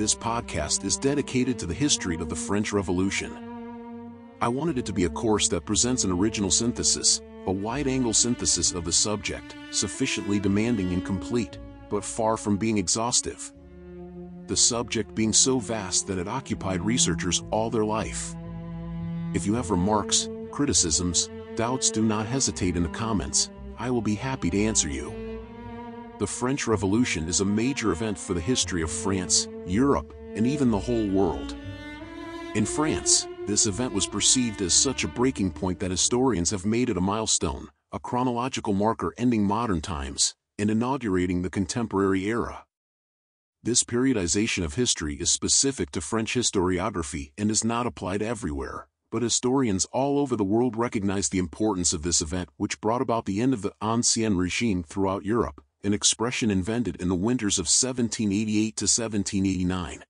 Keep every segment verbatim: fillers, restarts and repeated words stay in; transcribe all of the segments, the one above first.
this podcast is dedicated to the history of the French Revolution. I wanted it to be a course that presents an original synthesis, a wide-angle synthesis of the subject, sufficiently demanding and complete, but far from being exhaustive. The subject being so vast that it occupied researchers all their life. If you have remarks, criticisms, doubts, do not hesitate in the comments. I will be happy to answer you. The French Revolution is a major event for the history of France, Europe, and even the whole world. In France, this event was perceived as such a breaking point that historians have made it a milestone, a chronological marker ending modern times, and inaugurating the contemporary era. This periodization of history is specific to French historiography and is not applied everywhere, but historians all over the world recognize the importance of this event, which brought about the end of the Ancien Régime throughout Europe, an expression invented in the winters of seventeen eighty-eight to seventeen eighty-nine.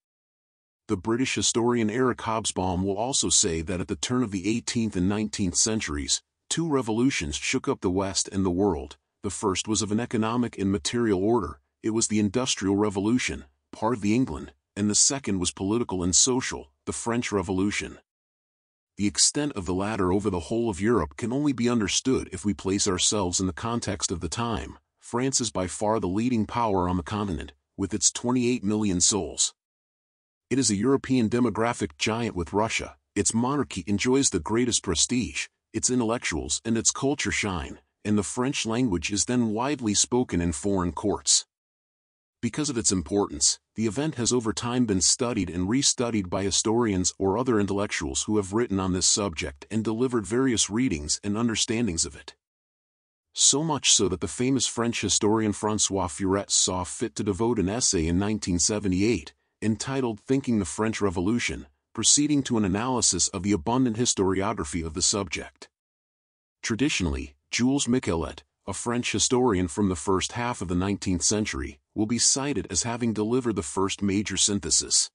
The British historian Eric Hobsbawm will also say that at the turn of the eighteenth and nineteenth centuries, two revolutions shook up the West and the world. The first was of an economic and material order. It was the Industrial Revolution, part of the England, and the second was political and social, the French Revolution. The extent of the latter over the whole of Europe can only be understood if we place ourselves in the context of the time. France is by far the leading power on the continent, with its twenty-eight million souls. It is a European demographic giant with Russia. Its monarchy enjoys the greatest prestige, its intellectuals and its culture shine, and the French language is then widely spoken in foreign courts. Because of its importance, the event has over time been studied and restudied by historians or other intellectuals who have written on this subject and delivered various readings and understandings of it. So much so that the famous French historian François Furet saw fit to devote an essay in nineteen seventy-eight, entitled Thinking the French Revolution, proceeding to an analysis of the abundant historiography of the subject. Traditionally, Jules Michelet, a French historian from the first half of the nineteenth century, will be cited as having delivered the first major synthesis.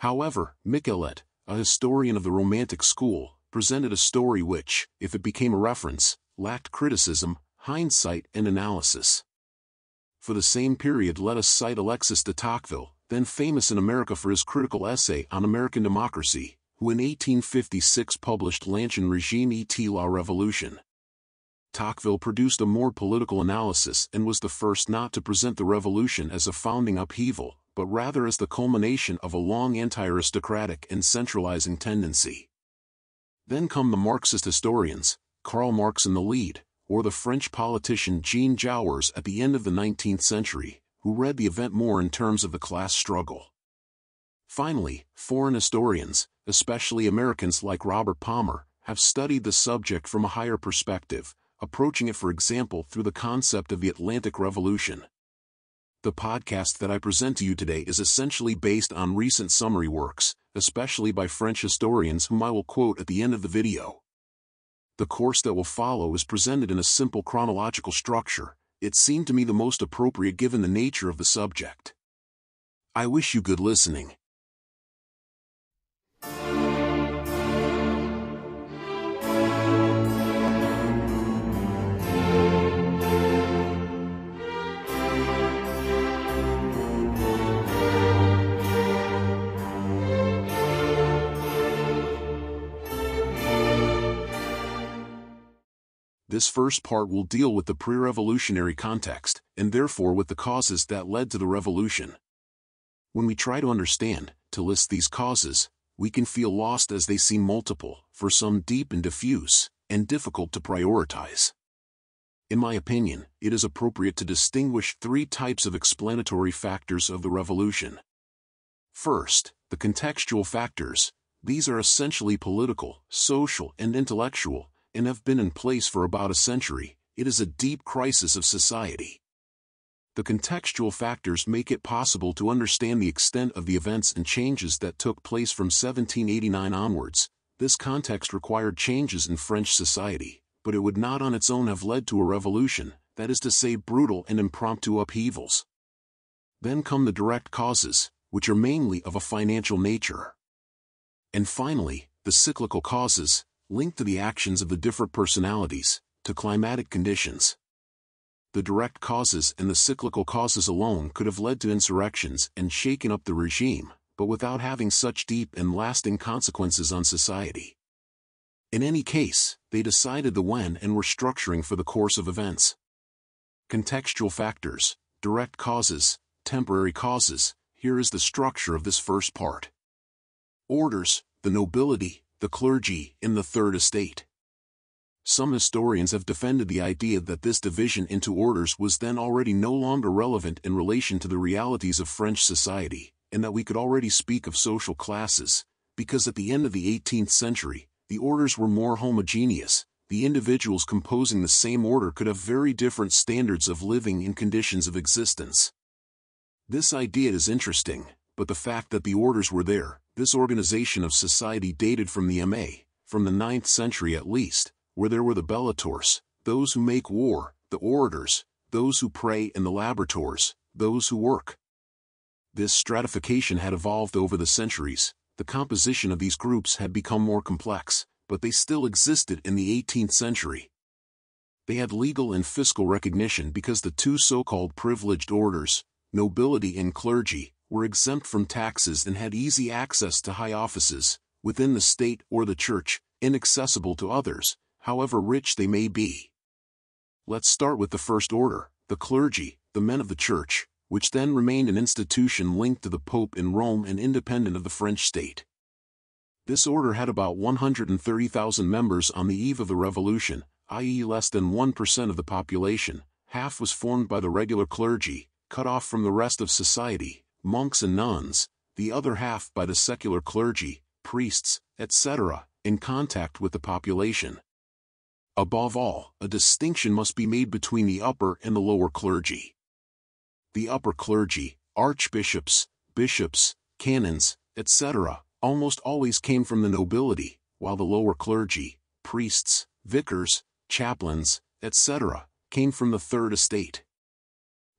However, Michelet, a historian of the Romantic school, presented a story which, if it became a reference, lacked criticism, hindsight, and analysis. For the same period, let us cite Alexis de Tocqueville, then famous in America for his critical essay on American democracy, who in eighteen fifty-six published L'Ancien Régime et la Révolution. Tocqueville produced a more political analysis and was the first not to present the revolution as a founding upheaval, but rather as the culmination of a long anti-aristocratic and centralizing tendency. Then come the Marxist historians, Karl Marx in the lead, or the French politician Jean Jaurès at the end of the nineteenth century, who read the event more in terms of the class struggle. Finally, foreign historians, especially Americans like Robert Palmer, have studied the subject from a higher perspective, approaching it, for example, through the concept of the Atlantic Revolution. The podcast that I present to you today is essentially based on recent summary works, especially by French historians whom I will quote at the end of the video. The course that will follow is presented in a simple chronological structure. It seemed to me the most appropriate given the nature of the subject. I wish you good listening. This first part will deal with the pre-revolutionary context, and therefore with the causes that led to the revolution. When we try to understand, to list these causes, we can feel lost as they seem multiple, for some deep and diffuse, and difficult to prioritize. In my opinion, it is appropriate to distinguish three types of explanatory factors of the revolution. First, the contextual factors. These are essentially political, social, and intellectual, and have been in place for about a century. It is a deep crisis of society. The contextual factors make it possible to understand the extent of the events and changes that took place from seventeen eighty-nine onwards. This context required changes in French society, but it would not on its own have led to a revolution, that is to say, brutal and impromptu upheavals. Then come the direct causes, which are mainly of a financial nature. And finally, the cyclical causes, linked to the actions of the different personalities, to climatic conditions. the direct causes and the cyclical causes alone could have led to insurrections and shaken up the regime, but without having such deep and lasting consequences on society. In any case, they decided the when and were structuring for the course of events. Contextual factors, direct causes, temporary causes, here is the structure of this first part. Orders, the nobility, the clergy, and the Third Estate. Some historians have defended the idea that this division into orders was then already no longer relevant in relation to the realities of French society, and that we could already speak of social classes, because at the end of the eighteenth century, the orders were more homogeneous. The individuals composing the same order could have very different standards of living and conditions of existence. This idea is interesting, but the fact that the orders were there, this organization of society dated from the M A, from the ninth century at least, where there were the bellators, those who make war, the orators, those who pray, and the labrators, those who work. This stratification had evolved over the centuries. The composition of these groups had become more complex, but they still existed in the eighteenth century. They had legal and fiscal recognition because the two so-called privileged orders, nobility and clergy, were exempt from taxes and had easy access to high offices, within the state or the church, inaccessible to others, however rich they may be. Let's start with the first order, the clergy, the men of the church, which then remained an institution linked to the Pope in Rome and independent of the French state. This order had about one hundred thirty thousand members on the eve of the Revolution, that is less than one percent of the population. Half was formed by the regular clergy, cut off from the rest of society, monks and nuns, the other half by the secular clergy, priests, et cetera, in contact with the population. Above all, a distinction must be made between the upper and the lower clergy. The upper clergy, archbishops, bishops, canons, et cetera, almost always came from the nobility, while the lower clergy, priests, vicars, chaplains, et cetera, came from the Third Estate.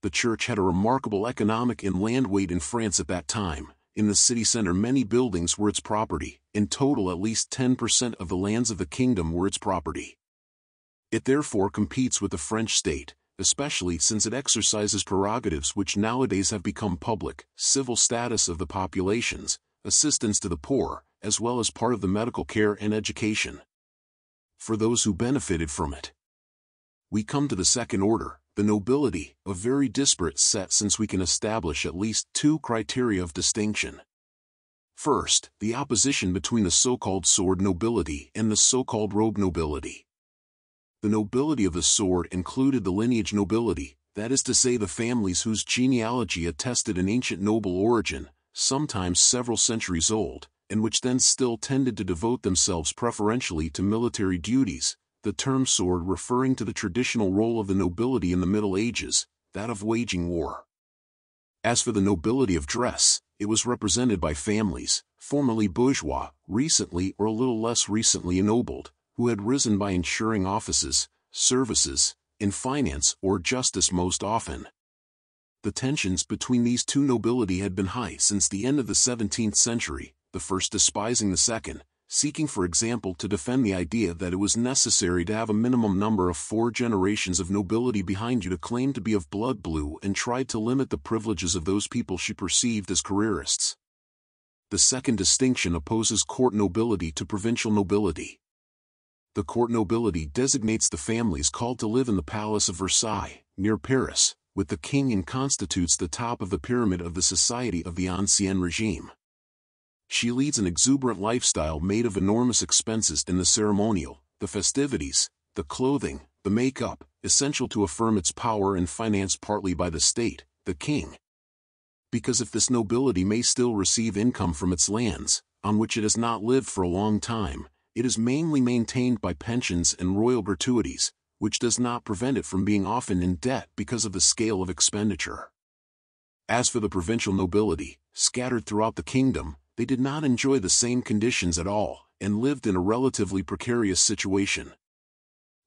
The church had a remarkable economic and land weight in France at that time. In the city center, many buildings were its property. In total, at least ten percent of the lands of the kingdom were its property. It therefore competes with the French state, especially since it exercises prerogatives which nowadays have become public: civil status of the populations, assistance to the poor, as well as part of the medical care and education for those who benefited from it. We come to the second order, the nobility, a very disparate set since we can establish at least two criteria of distinction. First, the opposition between the so-called sword nobility and the so-called robe nobility. The nobility of the sword included the lineage nobility, that is to say the families whose genealogy attested an ancient noble origin, sometimes several centuries old, and which then still tended to devote themselves preferentially to military duties, the term sword referring to the traditional role of the nobility in the Middle Ages, that of waging war. As for the nobility of dress, it was represented by families, formerly bourgeois, recently or a little less recently ennobled, who had risen by ensuring offices, services, in finance or justice most often. The tensions between these two nobility had been high since the end of the seventeenth century, the first despising the second, seeking for example to defend the idea that it was necessary to have a minimum number of four generations of nobility behind you to claim to be of blood blue, and tried to limit the privileges of those people she perceived as careerists. The second distinction opposes court nobility to provincial nobility. The court nobility designates the families called to live in the Palace of Versailles, near Paris, with the king, and constitutes the top of the pyramid of the society of the Ancien Regime. She leads an exuberant lifestyle made of enormous expenses in the ceremonial, the festivities, the clothing, the makeup, essential to affirm its power and financed partly by the state, the king. Because if this nobility may still receive income from its lands, on which it has not lived for a long time, it is mainly maintained by pensions and royal gratuities, which does not prevent it from being often in debt because of the scale of expenditure. As for the provincial nobility, scattered throughout the kingdom, they did not enjoy the same conditions at all, and lived in a relatively precarious situation.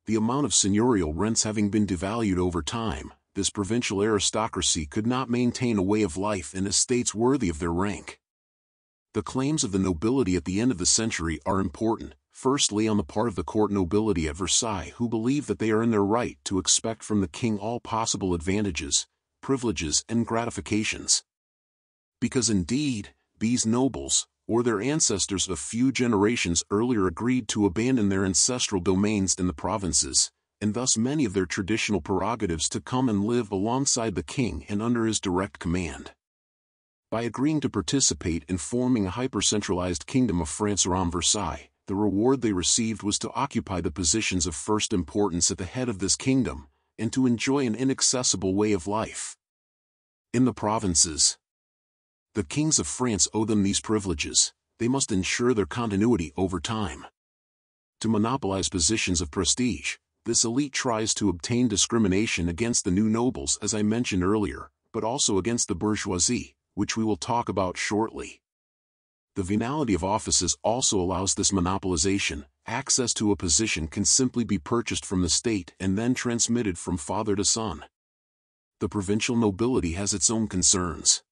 The amount of seigneurial rents having been devalued over time, this provincial aristocracy could not maintain a way of life and estates worthy of their rank. The claims of the nobility at the end of the century are important, firstly on the part of the court nobility at Versailles, who believe that they are in their right to expect from the king all possible advantages, privileges and gratifications. Because indeed, these nobles, or their ancestors a few generations earlier, agreed to abandon their ancestral domains in the provinces, and thus many of their traditional prerogatives to come and live alongside the king and under his direct command. By agreeing to participate in forming a hypercentralized kingdom of France around Versailles, the reward they received was to occupy the positions of first importance at the head of this kingdom, and to enjoy an inaccessible way of life. In the provinces, the kings of France owe them these privileges. They must ensure their continuity over time. To monopolize positions of prestige, this elite tries to obtain discrimination against the new nobles, as I mentioned earlier, but also against the bourgeoisie, which we will talk about shortly. The venality of offices also allows this monopolization. Access to a position can simply be purchased from the state and then transmitted from father to son. The provincial nobility has its own concerns.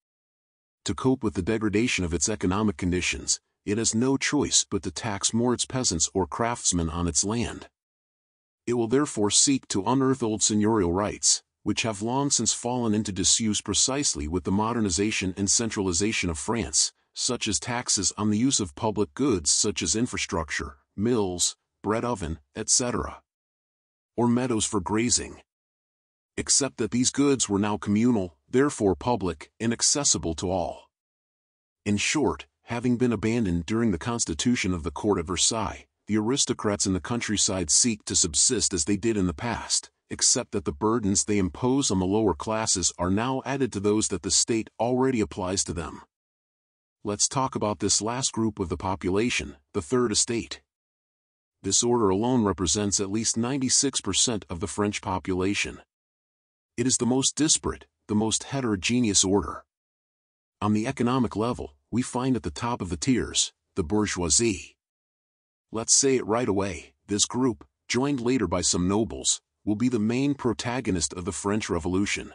To cope with the degradation of its economic conditions, it has no choice but to tax more its peasants or craftsmen on its land. It will therefore seek to unearth old seigneurial rights, which have long since fallen into disuse precisely with the modernization and centralization of France, such as taxes on the use of public goods such as infrastructure, mills, bread oven, et cetera, or meadows for grazing. Except that these goods were now communal, therefore public, and accessible to all. In short, having been abandoned during the constitution of the court at Versailles, the aristocrats in the countryside seek to subsist as they did in the past, except that the burdens they impose on the lower classes are now added to those that the state already applies to them. Let's talk about this last group of the population, the Third Estate. This order alone represents at least ninety-six percent of the French population. It is the most disparate, the most heterogeneous order. On the economic level, we find at the top of the tiers, the bourgeoisie. Let's say it right away, this group, joined later by some nobles, will be the main protagonist of the French Revolution.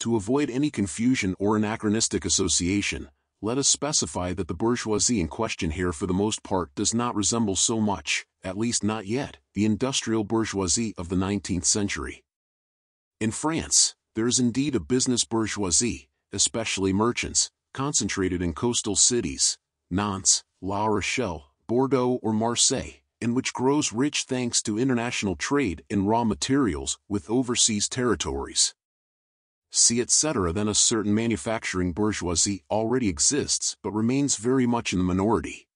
To avoid any confusion or anachronistic association, let us specify that the bourgeoisie in question here for the most part does not resemble so much, at least not yet, the industrial bourgeoisie of the nineteenth century. In France, there is indeed a business bourgeoisie, especially merchants, concentrated in coastal cities, Nantes, La Rochelle, Bordeaux or Marseille, and which grows rich thanks to international trade in raw materials with overseas territories. See et cetera. Then a certain manufacturing bourgeoisie already exists but remains very much in the minority.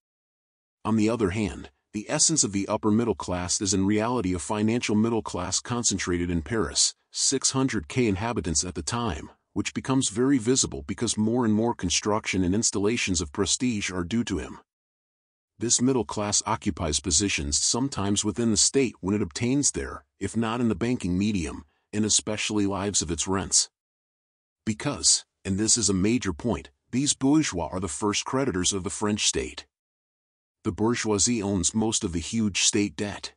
On the other hand, the essence of the upper middle class is in reality a financial middle class concentrated in Paris, six hundred thousand inhabitants at the time, which becomes very visible because more and more construction and installations of prestige are due to him. This middle class occupies positions sometimes within the state when it obtains there, if not in the banking medium, and especially lives of its rents. Because, and this is a major point, these bourgeois are the first creditors of the French state. The bourgeoisie owns most of the huge state debt.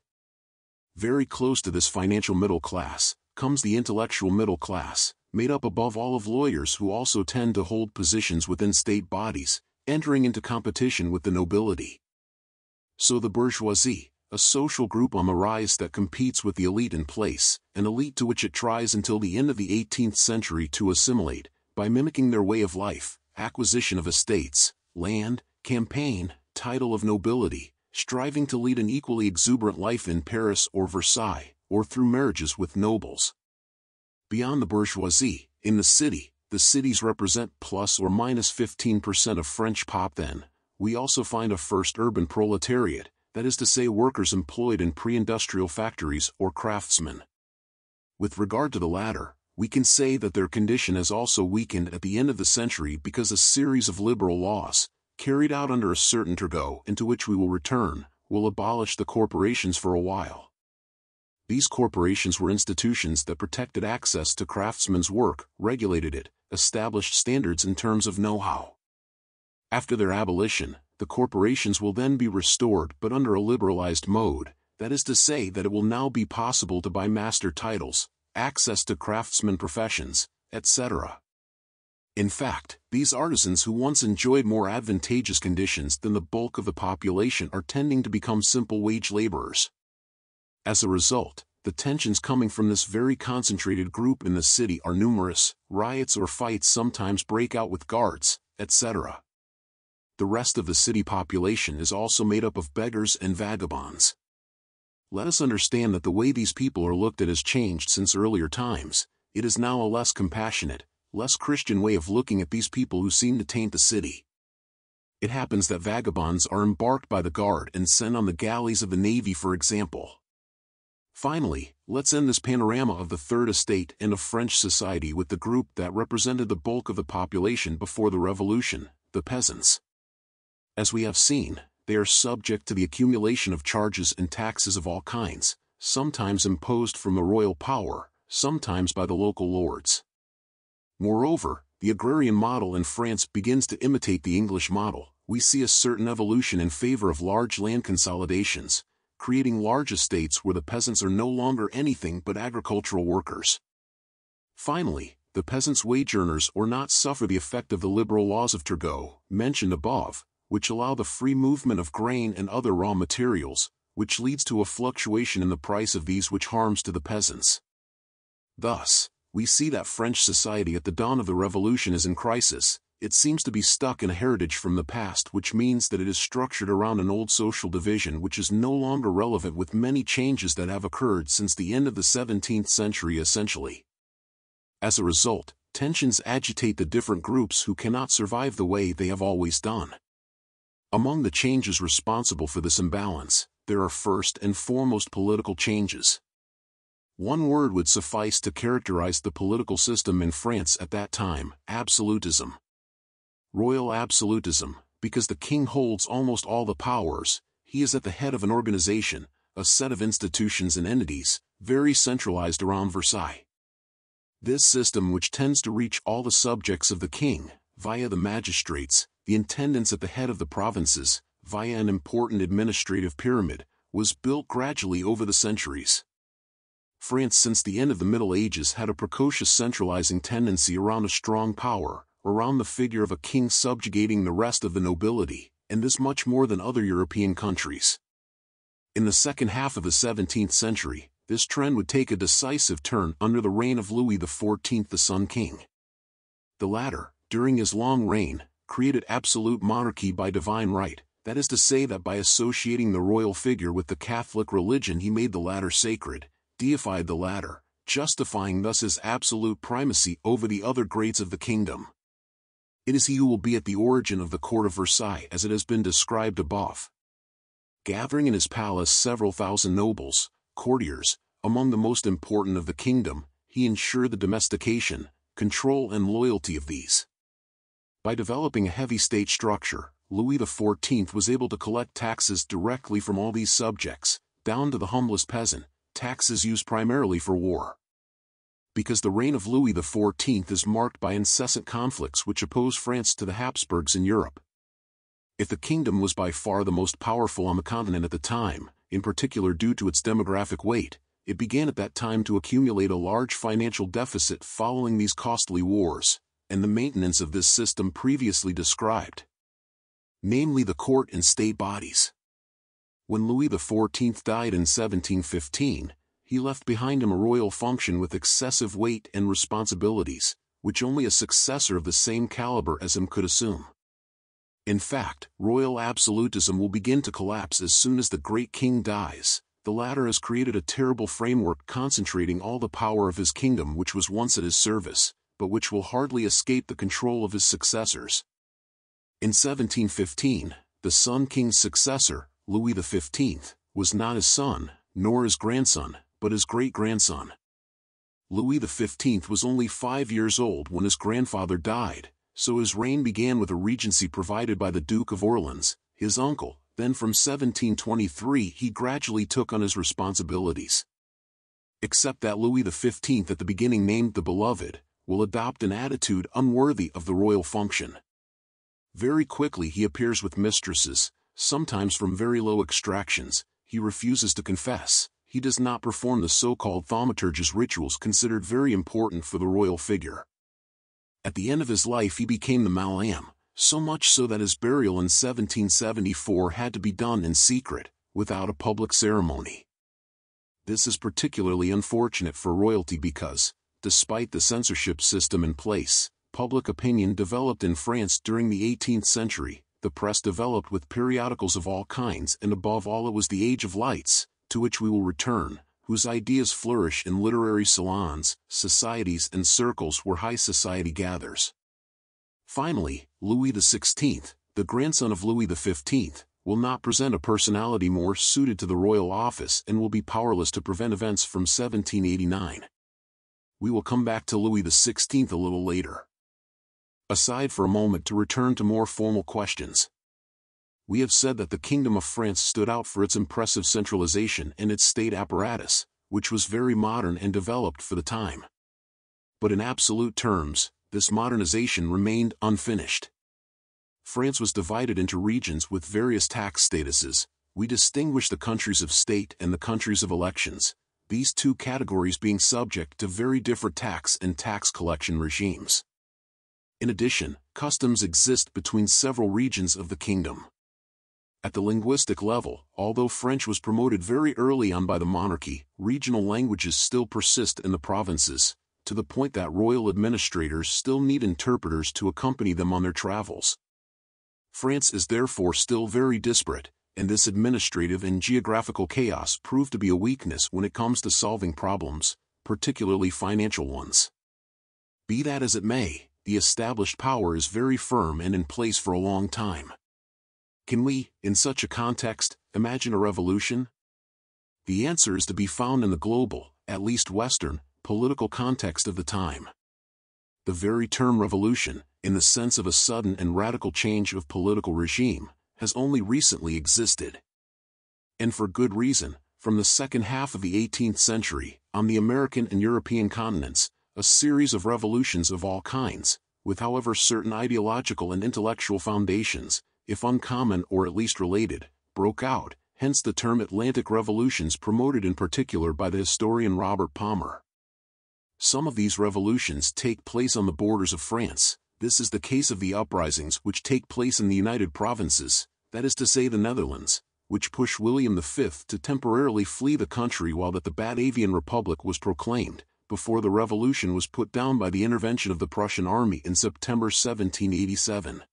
Very close to this financial middle class comes the intellectual middle class, made up above all of lawyers who also tend to hold positions within state bodies, entering into competition with the nobility. So the bourgeoisie, a social group on the rise that competes with the elite in place, an elite to which it tries until the end of the eighteenth century to assimilate, by mimicking their way of life, acquisition of estates, land, campaign, title of nobility, striving to lead an equally exuberant life in Paris or Versailles, or through marriages with nobles. Beyond the bourgeoisie, in the city, the cities represent plus or minus fifteen percent of French pop then, we also find a first urban proletariat, that is to say workers employed in pre-industrial factories or craftsmen. With regard to the latter, we can say that their condition has also weakened at the end of the century because a series of liberal laws, carried out under a certain Turgot into which we will return, will abolish the corporations for a while. These corporations were institutions that protected access to craftsmen's work, regulated it, established standards in terms of know-how. After their abolition, the corporations will then be restored but under a liberalized mode, that is to say that it will now be possible to buy master titles, access to craftsmen professions, et cetera. In fact, these artisans who once enjoyed more advantageous conditions than the bulk of the population are tending to become simple wage laborers. As a result, the tensions coming from this very concentrated group in the city are numerous. Riots or fights sometimes break out with guards, et cetera. The rest of the city population is also made up of beggars and vagabonds. Let us understand that the way these people are looked at has changed since earlier times. It is now a less compassionate, less Christian way of looking at these people who seem to taint the city. It happens that vagabonds are embarked by the guard and sent on the galleys of the navy, for example. Finally, let's end this panorama of the Third Estate and of French society with the group that represented the bulk of the population before the Revolution, the peasants. As we have seen, they are subject to the accumulation of charges and taxes of all kinds, sometimes imposed from the royal power, sometimes by the local lords. Moreover, the agrarian model in France begins to imitate the English model. We see a certain evolution in favor of large land consolidations, creating large estates where the peasants are no longer anything but agricultural workers. Finally, the peasants' wage earners or not suffer the effect of the liberal laws of Turgot, mentioned above, which allow the free movement of grain and other raw materials, which leads to a fluctuation in the price of these which harms to the peasants. Thus, we see that French society at the dawn of the Revolution is in crisis. It seems to be stuck in a heritage from the past, which means that it is structured around an old social division which is no longer relevant, with many changes that have occurred since the end of the seventeenth century essentially. As a result, tensions agitate the different groups who cannot survive the way they have always done. Among the changes responsible for this imbalance, there are first and foremost political changes. One word would suffice to characterize the political system in France at that time: absolutism. Royal absolutism, because the king holds almost all the powers. He is at the head of an organization, a set of institutions and entities, very centralized around Versailles. This system, which tends to reach all the subjects of the king, via the magistrates, the intendants at the head of the provinces, via an important administrative pyramid, was built gradually over the centuries. France since the end of the Middle Ages had a precocious centralizing tendency around a strong power, around the figure of a king subjugating the rest of the nobility, and this much more than other European countries. In the second half of the seventeenth century, this trend would take a decisive turn under the reign of Louis the fourteenth, the Sun King. The latter, during his long reign, created absolute monarchy by divine right, that is to say that by associating the royal figure with the Catholic religion he made the latter sacred, deified the latter, justifying thus his absolute primacy over the other grades of the kingdom. It is he who will be at the origin of the court of Versailles as it has been described above. Gathering in his palace several thousand nobles, courtiers, among the most important of the kingdom, he ensured the domestication, control and loyalty of these. By developing a heavy state structure, Louis the fourteenth was able to collect taxes directly from all these subjects, down to the humblest peasant, taxes used primarily for war. Because the reign of Louis the fourteenth is marked by incessant conflicts which oppose France to the Habsburgs in Europe. If the kingdom was by far the most powerful on the continent at the time, in particular due to its demographic weight, it began at that time to accumulate a large financial deficit following these costly wars, and the maintenance of this system previously described, namely the court and state bodies. When Louis the fourteenth died in seventeen fifteen, he left behind him a royal function with excessive weight and responsibilities, which only a successor of the same caliber as him could assume. In fact, royal absolutism will begin to collapse as soon as the great king dies. The latter has created a terrible framework concentrating all the power of his kingdom which was once at his service, but which will hardly escape the control of his successors. In seventeen fifteen, the Sun King's successor, Louis the fifteenth, was not his son, nor his grandson, but his great-grandson. Louis the fifteenth was only five years old when his grandfather died, so his reign began with a regency provided by the Duke of Orleans, his uncle. Then from seventeen twenty-three he gradually took on his responsibilities. Except that Louis the fifteenth at the beginning named the Beloved, will adopt an attitude unworthy of the royal function. Very quickly he appears with mistresses, sometimes from very low extractions. He refuses to confess. He does not perform the so-called thaumaturges rituals considered very important for the royal figure. At the end of his life he became the Mallam, so much so that his burial in seventeen seventy-four had to be done in secret, without a public ceremony. This is particularly unfortunate for royalty because, despite the censorship system in place, public opinion developed in France during the eighteenth century, the press developed with periodicals of all kinds, and above all it was the Age of Lights, to which we will return, whose ideas flourish in literary salons, societies and circles where high society gathers. Finally, Louis the sixteenth, the grandson of Louis the fifteenth, will not present a personality more suited to the royal office and will be powerless to prevent events from seventeen eighty-nine. We will come back to Louis the sixteenth a little later. Aside for a moment to return to more formal questions. We have said that the Kingdom of France stood out for its impressive centralization and its state apparatus, which was very modern and developed for the time. But in absolute terms, this modernization remained unfinished. France was divided into regions with various tax statuses. We distinguish the countries of state and the countries of elections, these two categories being subject to very different tax and tax collection regimes. In addition, customs exist between several regions of the kingdom. At the linguistic level, although French was promoted very early on by the monarchy, regional languages still persist in the provinces, to the point that royal administrators still need interpreters to accompany them on their travels. France is therefore still very disparate, and this administrative and geographical chaos proved to be a weakness when it comes to solving problems, particularly financial ones. Be that as it may, the established power is very firm and in place for a long time. Can we, in such a context, imagine a revolution? The answer is to be found in the global, at least Western, political context of the time. The very term revolution, in the sense of a sudden and radical change of political regime, has only recently existed. And for good reason. From the second half of the eighteenth century, on the American and European continents, a series of revolutions of all kinds, with however certain ideological and intellectual foundations, if uncommon or at least related, broke out, hence the term Atlantic revolutions, promoted in particular by the historian Robert Palmer. Some of these revolutions take place on the borders of France. This is the case of the uprisings which take place in the United Provinces, that is to say the Netherlands, which pushed William the fifth to temporarily flee the country while that the Batavian Republic was proclaimed, before the revolution was put down by the intervention of the Prussian army in September seventeen eighty-seven.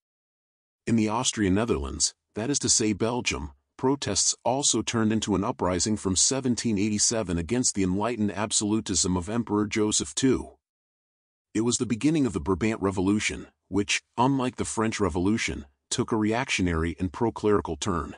In the Austrian Netherlands, that is to say Belgium, protests also turned into an uprising from seventeen eighty-seven against the enlightened absolutism of Emperor Joseph the second. It was the beginning of the Brabant Revolution, which, unlike the French Revolution, took a reactionary and pro-clerical turn.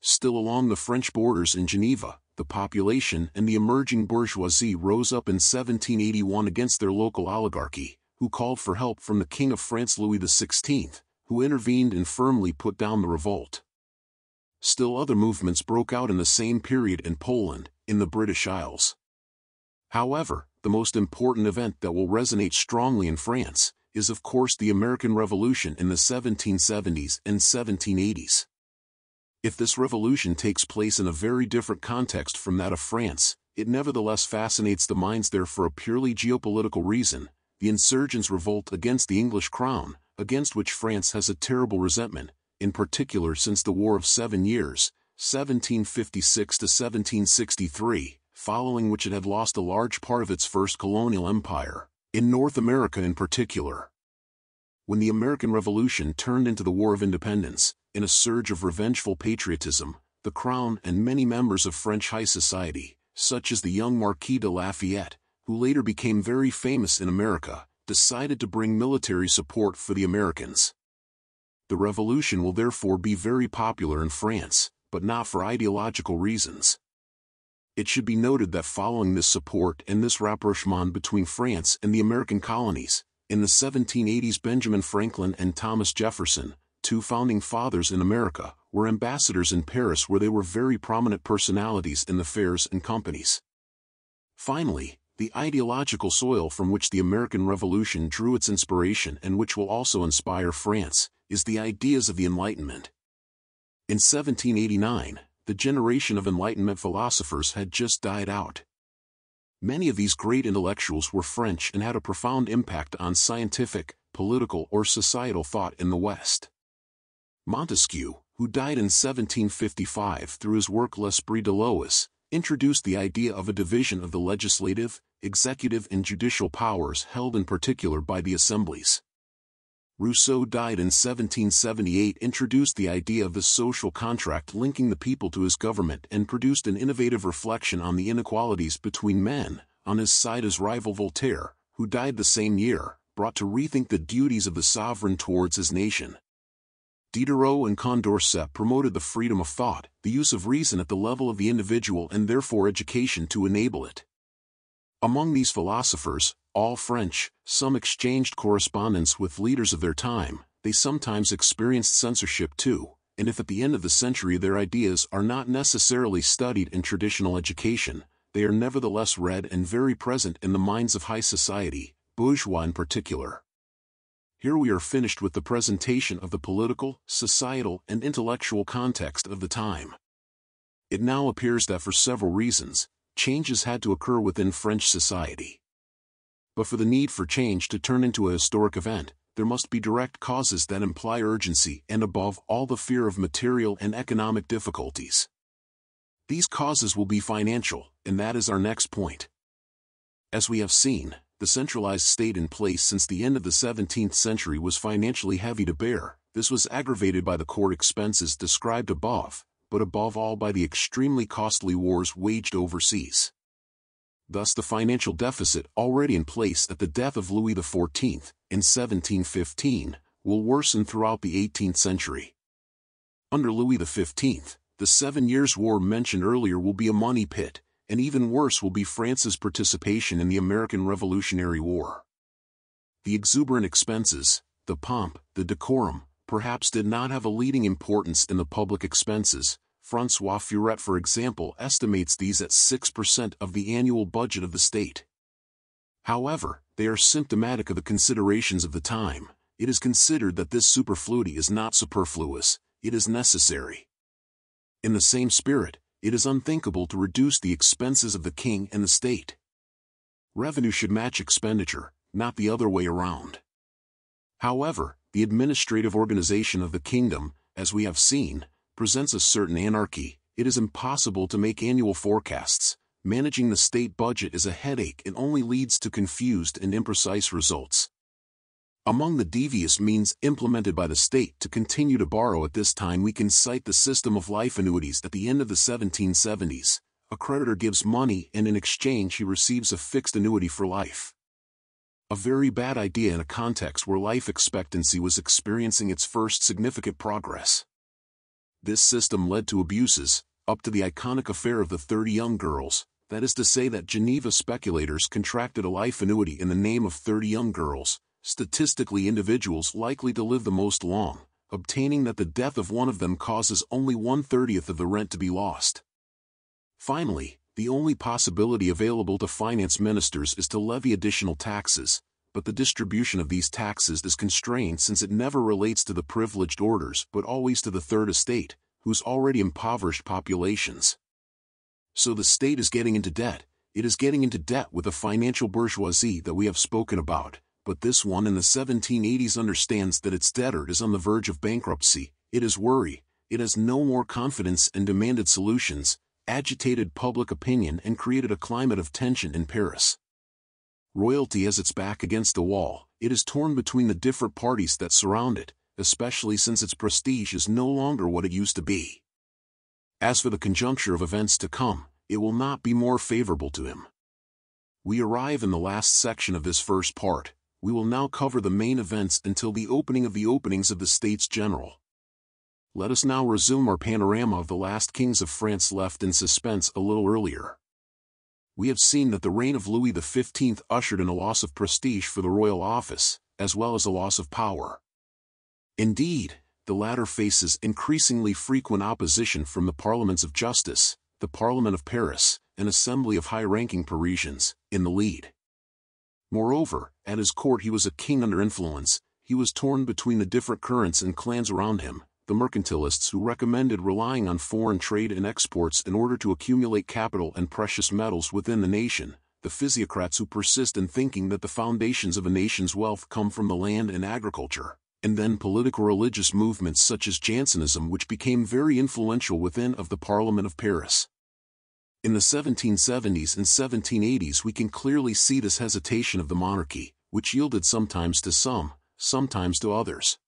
Still along the French borders in Geneva, the population and the emerging bourgeoisie rose up in seventeen eighty-one against their local oligarchy, who called for help from the King of France Louis the sixteenth, who intervened and firmly put down the revolt. Still other movements broke out in the same period in Poland, in the British Isles. However, the most important event that will resonate strongly in France is of course the American Revolution in the seventeen seventies and seventeen eighties. If this revolution takes place in a very different context from that of France, it nevertheless fascinates the minds there for a purely geopolitical reason. The insurgents revolt against the English crown, against which France has a terrible resentment, in particular since the War of Seven Years, seventeen fifty-six to seventeen sixty-three, following which it had lost a large part of its first colonial empire, in North America in particular. When the American Revolution turned into the War of Independence, in a surge of revengeful patriotism, the crown and many members of French high society, such as the young Marquis de Lafayette, who later became very famous in America, decided to bring military support for the Americans. The revolution will therefore be very popular in France, but not for ideological reasons. It should be noted that following this support and this rapprochement between France and the American colonies, in the seventeen eighties Benjamin Franklin and Thomas Jefferson, two founding fathers in America, were ambassadors in Paris where they were very prominent personalities in the fairs and companies. Finally, the ideological soil from which the American Revolution drew its inspiration and which will also inspire France, is the ideas of the Enlightenment. In seventeen eighty-nine, the generation of Enlightenment philosophers had just died out. Many of these great intellectuals were French and had a profound impact on scientific, political or societal thought in the West. Montesquieu, who died in seventeen fifty-five through his work L'Esprit de Lois, introduced the idea of a division of the legislative, executive and judicial powers held in particular by the assemblies. Rousseau died in seventeen seventy-eight, introduced the idea of the social contract linking the people to his government and produced an innovative reflection on the inequalities between men. On his side his rival Voltaire, who died the same year, brought to rethink the duties of the sovereign towards his nation. Diderot and Condorcet promoted the freedom of thought, the use of reason at the level of the individual and therefore education to enable it. Among these philosophers, all French, some exchanged correspondence with leaders of their time, they sometimes experienced censorship too, and if at the end of the century their ideas are not necessarily studied in traditional education, they are nevertheless read and very present in the minds of high society, bourgeois in particular. Here we are finished with the presentation of the political, societal, and intellectual context of the time. It now appears that for several reasons, changes had to occur within French society. But for the need for change to turn into a historic event, there must be direct causes that imply urgency and above all the fear of material and economic difficulties. These causes will be financial, and that is our next point. As we have seen, the centralized state in place since the end of the seventeenth century was financially heavy to bear. This was aggravated by the court expenses described above, but above all by the extremely costly wars waged overseas. Thus the financial deficit already in place at the death of Louis the fourteenth, in seventeen fifteen, will worsen throughout the eighteenth century. Under Louis the fifteenth, the Seven Years' War mentioned earlier will be a money pit, and even worse will be France's participation in the American Revolutionary War. The exuberant expenses, the pomp, the decorum, perhaps did not have a leading importance in the public expenses. François Furet, for example, estimates these at six percent of the annual budget of the state. However, they are symptomatic of the considerations of the time. It is considered that this superfluity is not superfluous, it is necessary. In the same spirit, it is unthinkable to reduce the expenses of the king and the state. Revenue should match expenditure, not the other way around. However, the administrative organization of the kingdom, as we have seen, presents a certain anarchy. It is impossible to make annual forecasts. Managing the state budget is a headache and only leads to confused and imprecise results. Among the devious means implemented by the state to continue to borrow at this time, we can cite the system of life annuities at the end of the seventeen seventies. A creditor gives money and in exchange he receives a fixed annuity for life. A very bad idea in a context where life expectancy was experiencing its first significant progress. This system led to abuses, up to the iconic affair of the thirty young girls, that is to say that Geneva speculators contracted a life annuity in the name of thirty young girls, statistically individuals likely to live the most long, obtaining that the death of one of them causes only one-thirtieth of the rent to be lost. Finally, the only possibility available to finance ministers is to levy additional taxes, but the distribution of these taxes is constrained since it never relates to the privileged orders but always to the third estate, whose already impoverished populations. So the state is getting into debt. It is getting into debt with the financial bourgeoisie that we have spoken about, but this one in the seventeen eighties understands that its debtor is on the verge of bankruptcy. It is worried. It has no more confidence and demanded solutions, agitated public opinion and created a climate of tension in Paris. Royalty has its back against the wall. It is torn between the different parties that surround it, especially since its prestige is no longer what it used to be. As for the conjuncture of events to come, it will not be more favorable to him. We arrive in the last section of this first part. We will now cover the main events until the opening of the openings of the States General. Let us now resume our panorama of the last kings of France left in suspense a little earlier. We have seen that the reign of Louis the fifteenth ushered in a loss of prestige for the royal office, as well as a loss of power. Indeed, the latter faces increasingly frequent opposition from the parliaments of justice, the Parliament of Paris, an assembly of high-ranking Parisians, in the lead. Moreover, at his court he was a king under influence. He was torn between the different currents and clans around him, the mercantilists who recommended relying on foreign trade and exports in order to accumulate capital and precious metals within the nation, the physiocrats who persist in thinking that the foundations of a nation's wealth come from the land and agriculture, and then political religious movements such as Jansenism, which became very influential within of the Parliament of Paris. In the seventeen seventies and seventeen eighties we can clearly see this hesitation of the monarchy, which yielded sometimes to some, sometimes to others.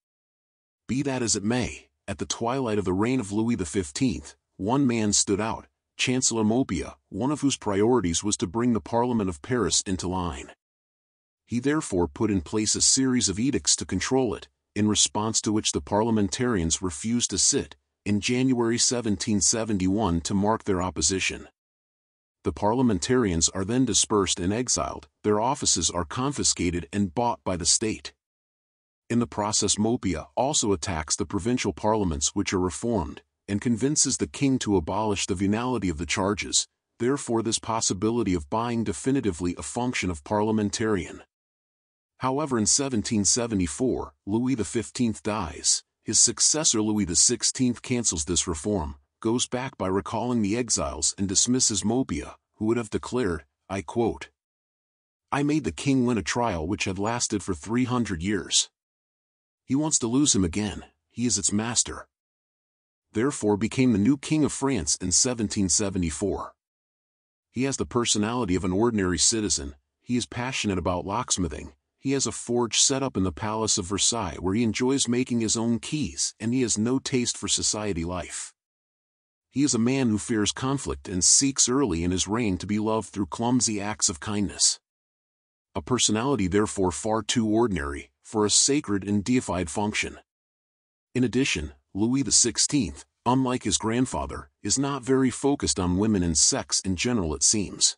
Be that as it may, at the twilight of the reign of Louis the fifteenth, one man stood out, Chancellor Maupeou, one of whose priorities was to bring the Parliament of Paris into line. He therefore put in place a series of edicts to control it, in response to which the parliamentarians refused to sit, in January seventeen seventy-one to mark their opposition. The parliamentarians are then dispersed and exiled, their offices are confiscated and bought by the state. In the process Maupeou also attacks the provincial parliaments which are reformed, and convinces the king to abolish the venality of the charges, therefore this possibility of buying definitively a function of parliamentarian. However, in seventeen seventy-four, Louis the fifteenth dies, his successor Louis the sixteenth cancels this reform, goes back by recalling the exiles and dismisses Maupeou, who would have declared, I quote, I made the king win a trial which had lasted for three hundred years. He wants to lose him again, he is its master. Therefore became the new king of France in seventeen seventy-four. He has the personality of an ordinary citizen, he is passionate about locksmithing, he has a forge set up in the Palace of Versailles where he enjoys making his own keys, and he has no taste for society life. He is a man who fears conflict and seeks early in his reign to be loved through clumsy acts of kindness. A personality therefore far too ordinary, for a sacred and deified function. In addition, Louis the sixteenth, unlike his grandfather, is not very focused on women and sex in general it seems.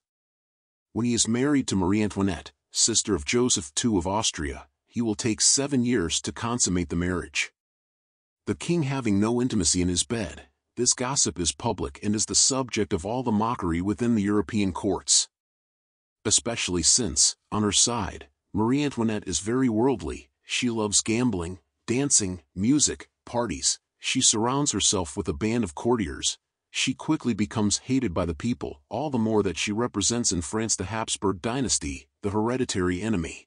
When he is married to Marie Antoinette, sister of Joseph the second of Austria, he will take seven years to consummate the marriage. The king having no intimacy in his bed, this gossip is public and is the subject of all the mockery within the European courts. Especially since, on her side, Marie Antoinette is very worldly, she loves gambling, dancing, music, parties, she surrounds herself with a band of courtiers, she quickly becomes hated by the people, all the more that she represents in France the Habsburg dynasty, the hereditary enemy.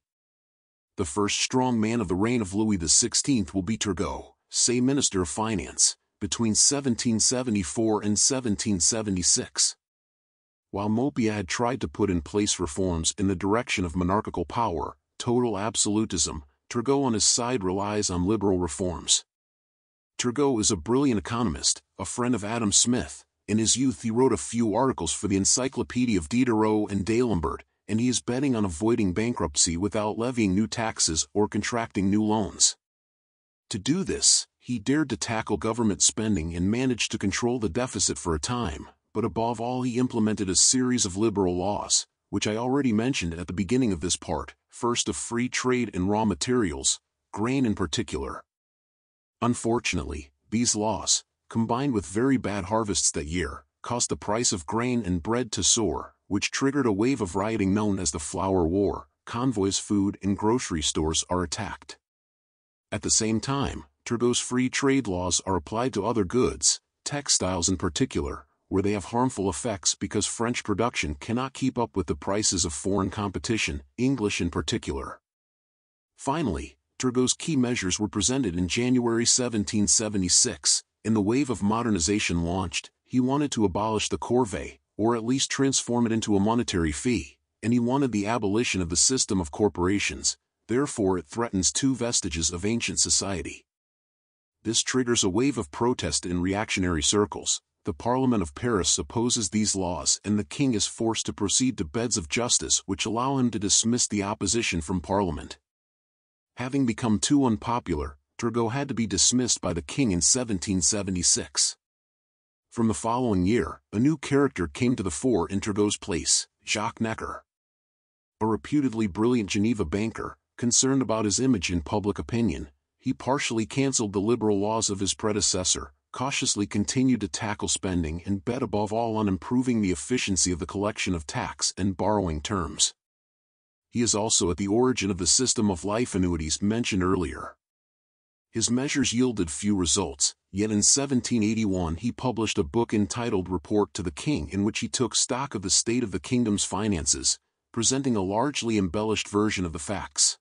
The first strong man of the reign of Louis the sixteenth will be Turgot, say Minister of Finance, between seventeen seventy-four and seventeen seventy-six. While Maupeou had tried to put in place reforms in the direction of monarchical power, total absolutism, Turgot on his side relies on liberal reforms. Turgot is a brilliant economist, a friend of Adam Smith. In his youth he wrote a few articles for the Encyclopedia of Diderot and D'Alembert, and he is betting on avoiding bankruptcy without levying new taxes or contracting new loans. To do this, he dared to tackle government spending and managed to control the deficit for a time, but above all he implemented a series of liberal laws, which I already mentioned at the beginning of this part, first of free trade in raw materials, grain in particular. Unfortunately, these laws, combined with very bad harvests that year, caused the price of grain and bread to soar, which triggered a wave of rioting known as the Flour War. Convoys, food and grocery stores are attacked. At the same time, Turgot's free trade laws are applied to other goods, textiles in particular, where they have harmful effects because French production cannot keep up with the prices of foreign competition, English in particular. Finally, Turgot's key measures were presented in January seventeen seventy-six. In the wave of modernization launched, he wanted to abolish the corvée, or at least transform it into a monetary fee, and he wanted the abolition of the system of corporations, therefore it threatens two vestiges of ancient society. This triggers a wave of protest in reactionary circles. The Parliament of Paris opposes these laws and the king is forced to proceed to beds of justice which allow him to dismiss the opposition from Parliament. Having become too unpopular, Turgot had to be dismissed by the king in seventeen seventy-six. From the following year, a new character came to the fore in Turgot's place, Jacques Necker. A reputedly brilliant Geneva banker, concerned about his image in public opinion, he partially cancelled the liberal laws of his predecessor, cautiously continued to tackle spending and bet above all on improving the efficiency of the collection of tax and borrowing terms. He is also at the origin of the system of life annuities mentioned earlier. His measures yielded few results, yet in seventeen eighty-one he published a book entitled Report to the King in which he took stock of the state of the kingdom's finances, presenting a largely embellished version of the facts.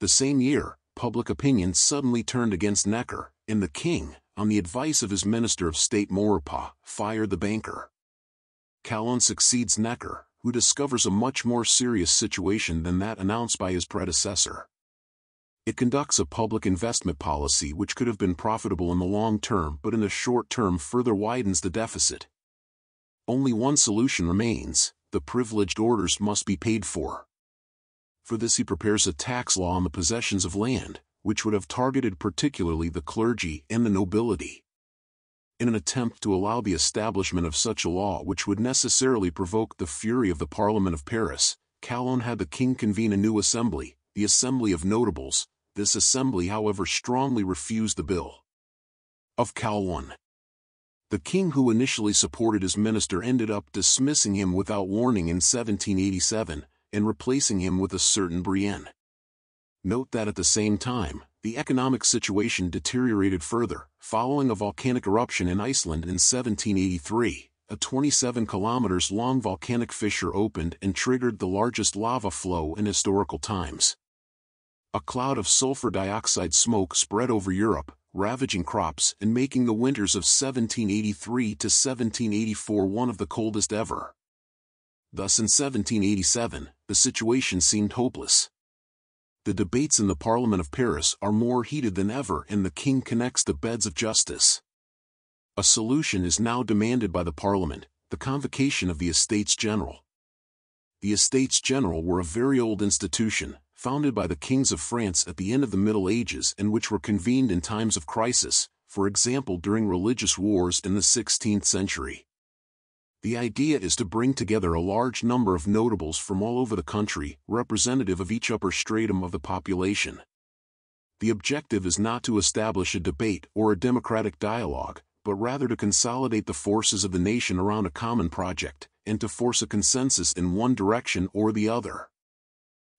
The same year, public opinion suddenly turned against Necker, and the king, on the advice of his Minister of State Maurepas, fired the banker. Calonne succeeds Necker, who discovers a much more serious situation than that announced by his predecessor. It conducts a public investment policy which could have been profitable in the long term but in the short term further widens the deficit. Only one solution remains: the privileged orders must be paid for. For this he prepares a tax law on the possessions of land, which would have targeted particularly the clergy and the nobility. In an attempt to allow the establishment of such a law which would necessarily provoke the fury of the Parliament of Paris, Calonne had the king convene a new assembly, the Assembly of Notables. This assembly, however, strongly refused the bill of Calonne. The king, who initially supported his minister, ended up dismissing him without warning in seventeen eighty-seven, and replacing him with a certain Brienne. Note that at the same time, the economic situation deteriorated further, following a volcanic eruption in Iceland in seventeen eighty-three. A twenty-seven kilometers long volcanic fissure opened and triggered the largest lava flow in historical times. A cloud of sulfur dioxide smoke spread over Europe, ravaging crops and making the winters of seventeen eighty-three to seventeen eighty-four one of the coldest ever. Thus in seventeen eighty-seven, the situation seemed hopeless. The debates in the Parliament of Paris are more heated than ever, and the king connects the beds of justice. A solution is now demanded by the Parliament: the convocation of the Estates General. The Estates General were a very old institution, founded by the kings of France at the end of the Middle Ages and which were convened in times of crisis, for example during religious wars in the sixteenth century. The idea is to bring together a large number of notables from all over the country, representative of each upper stratum of the population. The objective is not to establish a debate or a democratic dialogue, but rather to consolidate the forces of the nation around a common project, and to force a consensus in one direction or the other.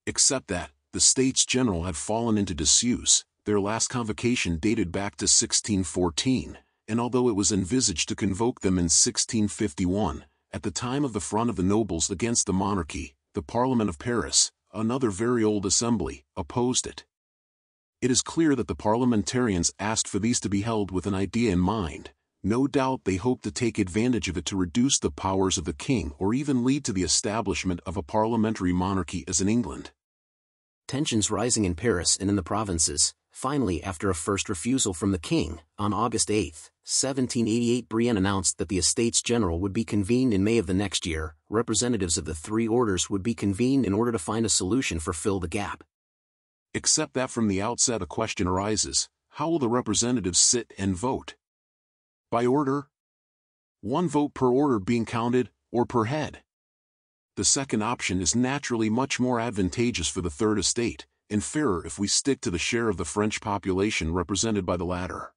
Except that, the States General had fallen into disuse. Their last convocation dated back to sixteen fourteen, and although it was envisaged to convoke them in sixteen fifty-one, at the time of the Front of the Nobles against the monarchy, the Parliament of Paris, another very old assembly, opposed it. It is clear that the parliamentarians asked for these to be held with an idea in mind. No doubt they hoped to take advantage of it to reduce the powers of the king or even lead to the establishment of a parliamentary monarchy as in England. Tensions rising in Paris and in the provinces. Finally, after a first refusal from the king, on August eighth, seventeen eighty-eight, Brienne announced that the Estates General would be convened in May of the next year. Representatives of the three orders would be convened in order to find a solution for fill the gap. Except that from the outset a question arises: how will the representatives sit and vote? By order? One vote per order being counted, or per head? The second option is naturally much more advantageous for the Third Estate, and fairer if we stick to the share of the French population represented by the latter.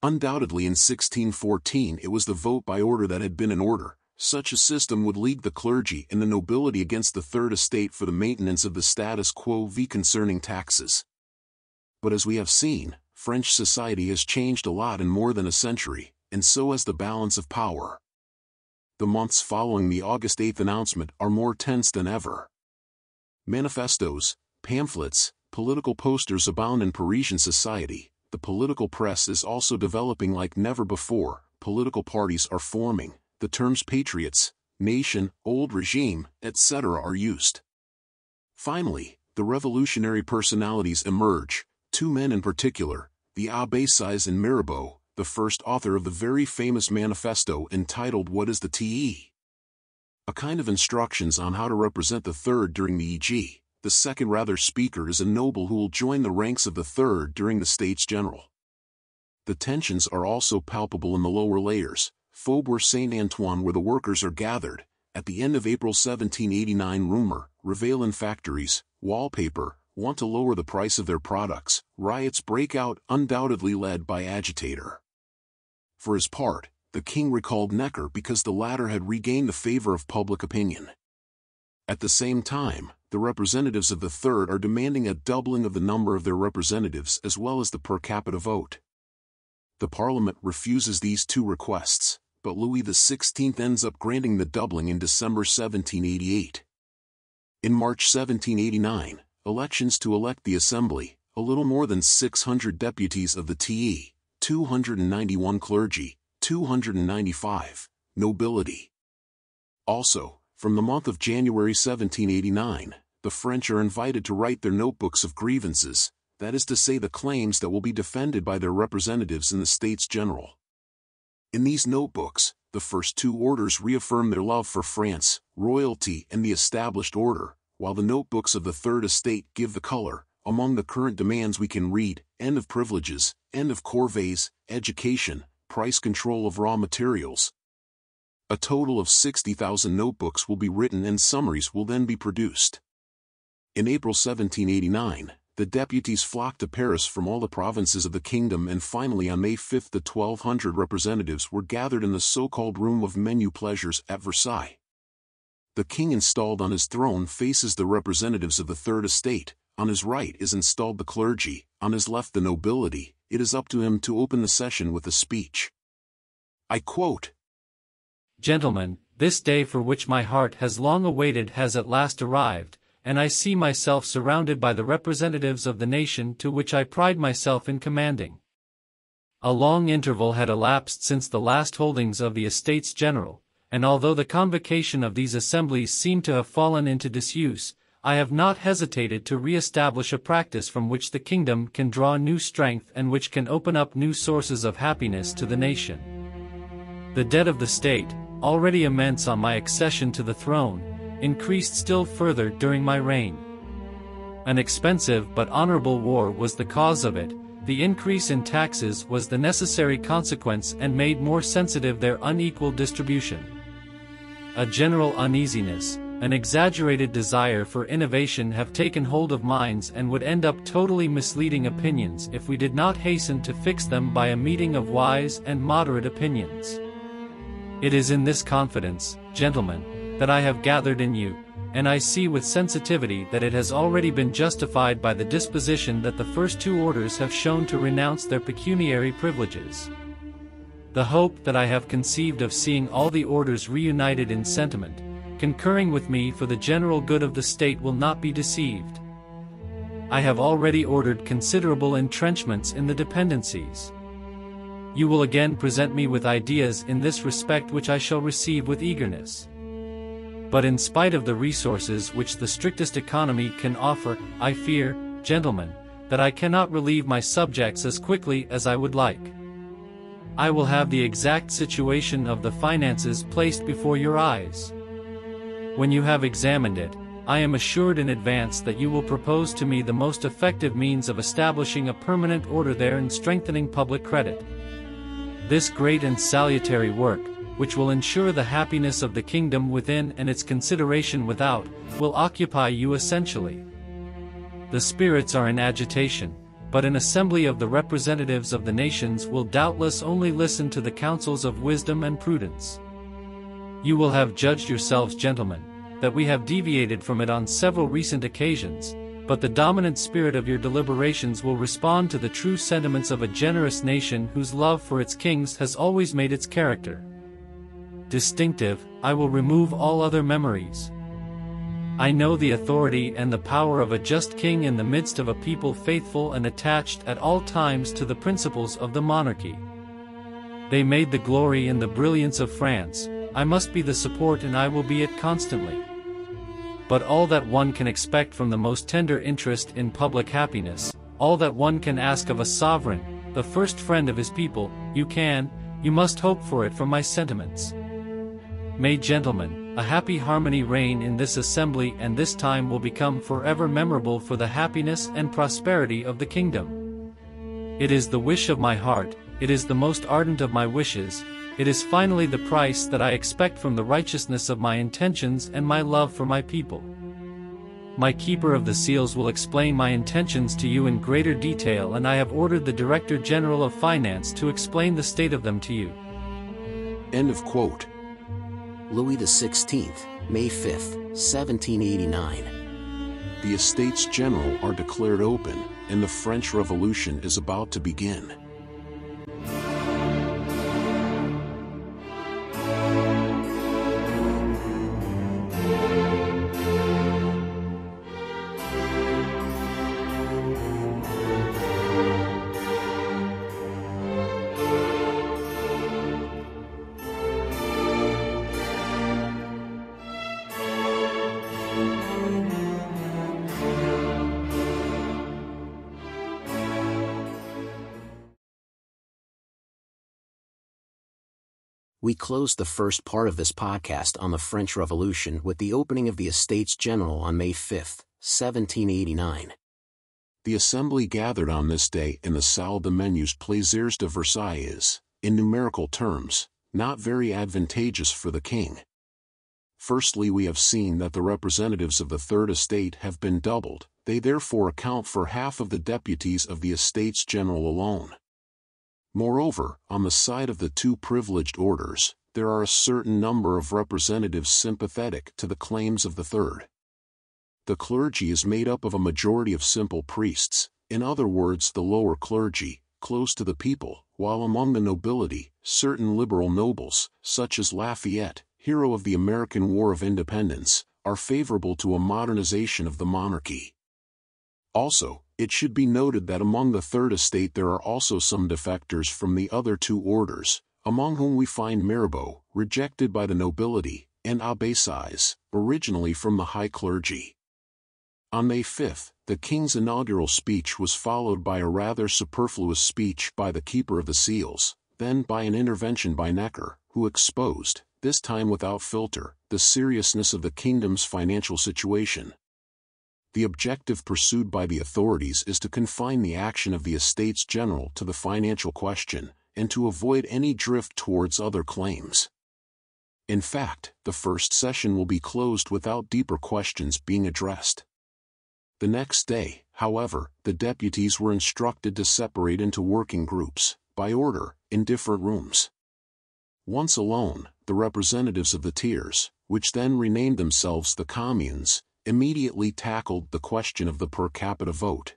Undoubtedly in sixteen fourteen it was the vote by order that had been in order. Such a system would league the clergy and the nobility against the Third Estate for the maintenance of the status quo v. concerning taxes. But as we have seen, French society has changed a lot in more than a century, and so has the balance of power. The months following the August eighth announcement are more tense than ever. Manifestos, pamphlets, political posters abound in Parisian society. The political press is also developing like never before. Political parties are forming. The terms patriots, nation, old regime, et cetera are used. Finally, the revolutionary personalities emerge, two men in particular, the Abbé Sieyès and Mirabeau, the first author of the very famous manifesto entitled What is the T E? A kind of instructions on how to represent the third during the E G. The second rather speaker is a noble who will join the ranks of the third during the States General. The tensions are also palpable in the lower layers. Faubourg Saint-Antoine, where the workers are gathered, at the end of April seventeen eighty-nine, rumor, Reubell factories, wallpaper, want to lower the price of their products. Riots break out, undoubtedly led by agitator. For his part, the king recalled Necker because the latter had regained the favor of public opinion. At the same time, the representatives of the third are demanding a doubling of the number of their representatives as well as the per capita vote. The Parliament refuses these two requests, but Louis the sixteenth ends up granting the doubling in December seventeen eighty-eight. In March seventeen eighty-nine, elections to elect the assembly, a little more than six hundred deputies of the T E, two hundred ninety-one clergy, two hundred ninety-five, nobility. Also, from the month of January seventeen eighty-nine, the French are invited to write their notebooks of grievances, that is to say the claims that will be defended by their representatives in the States General. In these notebooks, the first two orders reaffirm their love for France, royalty and the established order, while the notebooks of the Third Estate give the color. Among the current demands we can read, end of privileges, end of corvées, education, price control of raw materials. A total of sixty thousand notebooks will be written and summaries will then be produced. In April seventeen eighty-nine, the deputies flocked to Paris from all the provinces of the kingdom, and finally on May fifth the twelve hundred representatives were gathered in the so-called Room of Menu Pleasures at Versailles. The king installed on his throne faces the representatives of the Third Estate. On his right is installed the clergy, on his left the nobility. It is up to him to open the session with a speech. I quote, "Gentlemen, this day for which my heart has long awaited has at last arrived, and I see myself surrounded by the representatives of the nation to which I pride myself in commanding." A long interval had elapsed since the last holdings of the Estates General, and although the convocation of these assemblies seemed to have fallen into disuse, I have not hesitated to re-establish a practice from which the kingdom can draw new strength and which can open up new sources of happiness to the nation. The debt of the state, already immense on my accession to the throne, increased still further during my reign. An expensive but honorable war was the cause of it. The increase in taxes was the necessary consequence and made more sensitive their unequal distribution. A general uneasiness, an exaggerated desire for innovation have taken hold of minds and would end up totally misleading opinions if we did not hasten to fix them by a meeting of wise and moderate opinions. It is in this confidence, gentlemen, that I have gathered in you, and I see with sensitivity that it has already been justified by the disposition that the first two orders have shown to renounce their pecuniary privileges. The hope that I have conceived of seeing all the orders reunited in sentiment, concurring with me for the general good of the state, will not be deceived. I have already ordered considerable entrenchments in the dependencies. You will again present me with ideas in this respect which I shall receive with eagerness. But in spite of the resources which the strictest economy can offer, I fear, gentlemen, that I cannot relieve my subjects as quickly as I would like. I will have the exact situation of the finances placed before your eyes. When you have examined it, I am assured in advance that you will propose to me the most effective means of establishing a permanent order there and strengthening public credit. This great and salutary work, which will ensure the happiness of the kingdom within and its consideration without, will occupy you essentially. The spirits are in agitation, but an assembly of the representatives of the nations will doubtless only listen to the counsels of wisdom and prudence. You will have judged yourselves, gentlemen, that we have deviated from it on several recent occasions, but the dominant spirit of your deliberations will respond to the true sentiments of a generous nation whose love for its kings has always made its character distinctive. I will remove all other memories. I know the authority and the power of a just king in the midst of a people faithful and attached at all times to the principles of the monarchy. They made the glory and the brilliance of France. I must be the support and I will be it constantly. But all that one can expect from the most tender interest in public happiness, all that one can ask of a sovereign, the first friend of his people, you can, you must hope for it from my sentiments. May, gentlemen, a happy harmony reign in this assembly, and this time will become forever memorable for the happiness and prosperity of the kingdom. It is the wish of my heart, it is the most ardent of my wishes, it is finally the price that I expect from the righteousness of my intentions and my love for my people. My keeper of the seals will explain my intentions to you in greater detail, and I have ordered the Director General of Finance to explain the state of them to you." End of quote. Louis the sixteenth, May fifth, seventeen eighty-nine. The Estates General are declared open, and the French Revolution is about to begin. We closed the first part of this podcast on the French Revolution with the opening of the Estates General on May fifth, seventeen eighty-nine. The assembly gathered on this day in the Salle des Menus Plaisirs de Versailles, in numerical terms, not very advantageous for the king. Firstly, we have seen that the representatives of the Third Estate have been doubled, they therefore account for half of the deputies of the Estates General alone. Moreover, on the side of the two privileged orders, there are a certain number of representatives sympathetic to the claims of the third. The clergy is made up of a majority of simple priests, in other words the lower clergy, close to the people, while among the nobility, certain liberal nobles, such as Lafayette, hero of the American War of Independence, are favorable to a modernization of the monarchy. Also, it should be noted that among the Third Estate there are also some defectors from the other two orders, among whom we find Mirabeau, rejected by the nobility, and Abbé Sieyès, originally from the high clergy. On May fifth, the king's inaugural speech was followed by a rather superfluous speech by the Keeper of the Seals, then by an intervention by Necker, who exposed, this time without filter, the seriousness of the kingdom's financial situation. The objective pursued by the authorities is to confine the action of the Estates General to the financial question, and to avoid any drift towards other claims. In fact, the first session will be closed without deeper questions being addressed. The next day, however, the deputies were instructed to separate into working groups, by order, in different rooms. Once alone, the representatives of the tiers, which then renamed themselves the communes, immediately tackled the question of the per capita vote.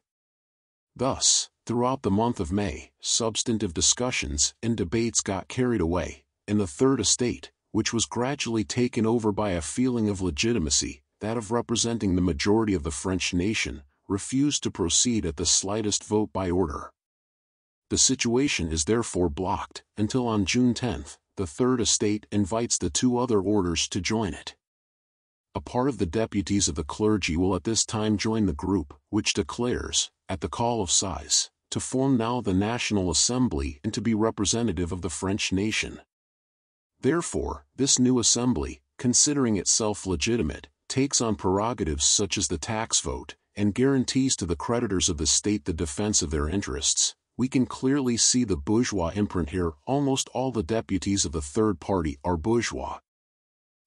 Thus, throughout the month of May, substantive discussions and debates got carried away, and the Third Estate, which was gradually taken over by a feeling of legitimacy, that of representing the majority of the French nation, refused to proceed at the slightest vote by order. The situation is therefore blocked, until on June tenth, the Third Estate invites the two other orders to join it. A part of the deputies of the clergy will at this time join the group, which declares, at the call of Sieyès, to form now the National Assembly and to be representative of the French nation. Therefore, this new assembly, considering itself legitimate, takes on prerogatives such as the tax vote, and guarantees to the creditors of the state the defense of their interests. We can clearly see the bourgeois imprint here. Almost all the deputies of the third party are bourgeois.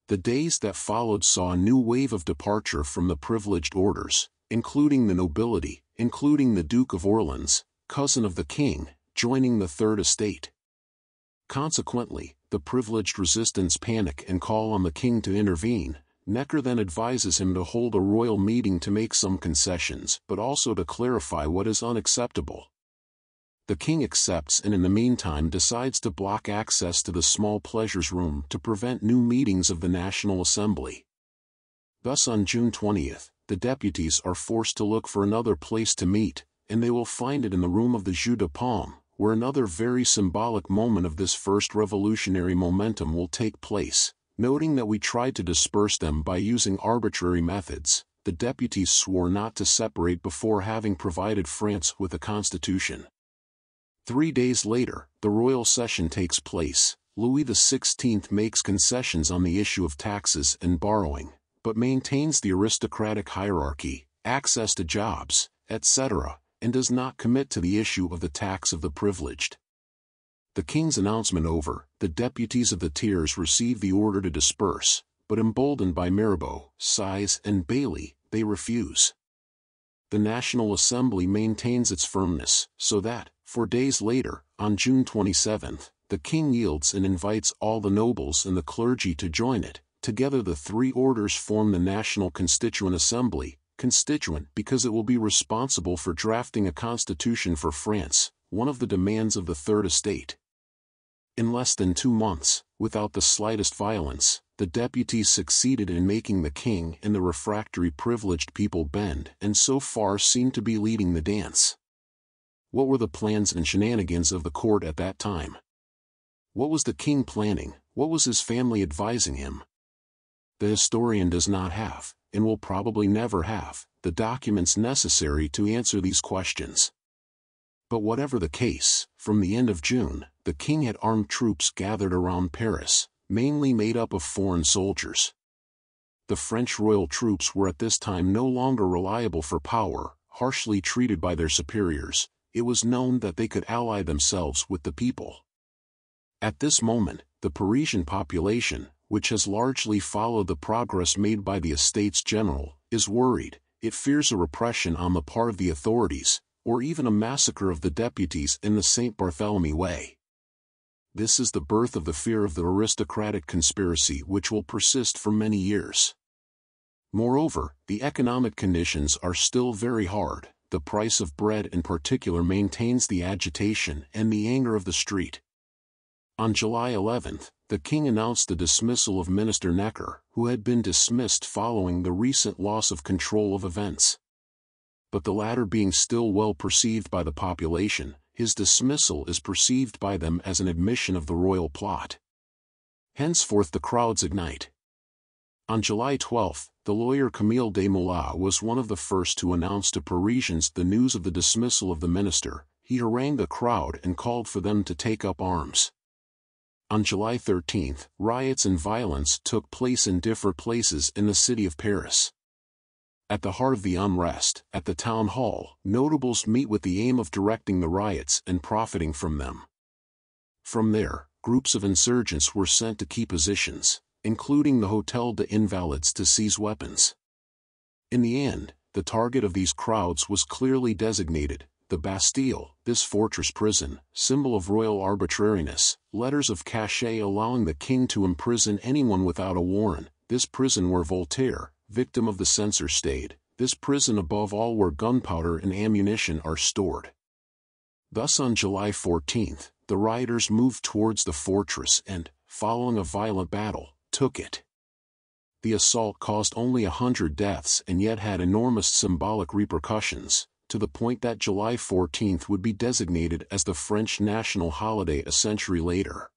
The days that followed saw a new wave of departure from the privileged orders, including the nobility, including the Duke of Orleans, cousin of the king, joining the Third Estate. Consequently, the privileged resistance panic and call on the king to intervene. Necker then advises him to hold a royal meeting to make some concessions, but also to clarify what is unacceptable. The king accepts and in the meantime decides to block access to the small pleasures room to prevent new meetings of the National Assembly. Thus on June twentieth, the deputies are forced to look for another place to meet, and they will find it in the room of the Jeu de Paume, where another very symbolic moment of this first revolutionary momentum will take place. Noting that we tried to disperse them by using arbitrary methods, the deputies swore not to separate before having provided France with a constitution. Three days later, the royal session takes place. Louis the sixteenth makes concessions on the issue of taxes and borrowing, but maintains the aristocratic hierarchy, access to jobs, et cetera, and does not commit to the issue of the tax of the privileged. The king's announcement over, the deputies of the tiers receive the order to disperse, but emboldened by Mirabeau, Sieyès and Bailly, they refuse. The National Assembly maintains its firmness, so that, four days later, on June twenty-seventh, the king yields and invites all the nobles and the clergy to join it. Together the three orders form the National Constituent Assembly, constituent because it will be responsible for drafting a constitution for France, one of the demands of the Third Estate. In less than two months, without the slightest violence, the deputies succeeded in making the king and the refractory privileged people bend and so far seem to be leading the dance. What were the plans and shenanigans of the court at that time? What was the king planning? What was his family advising him? The historian does not have, and will probably never have, the documents necessary to answer these questions. But whatever the case, from the end of June, the king had armed troops gathered around Paris, mainly made up of foreign soldiers. The French royal troops were at this time no longer reliable for power, harshly treated by their superiors. It was known that they could ally themselves with the people. At this moment, the Parisian population, which has largely followed the progress made by the Estates General, is worried. It fears a repression on the part of the authorities, or even a massacre of the deputies in the Saint Barthélemy way. This is the birth of the fear of the aristocratic conspiracy, which will persist for many years. Moreover, the economic conditions are still very hard. The price of bread in particular maintains the agitation and the anger of the street. On July eleventh, the king announced the dismissal of Minister Necker, who had been dismissed following the recent loss of control of events. But the latter being still well perceived by the population, his dismissal is perceived by them as an admission of the royal plot. Henceforth the crowds ignite. On July twelfth, the lawyer Camille Desmoulins was one of the first to announce to Parisians the news of the dismissal of the minister. He harangued the crowd and called for them to take up arms. On July thirteenth, riots and violence took place in different places in the city of Paris. At the heart of the unrest, at the town hall, notables meet with the aim of directing the riots and profiting from them. From there, groups of insurgents were sent to key positions, including the Hôtel des Invalides, to seize weapons. In the end, the target of these crowds was clearly designated: the Bastille. This fortress prison, symbol of royal arbitrariness, letters of cachet allowing the king to imprison anyone without a warrant, this prison where Voltaire, victim of the censor, stayed, this prison above all where gunpowder and ammunition are stored. Thus on July fourteenth, the rioters moved towards the fortress and, following a violent battle, took it. The assault caused only a hundred deaths and yet had enormous symbolic repercussions, to the point that July fourteenth would be designated as the French national holiday a century later.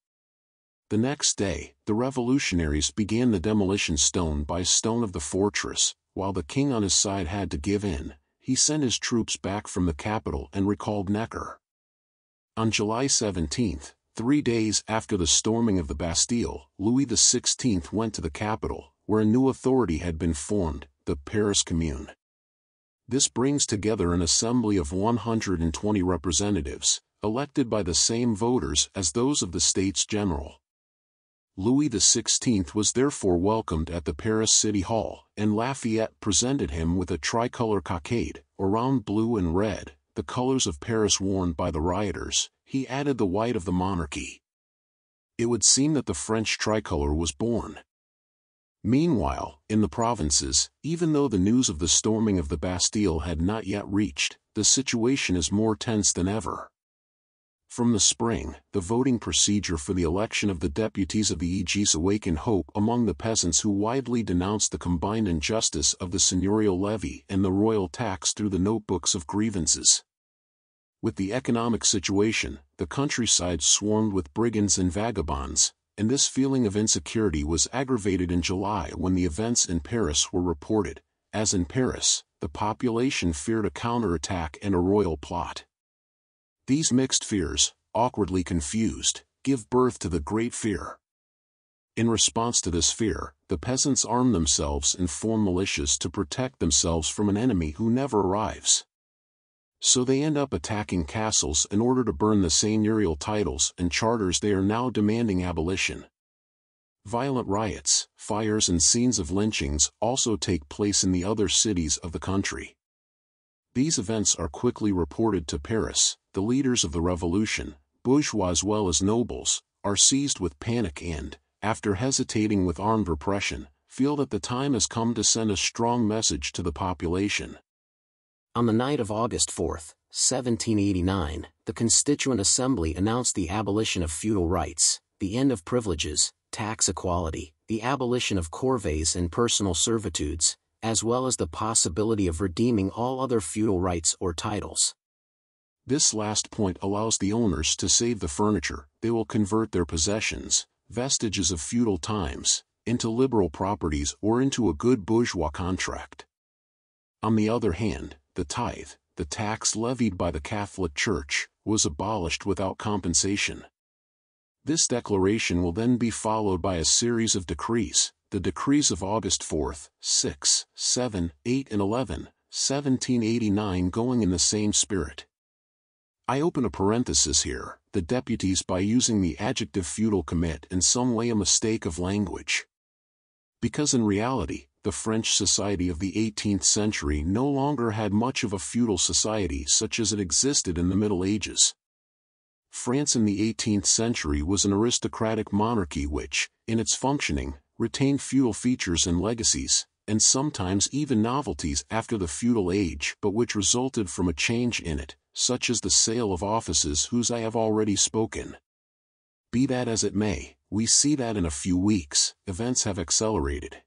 The next day, the revolutionaries began the demolition stone by stone of the fortress. While the king on his side had to give in, he sent his troops back from the capital and recalled Necker. On July seventeenth, three days after the storming of the Bastille, Louis the sixteenth went to the capital, where a new authority had been formed, the Paris Commune. This brings together an assembly of one hundred twenty representatives, elected by the same voters as those of the States General. Louis the sixteenth was therefore welcomed at the Paris City Hall, and Lafayette presented him with a tricolor cockade, around blue and red, the colors of Paris worn by the rioters. He added the white of the monarchy. It would seem that the French tricolor was born. Meanwhile, in the provinces, even though the news of the storming of the Bastille had not yet reached, the situation is more tense than ever. From the spring, the voting procedure for the election of the deputies of the Aegis awakened hope among the peasants, who widely denounced the combined injustice of the seigneurial levy and the royal tax through the notebooks of grievances. With the economic situation, the countryside swarmed with brigands and vagabonds, and this feeling of insecurity was aggravated in July when the events in Paris were reported. As in Paris, the population feared a counterattack and a royal plot. These mixed fears, awkwardly confused, give birth to the Great Fear. In response to this fear, the peasants arm themselves and form militias to protect themselves from an enemy who never arrives. So they end up attacking castles in order to burn the seigneurial titles and charters they are now demanding abolition. Violent riots, fires and scenes of lynchings also take place in the other cities of the country. These events are quickly reported to Paris. The leaders of the revolution, bourgeois as well as nobles, are seized with panic and, after hesitating with armed repression, feel that the time has come to send a strong message to the population. On the night of August fourth, seventeen eighty-nine, the Constituent Assembly announced the abolition of feudal rights, the end of privileges, tax equality, the abolition of corvées and personal servitudes, as well as the possibility of redeeming all other feudal rights or titles. This last point allows the owners to save the furniture. They will convert their possessions, vestiges of feudal times, into liberal properties or into a good bourgeois contract. On the other hand, the tithe, the tax levied by the Catholic Church was abolished without compensation. This declaration will then be followed by a series of decrees, the decrees of August fourth, sixth, seventh, eighth and eleventh, seventeen eighty-nine, going in the same spirit. I open a parenthesis here, the deputies by using the adjective feudal commit in some way a mistake of language. Because in reality, the French society of the eighteenth century no longer had much of a feudal society such as it existed in the Middle Ages. France in the eighteenth century was an aristocratic monarchy which, in its functioning, retained feudal features and legacies, and sometimes even novelties after the feudal age, but which resulted from a change in it, such as the sale of offices whose I have already spoken. Be that as it may, we see that in a few weeks, events have accelerated.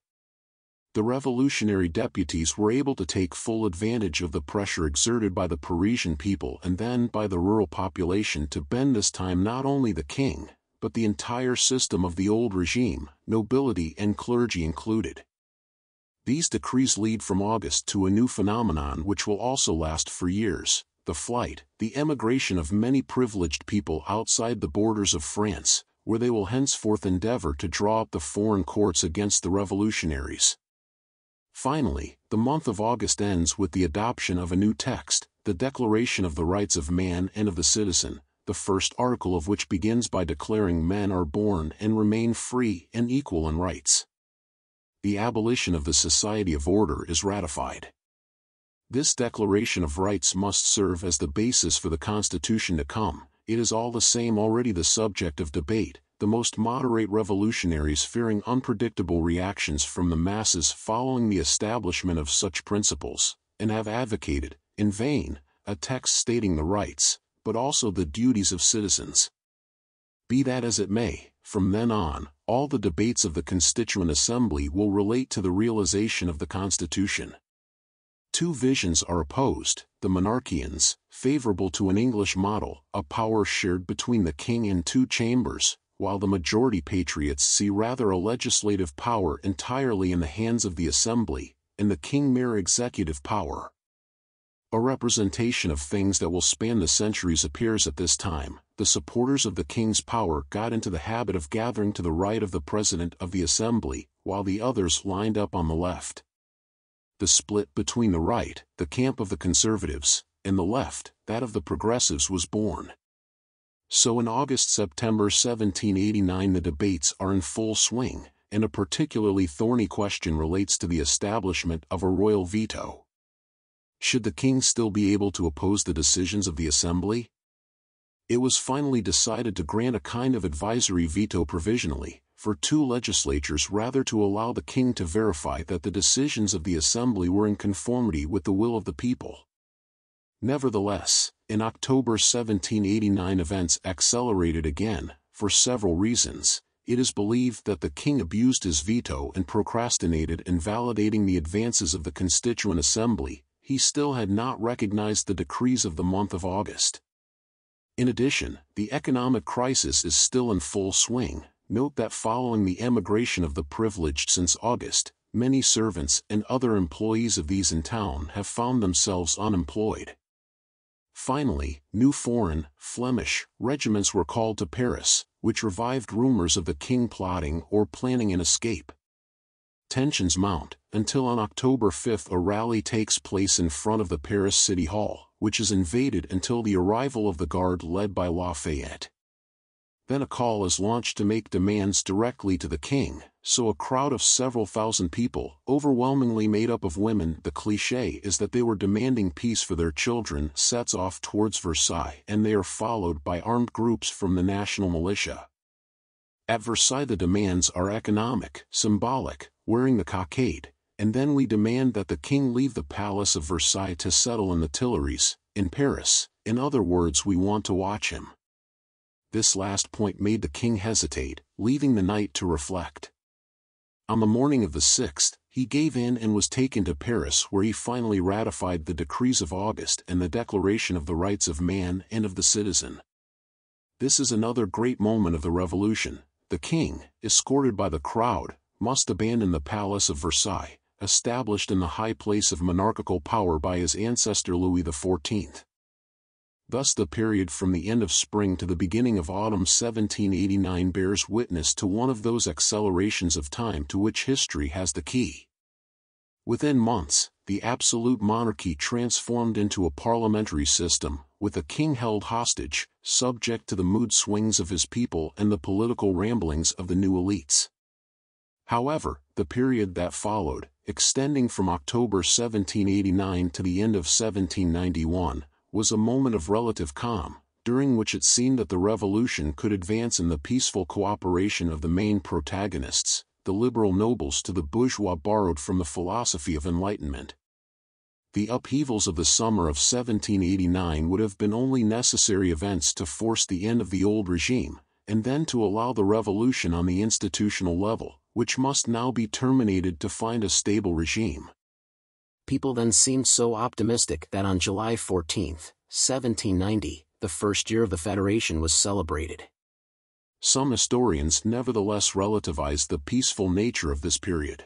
The revolutionary deputies were able to take full advantage of the pressure exerted by the Parisian people and then by the rural population to bend this time not only the king, but the entire system of the old regime, nobility and clergy included. These decrees lead from August to a new phenomenon which will also last for years, the flight, the emigration of many privileged people outside the borders of France, where they will henceforth endeavor to draw up the foreign courts against the revolutionaries. Finally, the month of August ends with the adoption of a new text, the Declaration of the Rights of Man and of the Citizen, the first article of which begins by declaring men are born and remain free and equal in rights. The abolition of the Society of Order is ratified. This Declaration of Rights must serve as the basis for the Constitution to come. It is all the same already the subject of debate, the most moderate revolutionaries fearing unpredictable reactions from the masses following the establishment of such principles, and have advocated, in vain, a text stating the rights, but also the duties of citizens. Be that as it may, from then on, all the debates of the Constituent Assembly will relate to the realization of the Constitution. Two visions are opposed, the monarchians, favorable to an English model, a power shared between the king and two chambers, while the majority patriots see rather a legislative power entirely in the hands of the assembly, and the king mere executive power. A representation of things that will span the centuries appears at this time. The supporters of the king's power got into the habit of gathering to the right of the president of the assembly, while the others lined up on the left. The split between the right, the camp of the conservatives, and the left, that of the progressives, was born. So in August September seventeen eighty-nine the debates are in full swing, and a particularly thorny question relates to the establishment of a royal veto. Should the king still be able to oppose the decisions of the assembly? It was finally decided to grant a kind of advisory veto provisionally, for two legislatures rather to allow the king to verify that the decisions of the assembly were in conformity with the will of the people. Nevertheless, in October seventeen eighty-nine events accelerated again, for several reasons. It is believed that the king abused his veto and procrastinated in validating the advances of the Constituent Assembly. He still had not recognized the decrees of the month of August. In addition, the economic crisis is still in full swing. Note that following the emigration of the privileged since August, many servants and other employees of these in town have found themselves unemployed. Finally, new foreign, Flemish, regiments were called to Paris, which revived rumors of the king plotting or planning an escape. Tensions mount, until on October fifth a rally takes place in front of the Paris City Hall, which is invaded until the arrival of the guard led by Lafayette. Then a call is launched to make demands directly to the king, so a crowd of several thousand people, overwhelmingly made up of women, the cliché is that they were demanding peace for their children, sets off towards Versailles, and they are followed by armed groups from the national militia. At Versailles the demands are economic, symbolic, wearing the cockade, and then we demand that the king leave the palace of Versailles to settle in the Tuileries, in Paris. In other words, we want to watch him. This last point made the king hesitate, leaving the night to reflect. On the morning of the sixth, he gave in and was taken to Paris, where he finally ratified the decrees of August and the Declaration of the Rights of Man and of the Citizen. This is another great moment of the revolution. The king, escorted by the crowd, must abandon the palace of Versailles, established in the high place of monarchical power by his ancestor Louis the fourteenth. Thus the period from the end of spring to the beginning of autumn seventeen eighty-nine bears witness to one of those accelerations of time to which history has the key. Within months, the absolute monarchy transformed into a parliamentary system, with a king held hostage, subject to the mood swings of his people and the political ramblings of the new elites. However, the period that followed, extending from October seventeen eighty-nine to the end of seventeen ninety-one, was a moment of relative calm, during which it seemed that the revolution could advance in the peaceful cooperation of the main protagonists, the liberal nobles to the bourgeois borrowed from the philosophy of enlightenment. The upheavals of the summer of seventeen eighty-nine would have been only necessary events to force the end of the old regime, and then to allow the revolution on the institutional level, which must now be terminated to find a stable regime. People then seemed so optimistic that on July fourteenth, seventeen ninety, the first year of the Federation was celebrated. Some historians nevertheless relativize the peaceful nature of this period.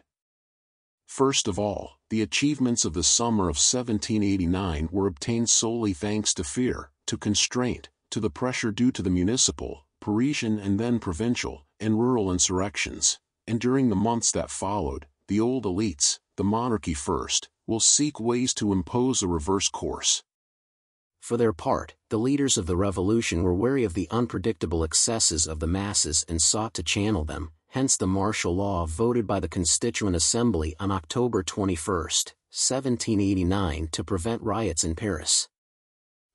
First of all, the achievements of the summer of seventeen eighty-nine were obtained solely thanks to fear, to constraint, to the pressure due to the municipal, Parisian and then provincial, and rural insurrections, and during the months that followed, the old elites, the monarchy first, will seek ways to impose a reverse course. For their part, the leaders of the revolution were wary of the unpredictable excesses of the masses and sought to channel them, hence the martial law voted by the Constituent Assembly on October twenty-first, seventeen eighty-nine to prevent riots in Paris.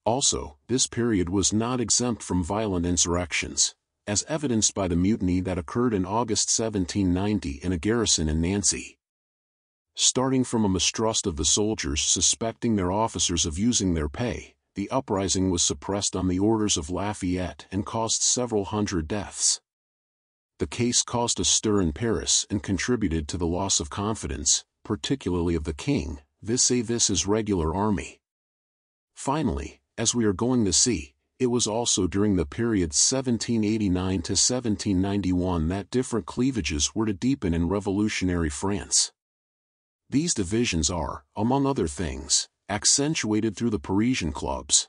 Also, this period was not exempt from violent insurrections, as evidenced by the mutiny that occurred in August seventeen ninety in a garrison in Nancy. Starting from a mistrust of the soldiers suspecting their officers of using their pay, the uprising was suppressed on the orders of Lafayette and caused several hundred deaths. The case caused a stir in Paris and contributed to the loss of confidence, particularly of the king, vis-à-vis his regular army. Finally, as we are going to see, it was also during the period seventeen eighty-nine to seventeen ninety-one that different cleavages were to deepen in revolutionary France. These divisions are, among other things, accentuated through the Parisian clubs.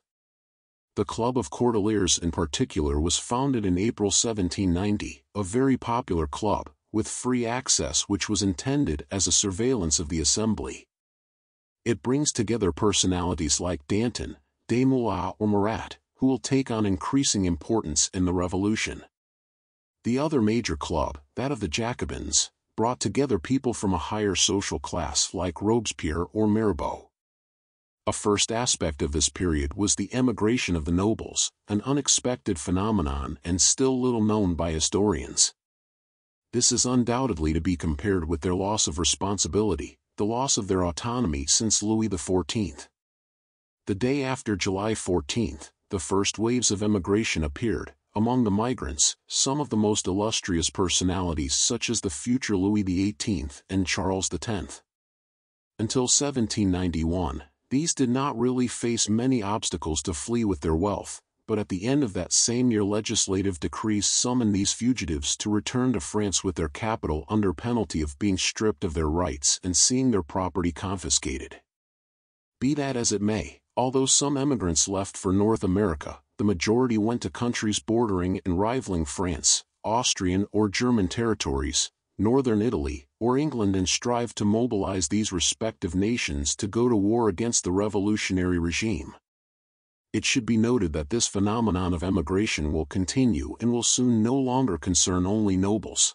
The Club of Cordeliers in particular was founded in April seventeen ninety, a very popular club, with free access which was intended as a surveillance of the assembly. It brings together personalities like Danton, Desmoulins or Marat, who will take on increasing importance in the revolution. The other major club, that of the Jacobins, brought together people from a higher social class like Robespierre or Mirabeau. A first aspect of this period was the emigration of the nobles, an unexpected phenomenon and still little known by historians. This is undoubtedly to be compared with their loss of responsibility, the loss of their autonomy since Louis the fourteenth. The day after July fourteenth, the first waves of emigration appeared. Among the migrants, some of the most illustrious personalities such as the future Louis the eighteenth and Charles the tenth. Until seventeen ninety-one, these did not really face many obstacles to flee with their wealth, but at the end of that same year legislative decrees summoned these fugitives to return to France with their capital under penalty of being stripped of their rights and seeing their property confiscated. Be that as it may, although some emigrants left for North America, the majority went to countries bordering and rivaling France, Austrian or German territories, northern Italy, or England and strived to mobilize these respective nations to go to war against the revolutionary regime. It should be noted that this phenomenon of emigration will continue and will soon no longer concern only nobles.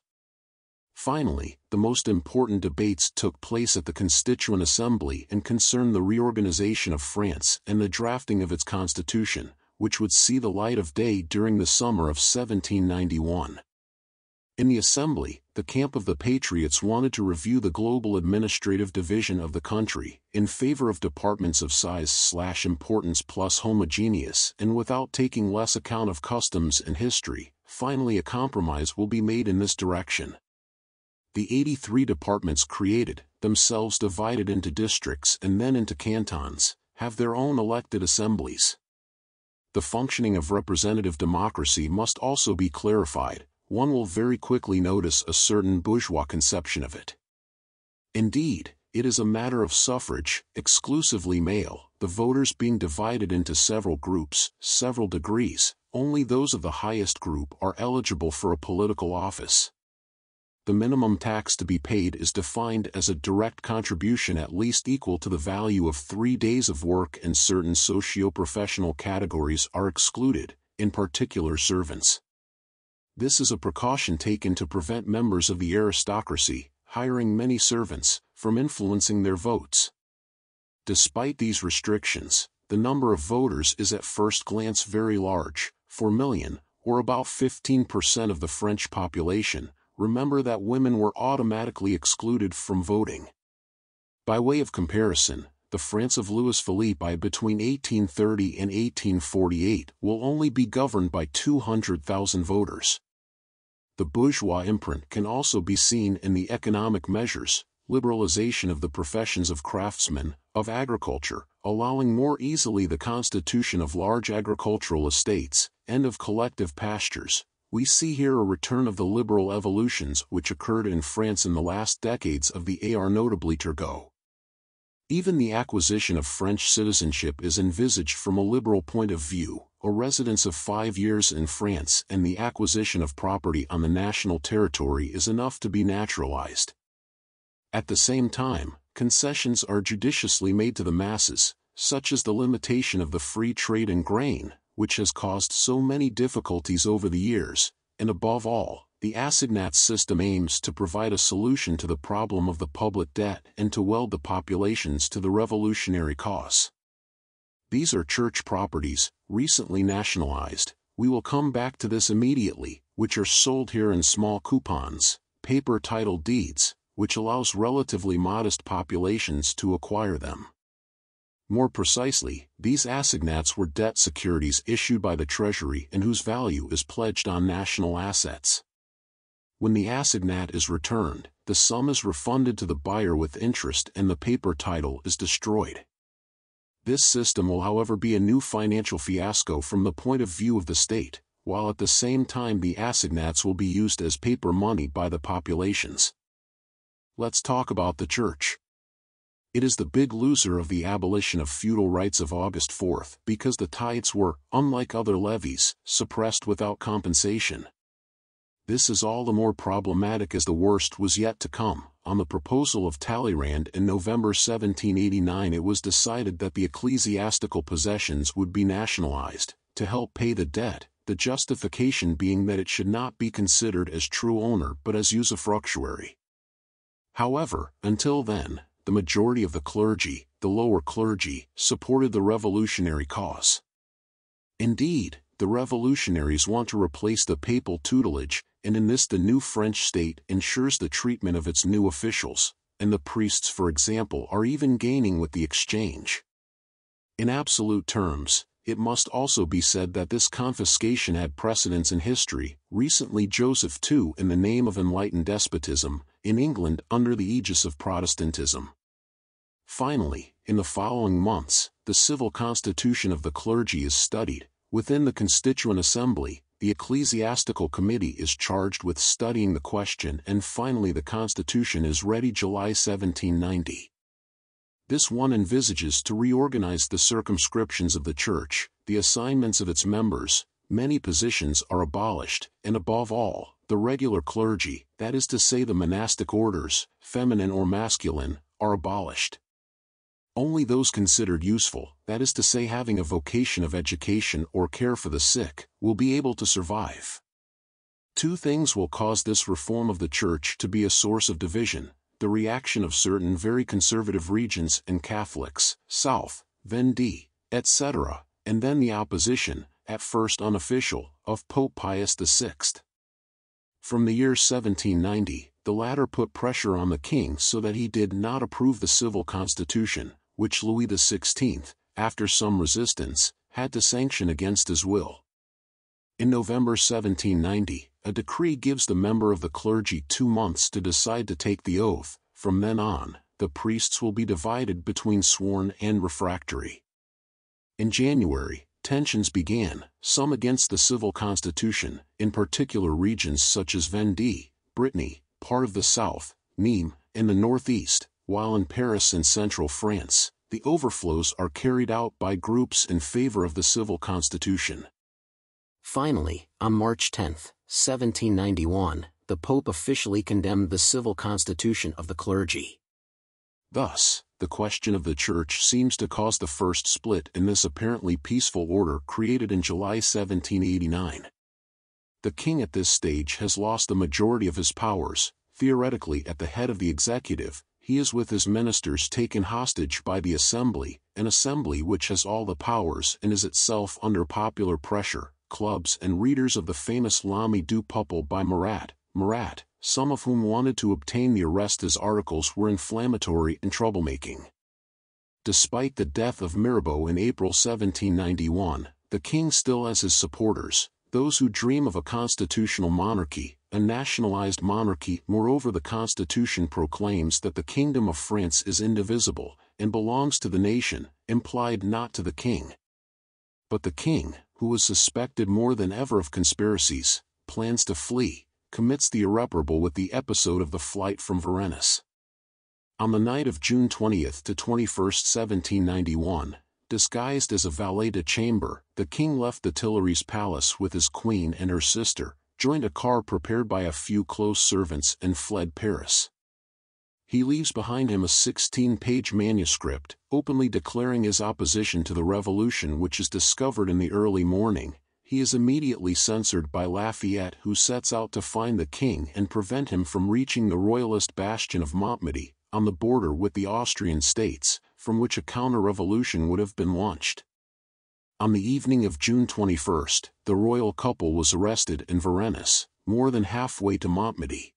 Finally, the most important debates took place at the Constituent Assembly and concerned the reorganization of France and the drafting of its constitution, which would see the light of day during the summer of seventeen ninety-one. In the assembly, the camp of the patriots wanted to review the global administrative division of the country, in favor of departments of size-slash-importance plus homogeneous and without taking less account of customs and history. Finally, a compromise will be made in this direction. The eighty-three departments created, themselves divided into districts and then into cantons, have their own elected assemblies. The functioning of representative democracy must also be clarified. One will very quickly notice a certain bourgeois conception of it. Indeed, it is a matter of suffrage, exclusively male, the voters being divided into several groups, several degrees, only those of the highest group are eligible for a political office. The minimum tax to be paid is defined as a direct contribution at least equal to the value of three days of work, and certain socio-professional categories are excluded, in particular servants. This is a precaution taken to prevent members of the aristocracy, hiring many servants, from influencing their votes. Despite these restrictions, the number of voters is at first glance very large, four million, or about fifteen percent of the French population. Remember that women were automatically excluded from voting. By way of comparison, the France of Louis-Philippe between eighteen thirty and eighteen forty-eight will only be governed by two hundred thousand voters. The bourgeois imprint can also be seen in the economic measures, liberalization of the professions of craftsmen, of agriculture, allowing more easily the constitution of large agricultural estates, and of collective pastures. We see here a return of the liberal evolutions which occurred in France in the last decades of the era, notably Turgot. Even the acquisition of French citizenship is envisaged from a liberal point of view, a residence of five years in France and the acquisition of property on the national territory is enough to be naturalized. At the same time, concessions are judiciously made to the masses, such as the limitation of the free trade in grain, which has caused so many difficulties over the years, and above all, the assignat system aims to provide a solution to the problem of the public debt and to weld the populations to the revolutionary cause. These are church properties, recently nationalized, we will come back to this immediately, which are sold here in small coupons, paper title deeds, which allows relatively modest populations to acquire them. More precisely, these assignats were debt securities issued by the Treasury and whose value is pledged on national assets. When the assignat is returned, the sum is refunded to the buyer with interest and the paper title is destroyed. This system will, however, be a new financial fiasco from the point of view of the state, while at the same time the assignats will be used as paper money by the populations. Let's talk about the church. It is the big loser of the abolition of feudal rights of August fourth because the tithes were, unlike other levies, suppressed without compensation. This is all the more problematic as the worst was yet to come. On the proposal of Talleyrand in November seventeen eighty-nine, it was decided that the ecclesiastical possessions would be nationalized, to help pay the debt, the justification being that it should not be considered as true owner but as usufructuary. However, until then, the majority of the clergy, the lower clergy, supported the revolutionary cause. Indeed, the revolutionaries want to replace the papal tutelage, and in this the new French state ensures the treatment of its new officials, and the priests, for example, are even gaining with the exchange. In absolute terms, it must also be said that this confiscation had precedents in history. Recently Joseph the Second, in the name of enlightened despotism, in England under the aegis of Protestantism. Finally, in the following months, the civil constitution of the clergy is studied. Within the Constituent Assembly, the Ecclesiastical Committee is charged with studying the question, and finally the Constitution is ready July seventeen ninety. This one envisages to reorganize the circumscriptions of the Church, the assignments of its members, many positions are abolished, and above all, the regular clergy, that is to say the monastic orders, feminine or masculine, are abolished. Only those considered useful, that is to say having a vocation of education or care for the sick, will be able to survive. Two things will cause this reform of the Church to be a source of division: the reaction of certain very conservative regions and Catholics, South, Vendée, et cetera, and then the opposition, at first unofficial, of Pope Pius the Sixth. From the year seventeen ninety, the latter put pressure on the king so that he did not approve the civil constitution, which Louis the Sixteenth, after some resistance, had to sanction against his will. In November seventeen ninety, a decree gives the member of the clergy two months to decide to take the oath. From then on, the priests will be divided between sworn and refractory. In January, tensions began, some against the civil constitution, in particular regions such as Vendée, Brittany, part of the South, Nîmes, and the Northeast, while in Paris and central France, the overflows are carried out by groups in favor of the civil constitution. Finally, on March tenth, seventeen ninety-one, the Pope officially condemned the civil constitution of the clergy. Thus, the question of the Church seems to cause the first split in this apparently peaceful order created in July seventeen eighty-nine. The king at this stage has lost the majority of his powers. Theoretically at the head of the executive, he is with his ministers taken hostage by the assembly, an assembly which has all the powers and is itself under popular pressure. Clubs and readers of the famous L'Ami du Peuple by Marat, Marat, some of whom wanted to obtain the arrest as articles were inflammatory and troublemaking. Despite the death of Mirabeau in April seventeen ninety-one, the king still has his supporters, those who dream of a constitutional monarchy, a nationalized monarchy. Moreover, the Constitution proclaims that the Kingdom of France is indivisible, and belongs to the nation, implied not to the king. But the king, who was suspected more than ever of conspiracies, plans to flee, commits the irreparable with the episode of the flight from Varennes. On the night of June twentieth to twenty-first, seventeen ninety-one, disguised as a valet de chambre, the king left the Tuileries Palace with his queen and her sister, joined a car prepared by a few close servants and fled Paris. He leaves behind him a sixteen-page manuscript, openly declaring his opposition to the revolution, which is discovered in the early morning. He is immediately censored by Lafayette, who sets out to find the king and prevent him from reaching the royalist bastion of Montmedy, on the border with the Austrian states, from which a counter-revolution would have been launched. On the evening of June twenty-first, the royal couple was arrested in Varennes, more than halfway to Montmedy.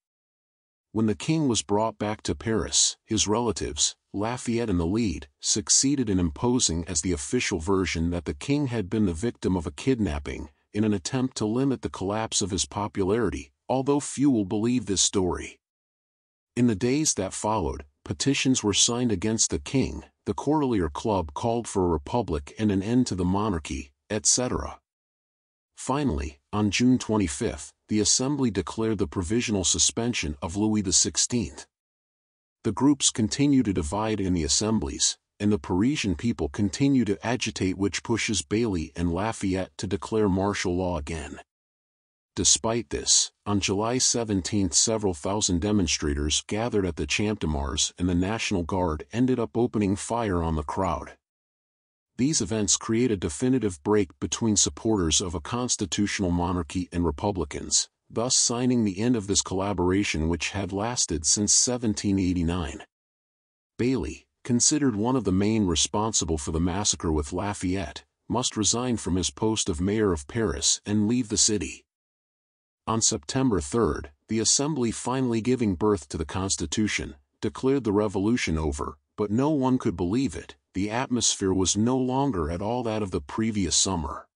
When the king was brought back to Paris, his relatives, Lafayette in the lead, succeeded in imposing as the official version that the king had been the victim of a kidnapping, in an attempt to limit the collapse of his popularity, although few will believe this story. In the days that followed, petitions were signed against the king, the Cordelier Club called for a republic and an end to the monarchy, et cetera. Finally, on June twenty-fifth, the Assembly declared the provisional suspension of Louis the sixteenth. The groups continue to divide in the assemblies, and the Parisian people continue to agitate, which pushes Bailly and Lafayette to declare martial law again. Despite this, on July seventeenth several thousand demonstrators gathered at the Champ de Mars and the National Guard ended up opening fire on the crowd. These events create a definitive break between supporters of a constitutional monarchy and Republicans, thus signing the end of this collaboration which had lasted since seventeen eighty-nine. Bailly, considered one of the main responsible for the massacre with Lafayette, must resign from his post of mayor of Paris and leave the city. On September third, the Assembly, finally giving birth to the Constitution, declared the revolution over, but no one could believe it. The atmosphere was no longer at all that of the previous summer.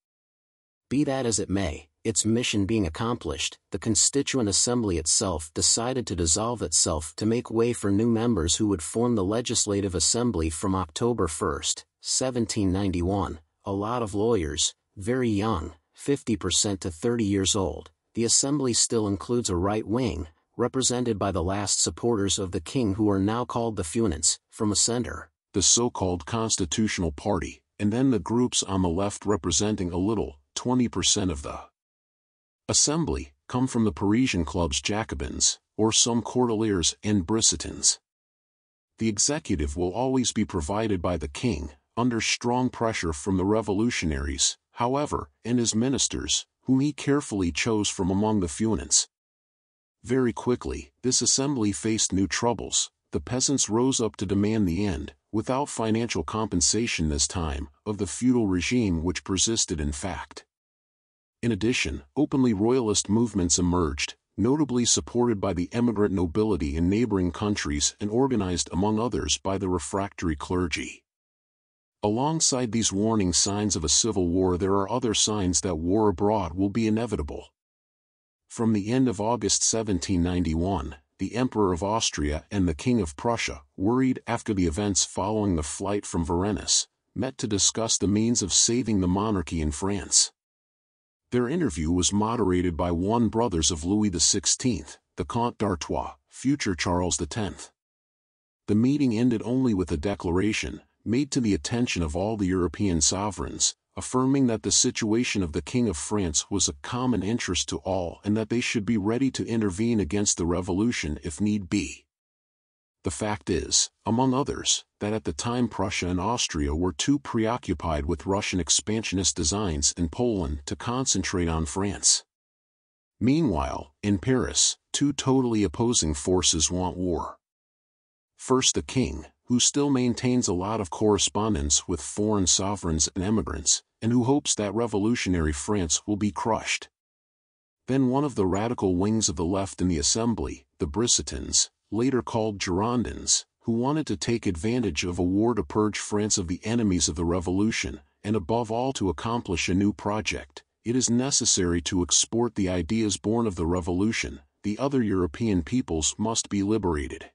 Be that as it may, its mission being accomplished, the Constituent Assembly itself decided to dissolve itself to make way for new members who would form the Legislative Assembly from October first, seventeen ninety-one, a lot of lawyers, very young, fifty percent to thirty years old. The Assembly still includes a right wing, represented by the last supporters of the king who are now called the Funants, from a center, the so-called Constitutional Party, and then the groups on the left representing a little, twenty percent of the Assembly, come from the Parisian club's Jacobins, or some Cordeliers and Brissotins. The executive will always be provided by the king, under strong pressure from the revolutionaries, however, and his ministers, whom he carefully chose from among the Funants. Very quickly, this assembly faced new troubles. The peasants rose up to demand the end, without financial compensation this time, of the feudal regime which persisted in fact. In addition, openly royalist movements emerged, notably supported by the emigrant nobility in neighboring countries and organized among others by the refractory clergy. Alongside these warning signs of a civil war, there are other signs that war abroad will be inevitable. From the end of August seventeen ninety-one, the Emperor of Austria and the King of Prussia, worried after the events following the flight from Varennes, met to discuss the means of saving the monarchy in France. Their interview was moderated by one brothers of Louis the sixteenth, the Comte d'Artois, future Charles the tenth. The meeting ended only with a declaration, made to the attention of all the European sovereigns, affirming that the situation of the King of France was of common interest to all and that they should be ready to intervene against the revolution if need be. The fact is, among others, that at the time Prussia and Austria were too preoccupied with Russian expansionist designs in Poland to concentrate on France. Meanwhile, in Paris, two totally opposing forces want war. First, the king, who still maintains a lot of correspondence with foreign sovereigns and emigrants, and who hopes that revolutionary France will be crushed. Then one of the radical wings of the left in the assembly, the Brissotins, later called Girondins, who wanted to take advantage of a war to purge France of the enemies of the revolution, and above all to accomplish a new project. It is necessary to export the ideas born of the revolution, the other European peoples must be liberated.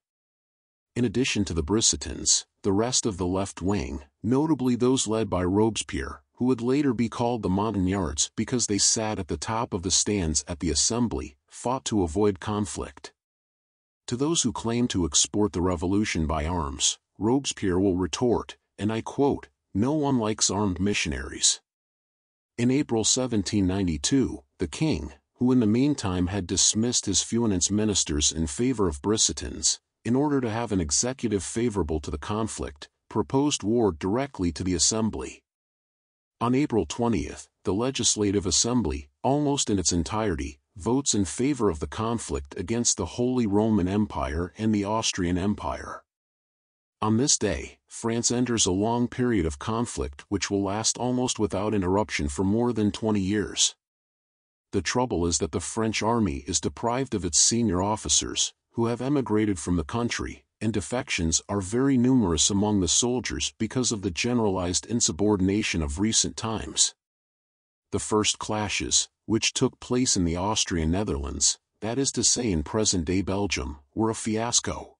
In addition to the Brissotins, the rest of the left wing, notably those led by Robespierre, who would later be called the Montagnards because they sat at the top of the stands at the assembly, fought to avoid conflict. To those who claim to export the revolution by arms, Robespierre will retort, and I quote, "No one likes armed missionaries." In April seventeen ninety-two, the king, who in the meantime had dismissed his Fuinance ministers in favor of Brissotins, in order to have an executive favorable to the conflict, proposed war directly to the assembly. On April twentieth, the Legislative Assembly, almost in its entirety, votes in favor of the conflict against the Holy Roman Empire and the Austrian Empire. On this day, France enters a long period of conflict which will last almost without interruption for more than twenty years. The trouble is that the French army is deprived of its senior officers, who have emigrated from the country, and defections are very numerous among the soldiers because of the generalized insubordination of recent times. The first clashes, which took place in the Austrian Netherlands, that is to say in present-day Belgium, were a fiasco.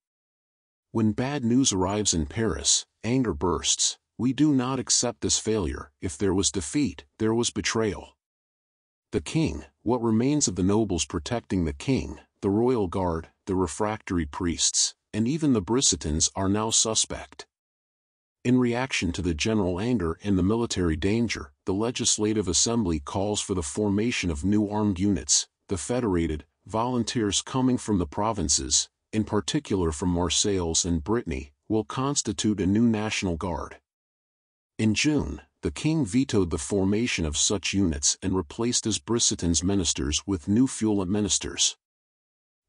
When bad news arrives in Paris, anger bursts. We do not accept this failure. If there was defeat, there was betrayal. The king, what remains of the nobles protecting the king, the royal guard, the refractory priests, and even the Brissotins are now suspect. In reaction to the general anger and the military danger, the Legislative Assembly calls for the formation of new armed units, the federated, volunteers coming from the provinces, in particular from Marseilles and Brittany, will constitute a new National Guard. In June, the king vetoed the formation of such units and replaced his Brissotins ministers with new Fuelant ministers.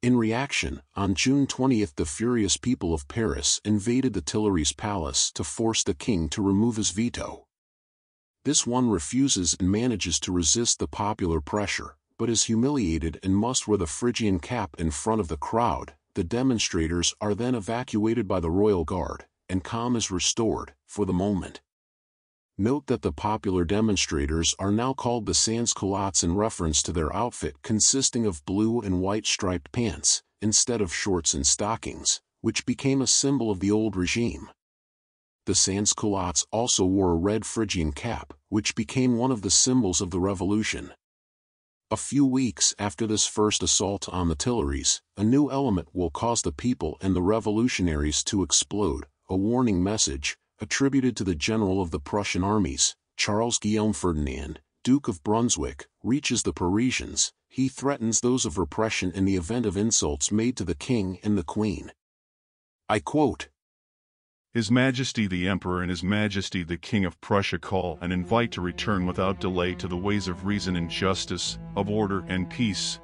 In reaction, on June twentieth the furious people of Paris invaded the Tuileries Palace to force the king to remove his veto. This one refuses and manages to resist the popular pressure, but is humiliated and must wear the Phrygian cap in front of the crowd. The demonstrators are then evacuated by the royal guard, and calm is restored, for the moment. Note that the popular demonstrators are now called the sans-culottes in reference to their outfit consisting of blue and white striped pants, instead of shorts and stockings, which became a symbol of the old regime. The sans-culottes also wore a red Phrygian cap, which became one of the symbols of the revolution. A few weeks after this first assault on the Tuileries, a new element will cause the people and the revolutionaries to explode, a warning message, attributed to the general of the Prussian armies, Charles Guillaume Ferdinand, Duke of Brunswick, reaches the Parisians. He threatens those of repression in the event of insults made to the king and the queen. I quote, "His Majesty the Emperor and His Majesty the King of Prussia call and invite to return without delay to the ways of reason and justice, of order and peace.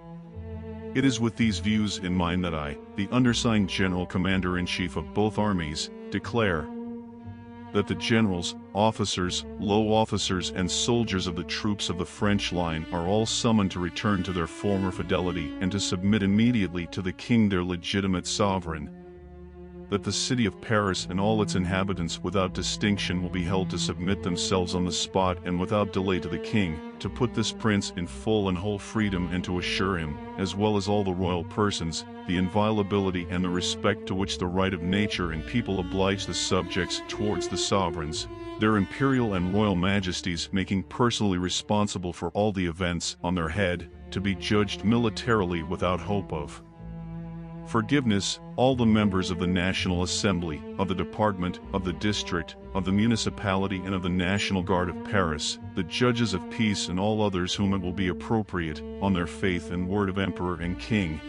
It is with these views in mind that I, the undersigned General Commander-in-Chief of both armies, declare that the generals, officers, low officers and soldiers of the troops of the French line are all summoned to return to their former fidelity and to submit immediately to the King their legitimate sovereign. That the city of Paris and all its inhabitants without distinction will be held to submit themselves on the spot and without delay to the king, to put this prince in full and whole freedom and to assure him, as well as all the royal persons, the inviolability and the respect to which the right of nature and people oblige the subjects towards the sovereigns, their imperial and royal majesties making personally responsible for all the events on their head, to be judged militarily without hope of forgiveness, all the members of the National Assembly, of the Department, of the District, of the Municipality and of the National Guard of Paris, the Judges of Peace and all others whom it will be appropriate, on their faith and word of Emperor and King,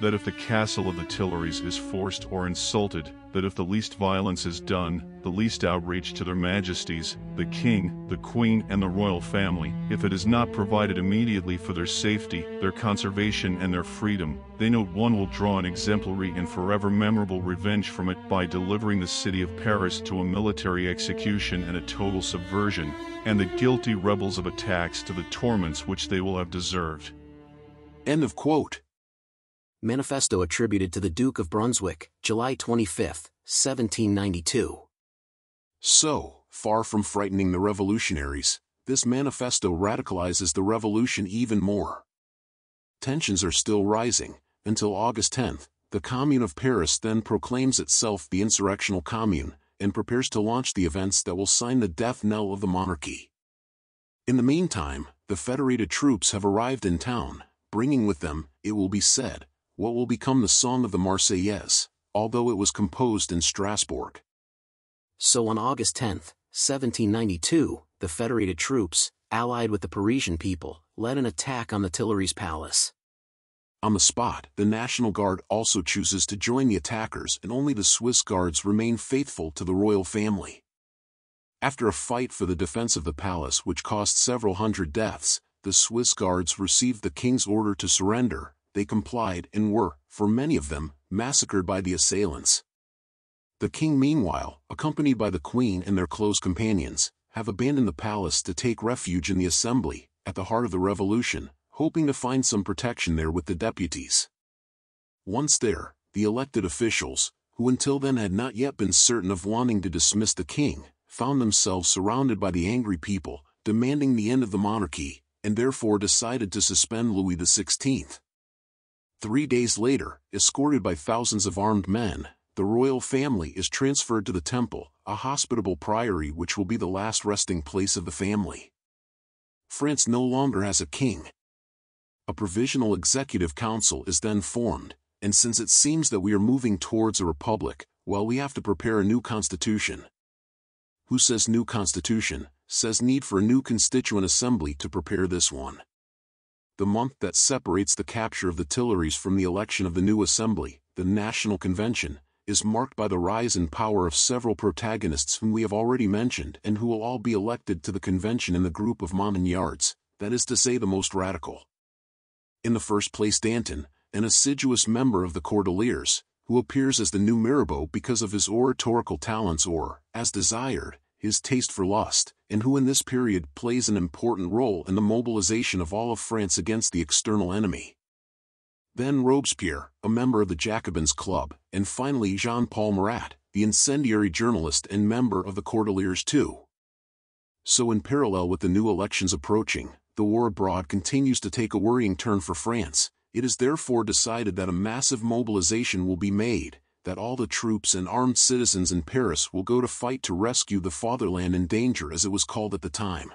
that if the castle of the Tuileries is forced or insulted, that if the least violence is done, the least outrage to their majesties, the king, the queen and the royal family, if it is not provided immediately for their safety, their conservation and their freedom, they note one will draw an exemplary and forever memorable revenge from it by delivering the city of Paris to a military execution and a total subversion, and the guilty rebels of attacks to the torments which they will have deserved." End of quote. Manifesto attributed to the Duke of Brunswick, July twenty-fifth, seventeen ninety-two. So, far from frightening the revolutionaries, this manifesto radicalizes the revolution even more. Tensions are still rising, until August tenth, the Commune of Paris then proclaims itself the insurrectional commune, and prepares to launch the events that will sign the death knell of the monarchy. In the meantime, the federated troops have arrived in town, bringing with them, it will be said, what will become the song of the Marseillaise, although it was composed in Strasbourg. So on August tenth, seventeen ninety-two, the federated troops, allied with the Parisian people, led an attack on the Tuileries Palace. On the spot, the National Guard also chooses to join the attackers and only the Swiss Guards remain faithful to the royal family. After a fight for the defense of the palace which cost several hundred deaths, the Swiss Guards received the king's order to surrender. They complied and were, for many of them, massacred by the assailants. The king meanwhile, accompanied by the queen and their close companions, have abandoned the palace to take refuge in the assembly, at the heart of the revolution, hoping to find some protection there with the deputies. Once there, the elected officials, who until then had not yet been certain of wanting to dismiss the king, found themselves surrounded by the angry people, demanding the end of the monarchy, and therefore decided to suspend Louis the sixteenth. Three days later, escorted by thousands of armed men, the royal family is transferred to the Temple, a hospitable priory which will be the last resting place of the family. France no longer has a king. A provisional executive council is then formed, and since it seems that we are moving towards a republic, well, we have to prepare a new constitution. Who says new constitution, says need for a new constituent assembly to prepare this one. The month that separates the capture of the Tuileries from the election of the new assembly, the National Convention, is marked by the rise in power of several protagonists whom we have already mentioned and who will all be elected to the convention in the group of Montagnards, that is to say the most radical. In the first place Danton, an assiduous member of the Cordeliers, who appears as the new Mirabeau because of his oratorical talents or, as desired, his taste for lust, and who in this period plays an important role in the mobilization of all of France against the external enemy. Then Robespierre, a member of the Jacobins Club, and finally Jean-Paul Marat, the incendiary journalist and member of the Cordeliers too. So in parallel with the new elections approaching, the war abroad continues to take a worrying turn for France. It is therefore decided that a massive mobilization will be made, that all the troops and armed citizens in Paris will go to fight to rescue the fatherland in danger as it was called at the time.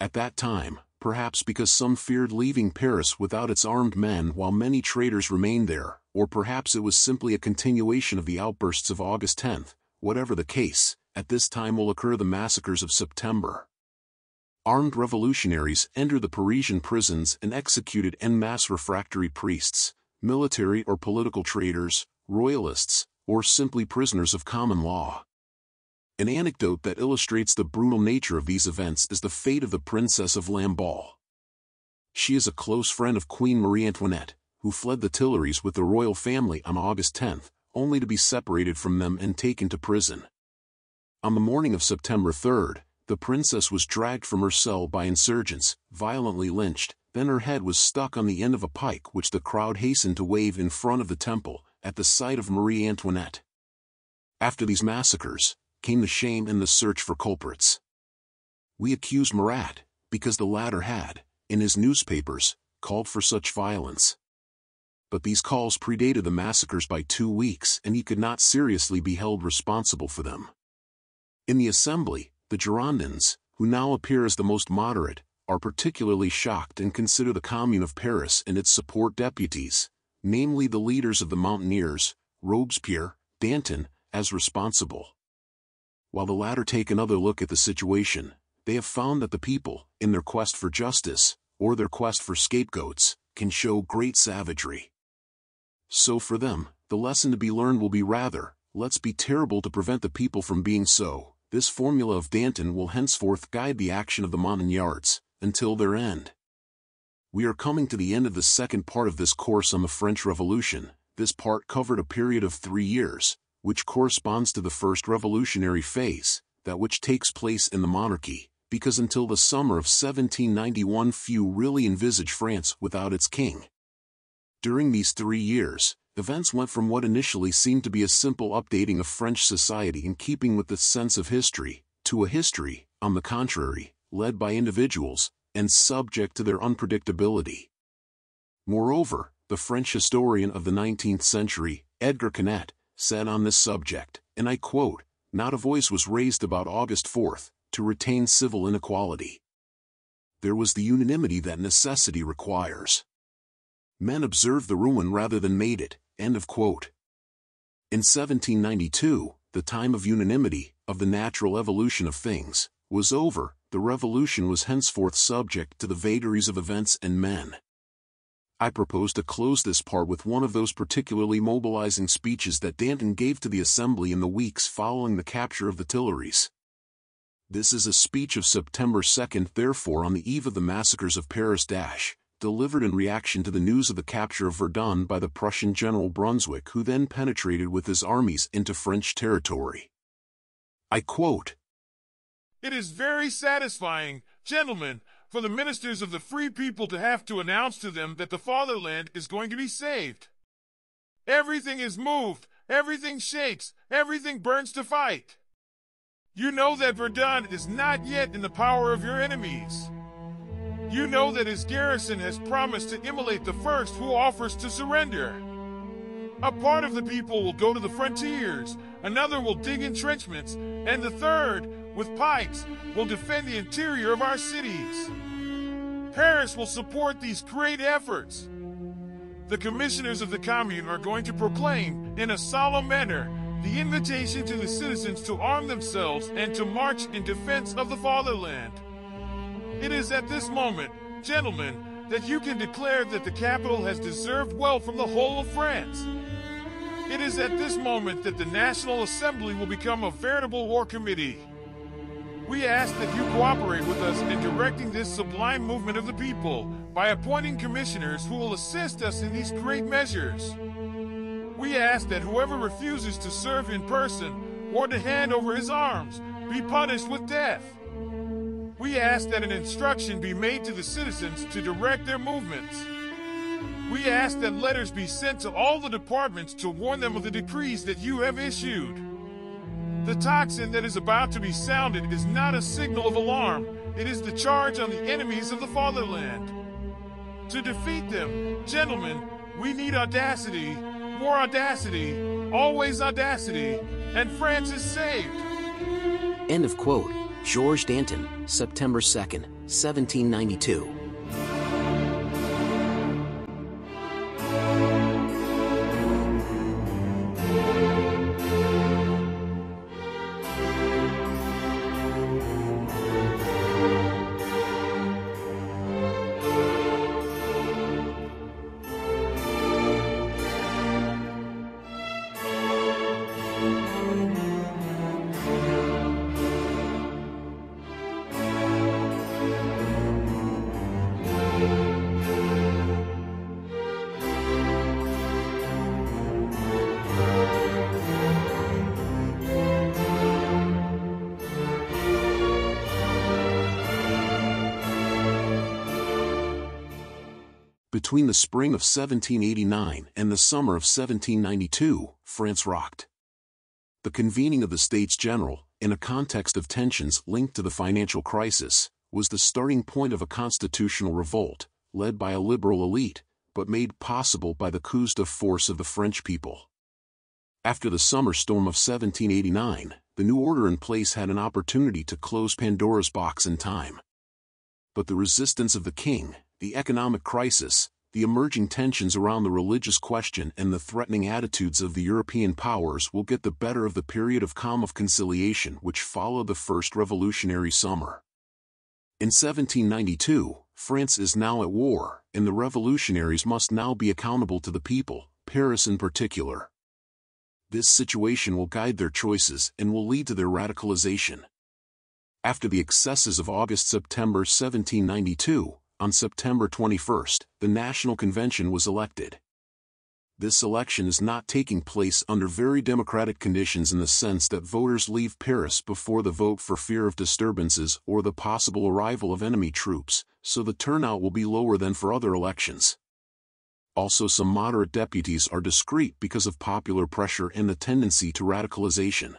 At that time, perhaps because some feared leaving Paris without its armed men while many traitors remained there, or perhaps it was simply a continuation of the outbursts of August tenth, whatever the case, at this time will occur the massacres of September. Armed revolutionaries enter the Parisian prisons and executed en masse refractory priests, military or political traitors, royalists, or simply prisoners of common law. An anecdote that illustrates the brutal nature of these events is the fate of the Princess of Lamballe. She is a close friend of Queen Marie Antoinette, who fled the Tuileries with the royal family on August tenth, only to be separated from them and taken to prison. On the morning of September third, the princess was dragged from her cell by insurgents, violently lynched, then her head was stuck on the end of a pike which the crowd hastened to wave in front of the temple, at the sight of Marie Antoinette. After these massacres, came the shame and the search for culprits. We accuse Marat, because the latter had, in his newspapers, called for such violence. But these calls predated the massacres by two weeks and he could not seriously be held responsible for them. In the assembly, the Girondins, who now appear as the most moderate, are particularly shocked and consider the Commune of Paris and its support deputies, namely the leaders of the mountaineers, Robespierre, Danton, as responsible. While the latter take another look at the situation, they have found that the people, in their quest for justice, or their quest for scapegoats, can show great savagery. So for them, the lesson to be learned will be rather, let's be terrible to prevent the people from being so. This formula of Danton will henceforth guide the action of the Montagnards, until their end. We are coming to the end of the second part of this course on the French Revolution. This part covered a period of three years, which corresponds to the first revolutionary phase, that which takes place in the monarchy, because until the summer of seventeen ninety-one few really envisage France without its king. During these three years, events went from what initially seemed to be a simple updating of French society in keeping with the sense of history, to a history, on the contrary, led by individuals, and subject to their unpredictability. Moreover, the French historian of the nineteenth century, Edgar Quinet, said on this subject, and I quote, "Not a voice was raised about August fourth, to retain civil inequality. There was the unanimity that necessity requires. Men observed the ruin rather than made it," end of quote. In seventeen ninety-two, the time of unanimity, of the natural evolution of things, was over. The revolution was henceforth subject to the vagaries of events and men. I propose to close this part with one of those particularly mobilizing speeches that Danton gave to the Assembly in the weeks following the capture of the Tuileries. This is a speech of September second, therefore, on the eve of the massacres of Paris, delivered in reaction to the news of the capture of Verdun by the Prussian General Brunswick, who then penetrated with his armies into French territory. I quote, "It is very satisfying, gentlemen, for the ministers of the free people to have to announce to them that the fatherland is going to be saved. Everything is moved, everything shakes, everything burns to fight. You know that Verdun is not yet in the power of your enemies. You know that his garrison has promised to immolate the first who offers to surrender. A part of the people will go to the frontiers, another will dig entrenchments, and the third, with pikes, will defend the interior of our cities. Paris will support these great efforts. The commissioners of the Commune are going to proclaim, in a solemn manner, the invitation to the citizens to arm themselves and to march in defense of the fatherland. It is at this moment, gentlemen, that you can declare that the capital has deserved well from the whole of France. It is at this moment that the National Assembly will become a veritable war committee. We ask that you cooperate with us in directing this sublime movement of the people by appointing commissioners who will assist us in these great measures. We ask that whoever refuses to serve in person or to hand over his arms be punished with death. We ask that an instruction be made to the citizens to direct their movements. We ask that letters be sent to all the departments to warn them of the decrees that you have issued. The tocsin that is about to be sounded is not a signal of alarm, it is the charge on the enemies of the fatherland. To defeat them, gentlemen, we need audacity, more audacity, always audacity, and France is saved." End of quote. George Danton, September second, seventeen ninety-two. Between the spring of seventeen eighty-nine and the summer of seventeen ninety-two, France rocked. The convening of the States General, in a context of tensions linked to the financial crisis, was the starting point of a constitutional revolt, led by a liberal elite, but made possible by the coups de force of the French people. After the summer storm of seventeen eighty-nine, the new order in place had an opportunity to close Pandora's box in time. But the resistance of the king, the economic crisis, the emerging tensions around the religious question and the threatening attitudes of the European powers will get the better of the period of calm of conciliation which followed the first revolutionary summer. In seventeen ninety-two, France is now at war, and the revolutionaries must now be accountable to the people, Paris in particular. This situation will guide their choices and will lead to their radicalization. After the excesses of August September seventeen ninety-two, on September twenty-first, the National Convention was elected. This election is not taking place under very democratic conditions in the sense that voters leave Paris before the vote for fear of disturbances or the possible arrival of enemy troops, so the turnout will be lower than for other elections. Also, some moderate deputies are discreet because of popular pressure and the tendency to radicalization.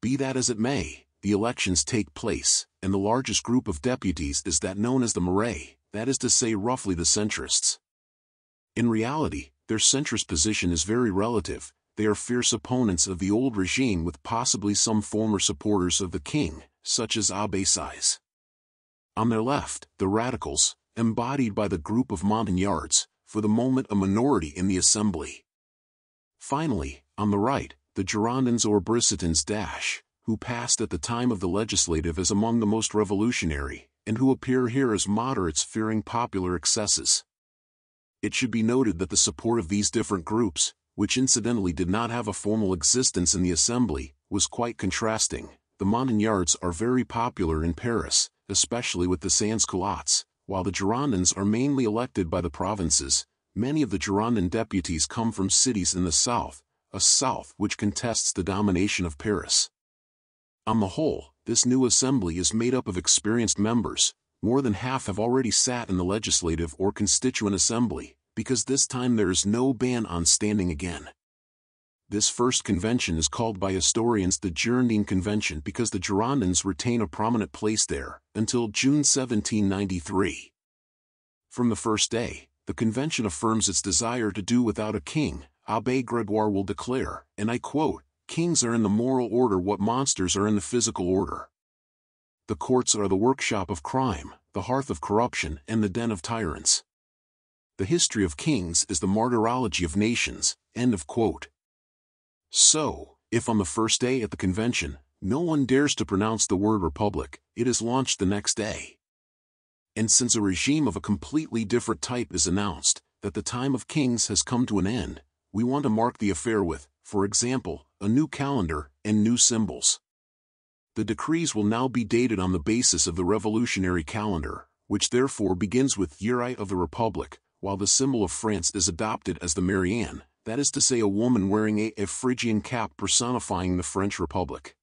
Be that as it may, the elections take place, and the largest group of deputies is that known as the Marais, that is to say roughly the centrists. In reality, their centrist position is very relative. They are fierce opponents of the old regime with possibly some former supporters of the king, such as Abbé Sieyès. On their left, the radicals, embodied by the group of Montagnards, for the moment a minority in the assembly. Finally, on the right, the Girondins or Brissotins dash. who passed at the time of the legislative as among the most revolutionary, and who appear here as moderates fearing popular excesses. It should be noted that the support of these different groups, which incidentally did not have a formal existence in the assembly, was quite contrasting. The Montagnards are very popular in Paris, especially with the sans-culottes, while the Girondins are mainly elected by the provinces. Many of the Girondin deputies come from cities in the south, a south which contests the domination of Paris. On the whole, this new assembly is made up of experienced members. More than half have already sat in the legislative or constituent assembly, because this time there is no ban on standing again. This first convention is called by historians the Girondin Convention because the Girondins retain a prominent place there, until June seventeen ninety-three. From the first day, the convention affirms its desire to do without a king. Abbé Grégoire will declare, and I quote, "Kings are in the moral order what monsters are in the physical order. The courts are the workshop of crime, the hearth of corruption, and the den of tyrants. The history of kings is the martyrology of nations," end of quote. So, if on the first day at the convention, no one dares to pronounce the word republic, it is launched the next day. And since a regime of a completely different type is announced, that the time of kings has come to an end, we want to mark the affair with, for example, a new calendar, and new symbols. The decrees will now be dated on the basis of the revolutionary calendar, which therefore begins with Year I of the Republic, while the symbol of France is adopted as the Marianne, that is to say a woman wearing a Phrygian cap personifying the French Republic.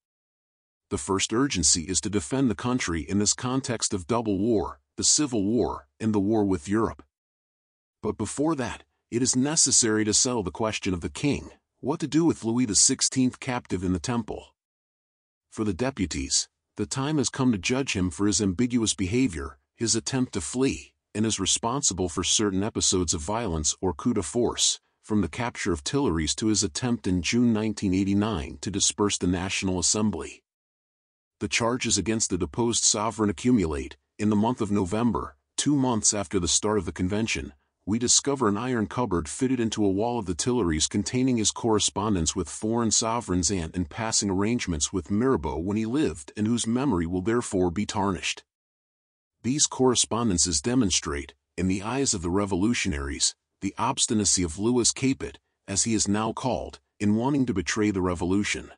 The first urgency is to defend the country in this context of double war, the Civil War, and the war with Europe. But before that, it is necessary to settle the question of the king. What to do with Louis the sixteenth captive in the temple? For the deputies, the time has come to judge him for his ambiguous behavior, his attempt to flee, and is responsible for certain episodes of violence or coup de force, from the capture of Tuileries to his attempt in June nineteen eighty-nine to disperse the National Assembly. The charges against the deposed sovereign accumulate. In the month of November, two months after the start of the convention, we discover an iron cupboard fitted into a wall of the Tuileries containing his correspondence with foreign sovereigns and in passing arrangements with Mirabeau when he lived and whose memory will therefore be tarnished. These correspondences demonstrate, in the eyes of the revolutionaries, the obstinacy of Louis Capet, as he is now called, in wanting to betray the revolution.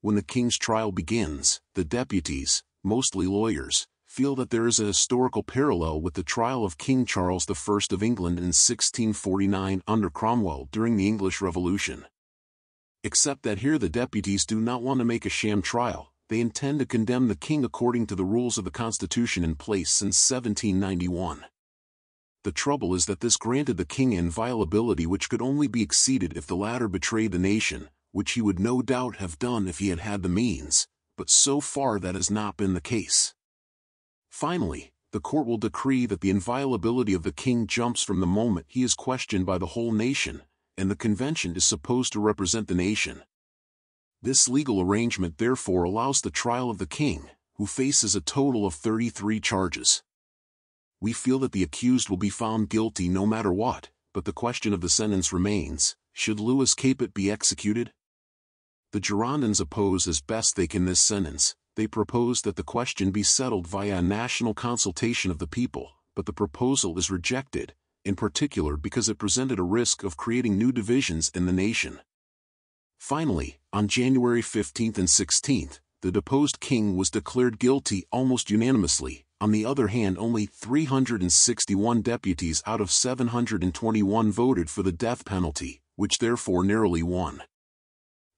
When the king's trial begins, the deputies, mostly lawyers, feel that there is a historical parallel with the trial of King Charles the First of England in sixteen forty-nine under Cromwell during the English Revolution. Except that here the deputies do not want to make a sham trial, they intend to condemn the king according to the rules of the Constitution in place since seventeen ninety-one. The trouble is that this granted the king inviolability which could only be exceeded if the latter betrayed the nation, which he would no doubt have done if he had had the means, but so far that has not been the case. Finally, the court will decree that the inviolability of the king jumps from the moment he is questioned by the whole nation, and the convention is supposed to represent the nation. This legal arrangement therefore allows the trial of the king, who faces a total of thirty-three charges. We feel that the accused will be found guilty no matter what, but the question of the sentence remains, should Louis Capet be executed? The Girondins oppose as best they can this sentence. They propose that the question be settled via a national consultation of the people, but the proposal is rejected, in particular because it presented a risk of creating new divisions in the nation. Finally, on January fifteenth and sixteenth, the deposed king was declared guilty almost unanimously. On the other hand, only three hundred sixty-one deputies out of seven hundred twenty-one voted for the death penalty, which therefore narrowly won.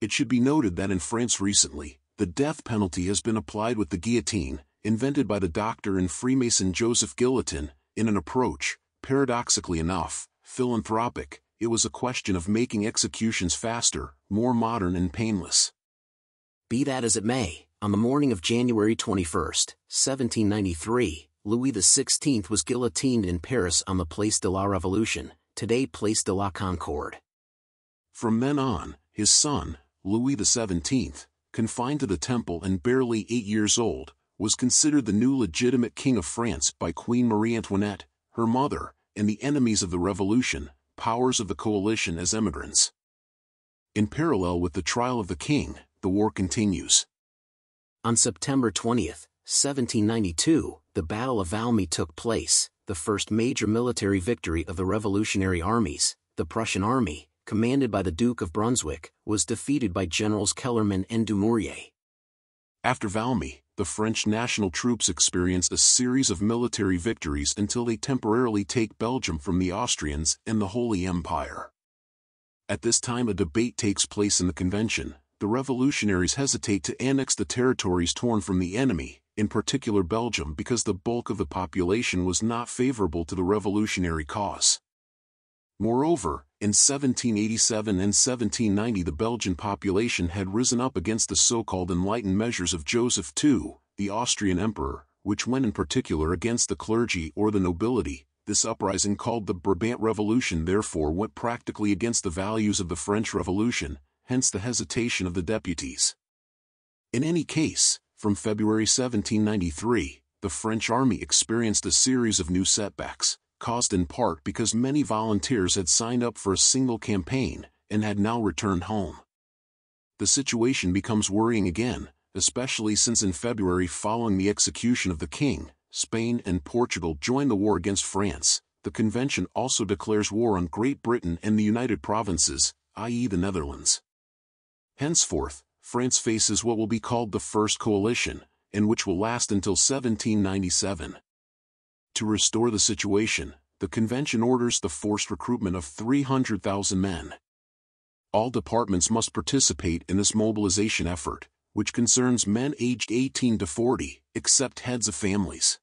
It should be noted that in France recently, the death penalty has been applied with the guillotine, invented by the doctor and Freemason Joseph Guillotin, in an approach, paradoxically enough, philanthropic. It was a question of making executions faster, more modern and painless. Be that as it may, on the morning of January twenty-first, seventeen ninety-three, Louis the sixteenth was guillotined in Paris on the Place de la Révolution, today Place de la Concorde. From then on, his son, Louis the seventeenth, confined to the Temple and barely eight years old, was considered the new legitimate king of France by Queen Marie Antoinette, her mother, and the enemies of the Revolution, powers of the coalition as emigrants. In parallel with the trial of the king, the war continues. On September twentieth, seventeen ninety-two, the Battle of Valmy took place, the first major military victory of the revolutionary armies. The Prussian army, commanded by the Duke of Brunswick, was defeated by Generals Kellerman and Dumouriez. After Valmy, the French national troops experience a series of military victories until they temporarily take Belgium from the Austrians and the Holy Empire. At this time, a debate takes place in the convention. The revolutionaries hesitate to annex the territories torn from the enemy, in particular Belgium, because the bulk of the population was not favorable to the revolutionary cause. Moreover, in seventeen eighty-seven and seventeen ninety the Belgian population had risen up against the so-called enlightened measures of Joseph the Second, the Austrian emperor, which went in particular against the clergy or the nobility. This uprising, called the Brabant Revolution, therefore went practically against the values of the French Revolution, hence the hesitation of the deputies. In any case, from February seventeen ninety-three, the French army experienced a series of new setbacks, caused in part because many volunteers had signed up for a single campaign and had now returned home. The situation becomes worrying again, especially since in February, following the execution of the king, Spain and Portugal join the war against France. The convention also declares war on Great Britain and the United Provinces, that is the Netherlands. Henceforth, France faces what will be called the First Coalition, and which will last until seventeen ninety-seven. To restore the situation, the convention orders the forced recruitment of three hundred thousand men. All departments must participate in this mobilization effort, which concerns men aged eighteen to forty, except heads of families.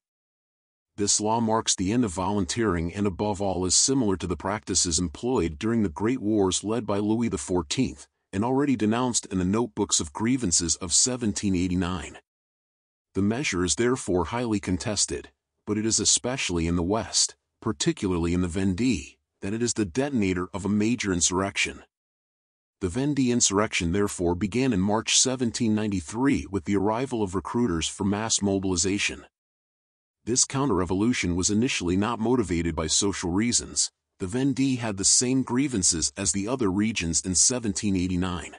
This law marks the end of volunteering and above all is similar to the practices employed during the Great Wars led by Louis the fourteenth, and already denounced in the Notebooks of Grievances of seventeen eighty-nine. The measure is therefore highly contested, but it is especially in the West, particularly in the Vendée, that it is the detonator of a major insurrection. The Vendée insurrection therefore began in March seventeen ninety-three with the arrival of recruiters for mass mobilization. This counter-revolution was initially not motivated by social reasons. The Vendée had the same grievances as the other regions in seventeen eighty-nine.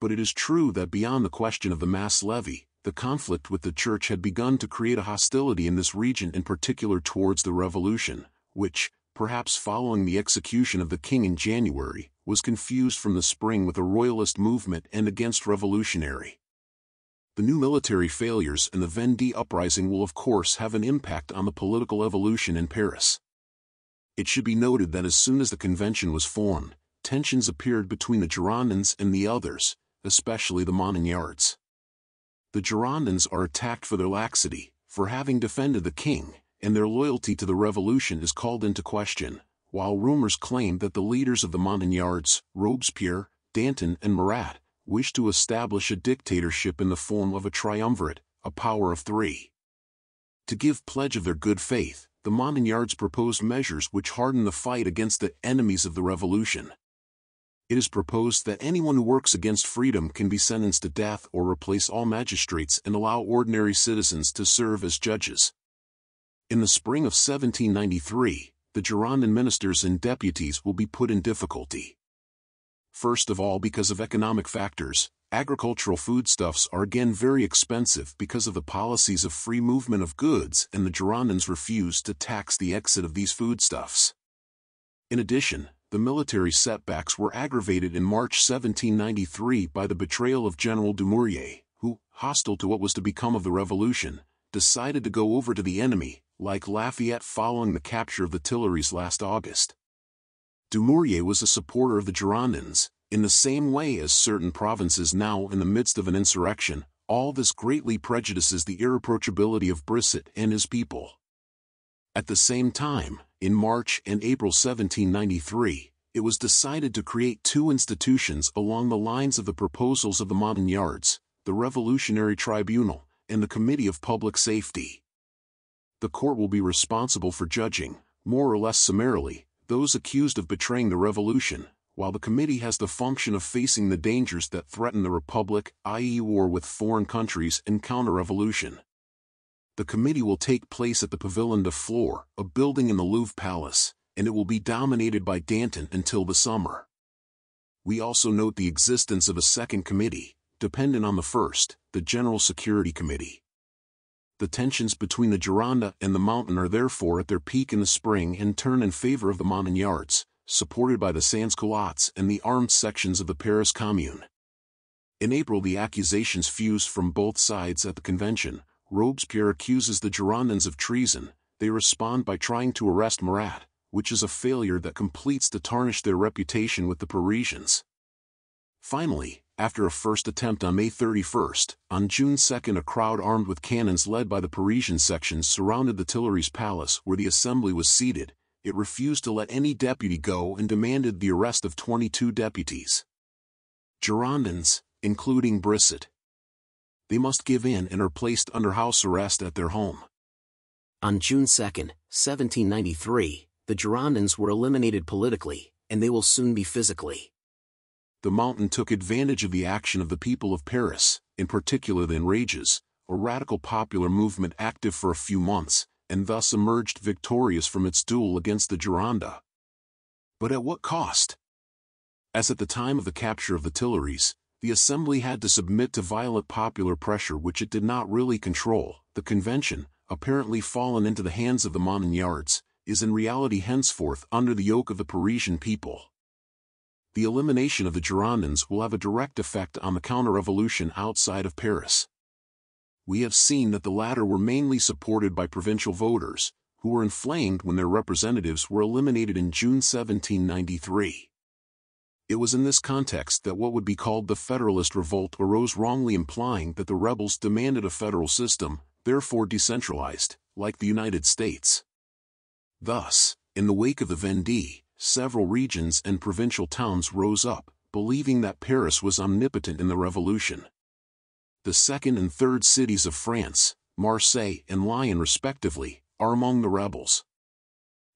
But it is true that beyond the question of the mass levy, the conflict with the Church had begun to create a hostility in this region, in particular towards the Revolution, which, perhaps following the execution of the king in January, was confused from the spring with a royalist movement and against revolutionary. The new military failures and the Vendée uprising will of course have an impact on the political evolution in Paris. It should be noted that as soon as the convention was formed, tensions appeared between the Girondins and the others, especially the Montagnards. The Girondins are attacked for their laxity, for having defended the king, and their loyalty to the revolution is called into question, while rumors claim that the leaders of the Montagnards, Robespierre, Danton and Marat, wished to establish a dictatorship in the form of a triumvirate, a power of three. To give pledge of their good faith, the Montagnards proposed measures which harden the fight against the enemies of the revolution. It is proposed that anyone who works against freedom can be sentenced to death or replace all magistrates and allow ordinary citizens to serve as judges. In the spring of seventeen ninety-three, the Girondin ministers and deputies will be put in difficulty. First of all, because of economic factors, agricultural foodstuffs are again very expensive because of the policies of free movement of goods, and the Girondins refuse to tax the exit of these foodstuffs. In addition, the military setbacks were aggravated in March seventeen ninety-three by the betrayal of General Dumouriez, who, hostile to what was to become of the revolution, decided to go over to the enemy, like Lafayette following the capture of the Tuileries last August. Dumouriez was a supporter of the Girondins, in the same way as certain provinces now in the midst of an insurrection. All this greatly prejudices the irreproachability of Brisset and his people. At the same time, in March and April seventeen ninety-three, it was decided to create two institutions along the lines of the proposals of the Montagnards, the Revolutionary Tribunal, and the Committee of Public Safety. The court will be responsible for judging, more or less summarily, those accused of betraying the revolution, while the committee has the function of facing the dangers that threaten the republic, that is war with foreign countries and counter-revolution. The committee will take place at the Pavillon de Flore, a building in the Louvre Palace, and it will be dominated by Danton until the summer. We also note the existence of a second committee, dependent on the first, the General Security Committee. The tensions between the Gironda and the Mountain are therefore at their peak in the spring and turn in favor of the Montagnards, supported by the sans-culottes and the armed sections of the Paris Commune. In April, the accusations fuse from both sides at the convention. Robespierre accuses the Girondins of treason. They respond by trying to arrest Marat, which is a failure that completes to tarnish their reputation with the Parisians. Finally, after a first attempt on May thirty-first, on June second a crowd armed with cannons led by the Parisian section surrounded the Tuileries Palace where the assembly was seated. It refused to let any deputy go and demanded the arrest of twenty-two deputies. Girondins, including Brisset. They must give in and are placed under house arrest at their home. On June second, seventeen ninety-three, the Girondins were eliminated politically, and they will soon be physically. The Mountain took advantage of the action of the people of Paris, in particular the Enrages, a radical popular movement active for a few months, and thus emerged victorious from its duel against the Gironda. But at what cost? As at the time of the capture of the Tuileries, the Assembly had to submit to violent popular pressure which it did not really control. The Convention, apparently fallen into the hands of the Montagnards, is in reality henceforth under the yoke of the Parisian people. The elimination of the Girondins will have a direct effect on the counter-revolution outside of Paris. We have seen that the latter were mainly supported by provincial voters, who were inflamed when their representatives were eliminated in June seventeen ninety-three. It was in this context that what would be called the Federalist Revolt arose, wrongly implying that the rebels demanded a federal system, therefore decentralized, like the United States. Thus, in the wake of the Vendée, several regions and provincial towns rose up, believing that Paris was omnipotent in the revolution. The second and third cities of France, Marseille and Lyon respectively, are among the rebels.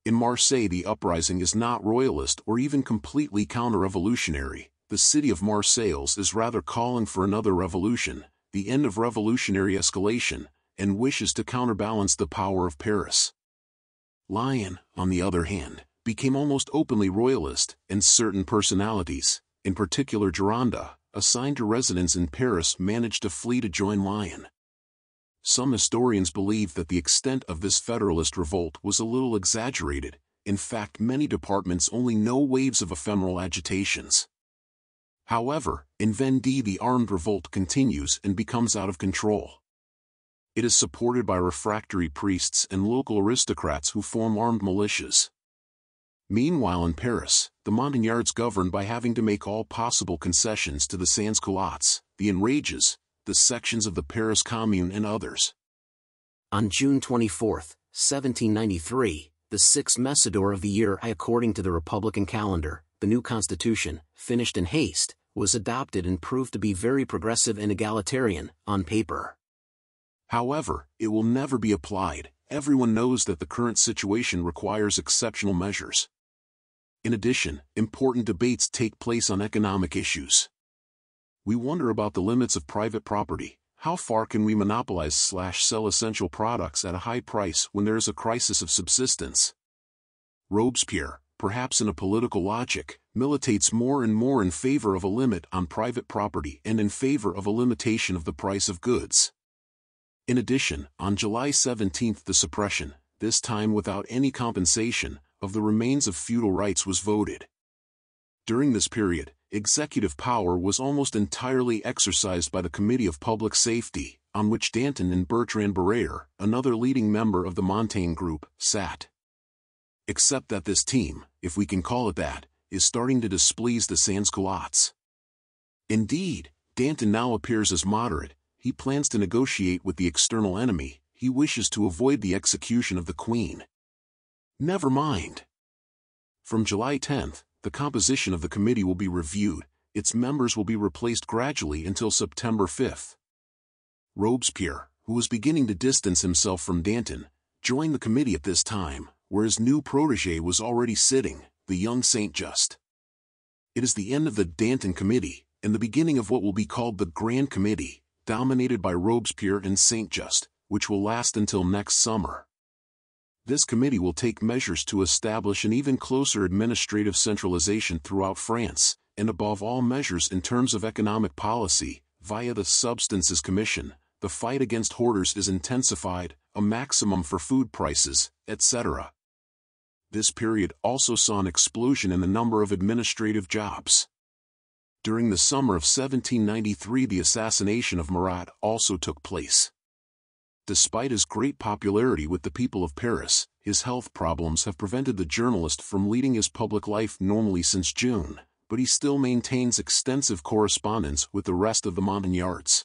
In Marseille, the uprising is not royalist or even completely counter-revolutionary. The city of Marseilles is rather calling for another revolution, the end of revolutionary escalation, and wishes to counterbalance the power of Paris. Lyon, on the other hand, became almost openly royalist, and certain personalities, in particular Gironda, assigned to residence in Paris, managed to flee to join Lyon. Some historians believe that the extent of this Federalist revolt was a little exaggerated. In fact, many departments only know waves of ephemeral agitations. However, in Vendée the armed revolt continues and becomes out of control. It is supported by refractory priests and local aristocrats who form armed militias. Meanwhile, in Paris, the Montagnards govern by having to make all possible concessions to the sans-culottes, the Enrages, the sections of the Paris Commune and others. On June twenty-fourth, seventeen ninety-three, the sixth messidor of the year I, according to the Republican calendar, the new constitution, finished in haste, was adopted and proved to be very progressive and egalitarian, on paper. However, it will never be applied. Everyone knows that the current situation requires exceptional measures. In addition, important debates take place on economic issues. We wonder about the limits of private property, How far can we monopolize slash sell essential products at a high price when there is a crisis of subsistence? Robespierre, perhaps in a political logic, militates more and more in favor of a limit on private property and in favor of a limitation of the price of goods. In addition, on July seventeenth the suppression, this time without any compensation, of the remains of feudal rights was voted. During this period, executive power was almost entirely exercised by the Committee of Public Safety, on which Danton and Bertrand Barère, another leading member of the Montaigne group, sat. Except that this team, if we can call it that, is starting to displease the sans-culottes. Indeed, Danton now appears as moderate. He plans to negotiate with the external enemy. He wishes to avoid the execution of the Queen. Never mind. From July tenth, the composition of the committee will be reviewed. Its members will be replaced gradually until September fifth. Robespierre, who was beginning to distance himself from Danton, joined the committee at this time, where his new protégé was already sitting, the young Saint-Just. It is the end of the Danton Committee, and the beginning of what will be called the Grand Committee, dominated by Robespierre and Saint-Just, which will last until next summer. This committee will take measures to establish an even closer administrative centralization throughout France, and above all measures in terms of economic policy, via the Substances Commission. The fight against hoarders is intensified, a maximum for food prices, et cetera. This period also saw an explosion in the number of administrative jobs. During the summer of seventeen ninety-three, the assassination of Marat also took place. Despite his great popularity with the people of Paris, his health problems have prevented the journalist from leading his public life normally since June, but he still maintains extensive correspondence with the rest of the Montagnards.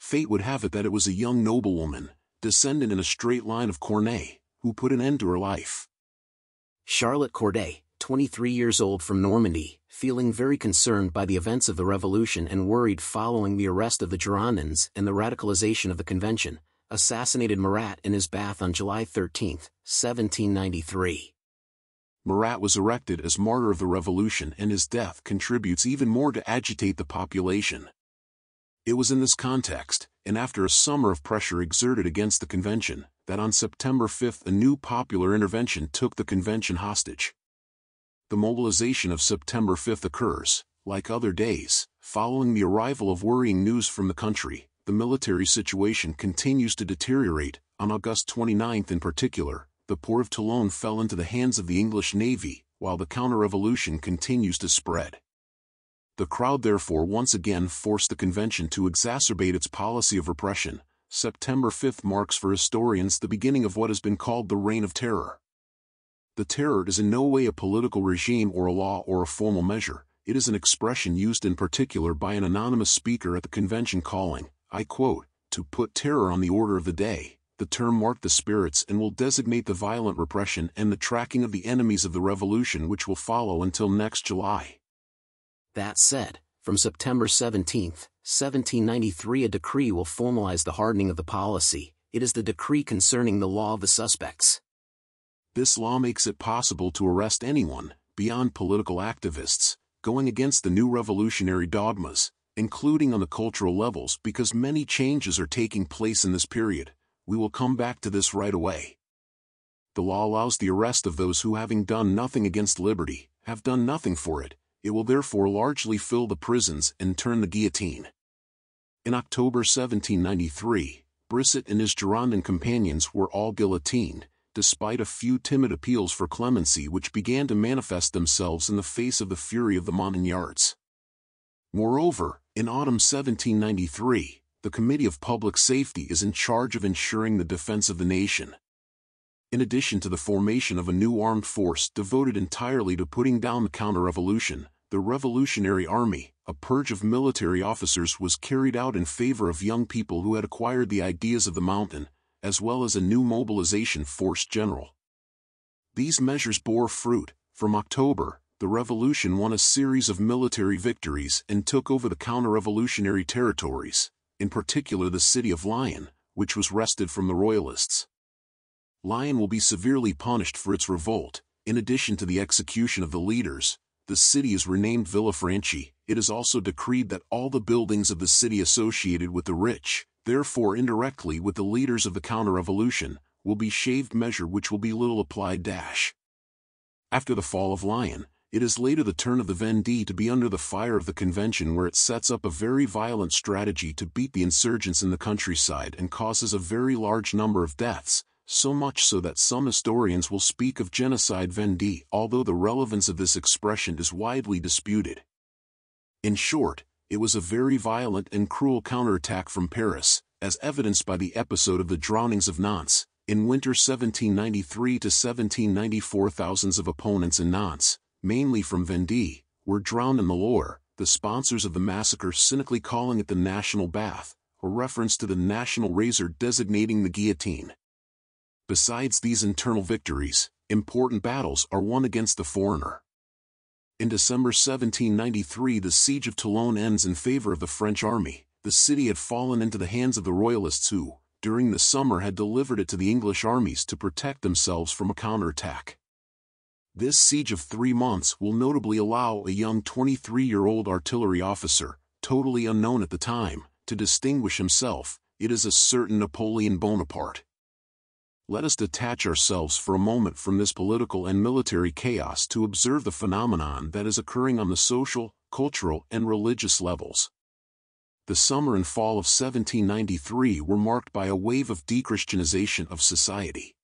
Fate would have it that it was a young noblewoman, descendant in a straight line of Corneille, who put an end to her life. Charlotte Corday, twenty-three years old from Normandy, feeling very concerned by the events of the Revolution and worried following the arrest of the Girondins and the radicalization of the Convention, assassinated Marat in his bath on July thirteenth, seventeen ninety-three. Marat was erected as martyr of the Revolution, and his death contributes even more to agitate the population. It was in this context, and after a summer of pressure exerted against the Convention, that on September fifth a new popular intervention took the Convention hostage. The mobilization of September fifth occurs, like other days, following the arrival of worrying news from the country. The military situation continues to deteriorate. On August twenty-ninth in particular, the port of Toulon fell into the hands of the English Navy, while the counter-revolution continues to spread. The crowd therefore once again forced the Convention to exacerbate its policy of repression. September fifth marks for historians the beginning of what has been called the Reign of Terror. The terror is in no way a political regime or a law or a formal measure. It is an expression used in particular by an anonymous speaker at the Convention calling, I quote, to put terror on the order of the day. The term marked the spirits and will designate the violent repression and the tracking of the enemies of the revolution which will follow until next July. That said, from September seventeenth, seventeen ninety-three a decree will formalize the hardening of the policy. It is the decree concerning the law of the suspects. This law makes it possible to arrest anyone, beyond political activists, going against the new revolutionary dogmas, including on the cultural levels, because many changes are taking place in this period. We will come back to this right away. The law allows the arrest of those who, having done nothing against liberty, have done nothing for it. It will therefore largely fill the prisons and turn the guillotine. In October seventeen ninety-three, Brisset and his Girondin companions were all guillotined, despite a few timid appeals for clemency which began to manifest themselves in the face of the fury of the Montagnards. Moreover, in autumn seventeen ninety-three, the Committee of Public Safety is in charge of ensuring the defense of the nation. In addition to the formation of a new armed force devoted entirely to putting down the counter-revolution, the Revolutionary Army, a purge of military officers was carried out in favor of young people who had acquired the ideas of the Mountain, as well as a new mobilization force general. These measures bore fruit. From October, the revolution won a series of military victories and took over the counter-revolutionary territories, in particular the city of Lyon, which was wrested from the Royalists. Lyon will be severely punished for its revolt. In addition to the execution of the leaders, the city is renamed Villafranchi. it is also decreed that all the buildings of the city associated with the rich, therefore indirectly with the leaders of the counter-revolution, will be shaved, measure which will be little applied. Dash. After the fall of Lyon, it is later the turn of the Vendée to be under the fire of the Convention, where it sets up a very violent strategy to beat the insurgents in the countryside and causes a very large number of deaths, so much so that some historians will speak of genocide Vendée, although the relevance of this expression is widely disputed. In short, it was a very violent and cruel counterattack from Paris, as evidenced by the episode of the drownings of Nantes. In winter seventeen ninety-three to seventeen ninety-four, thousands of opponents in Nantes, mainly from Vendée, were drowned in the Loire, the sponsors of the massacre cynically calling it the National Bath, a reference to the national razor designating the guillotine. Besides these internal victories, important battles are won against the foreigner. In December seventeen ninety-three, the siege of Toulon ends in favor of the French army. The city had fallen into the hands of the royalists who, during the summer, had delivered it to the English armies to protect themselves from a counterattack. This siege of three months will notably allow a young twenty-three-year-old artillery officer, totally unknown at the time, to distinguish himself. It is a certain Napoleon Bonaparte. Let us detach ourselves for a moment from this political and military chaos to observe the phenomenon that is occurring on the social, cultural, and religious levels. The summer and fall of seventeen ninety-three were marked by a wave of de-Christianization of society.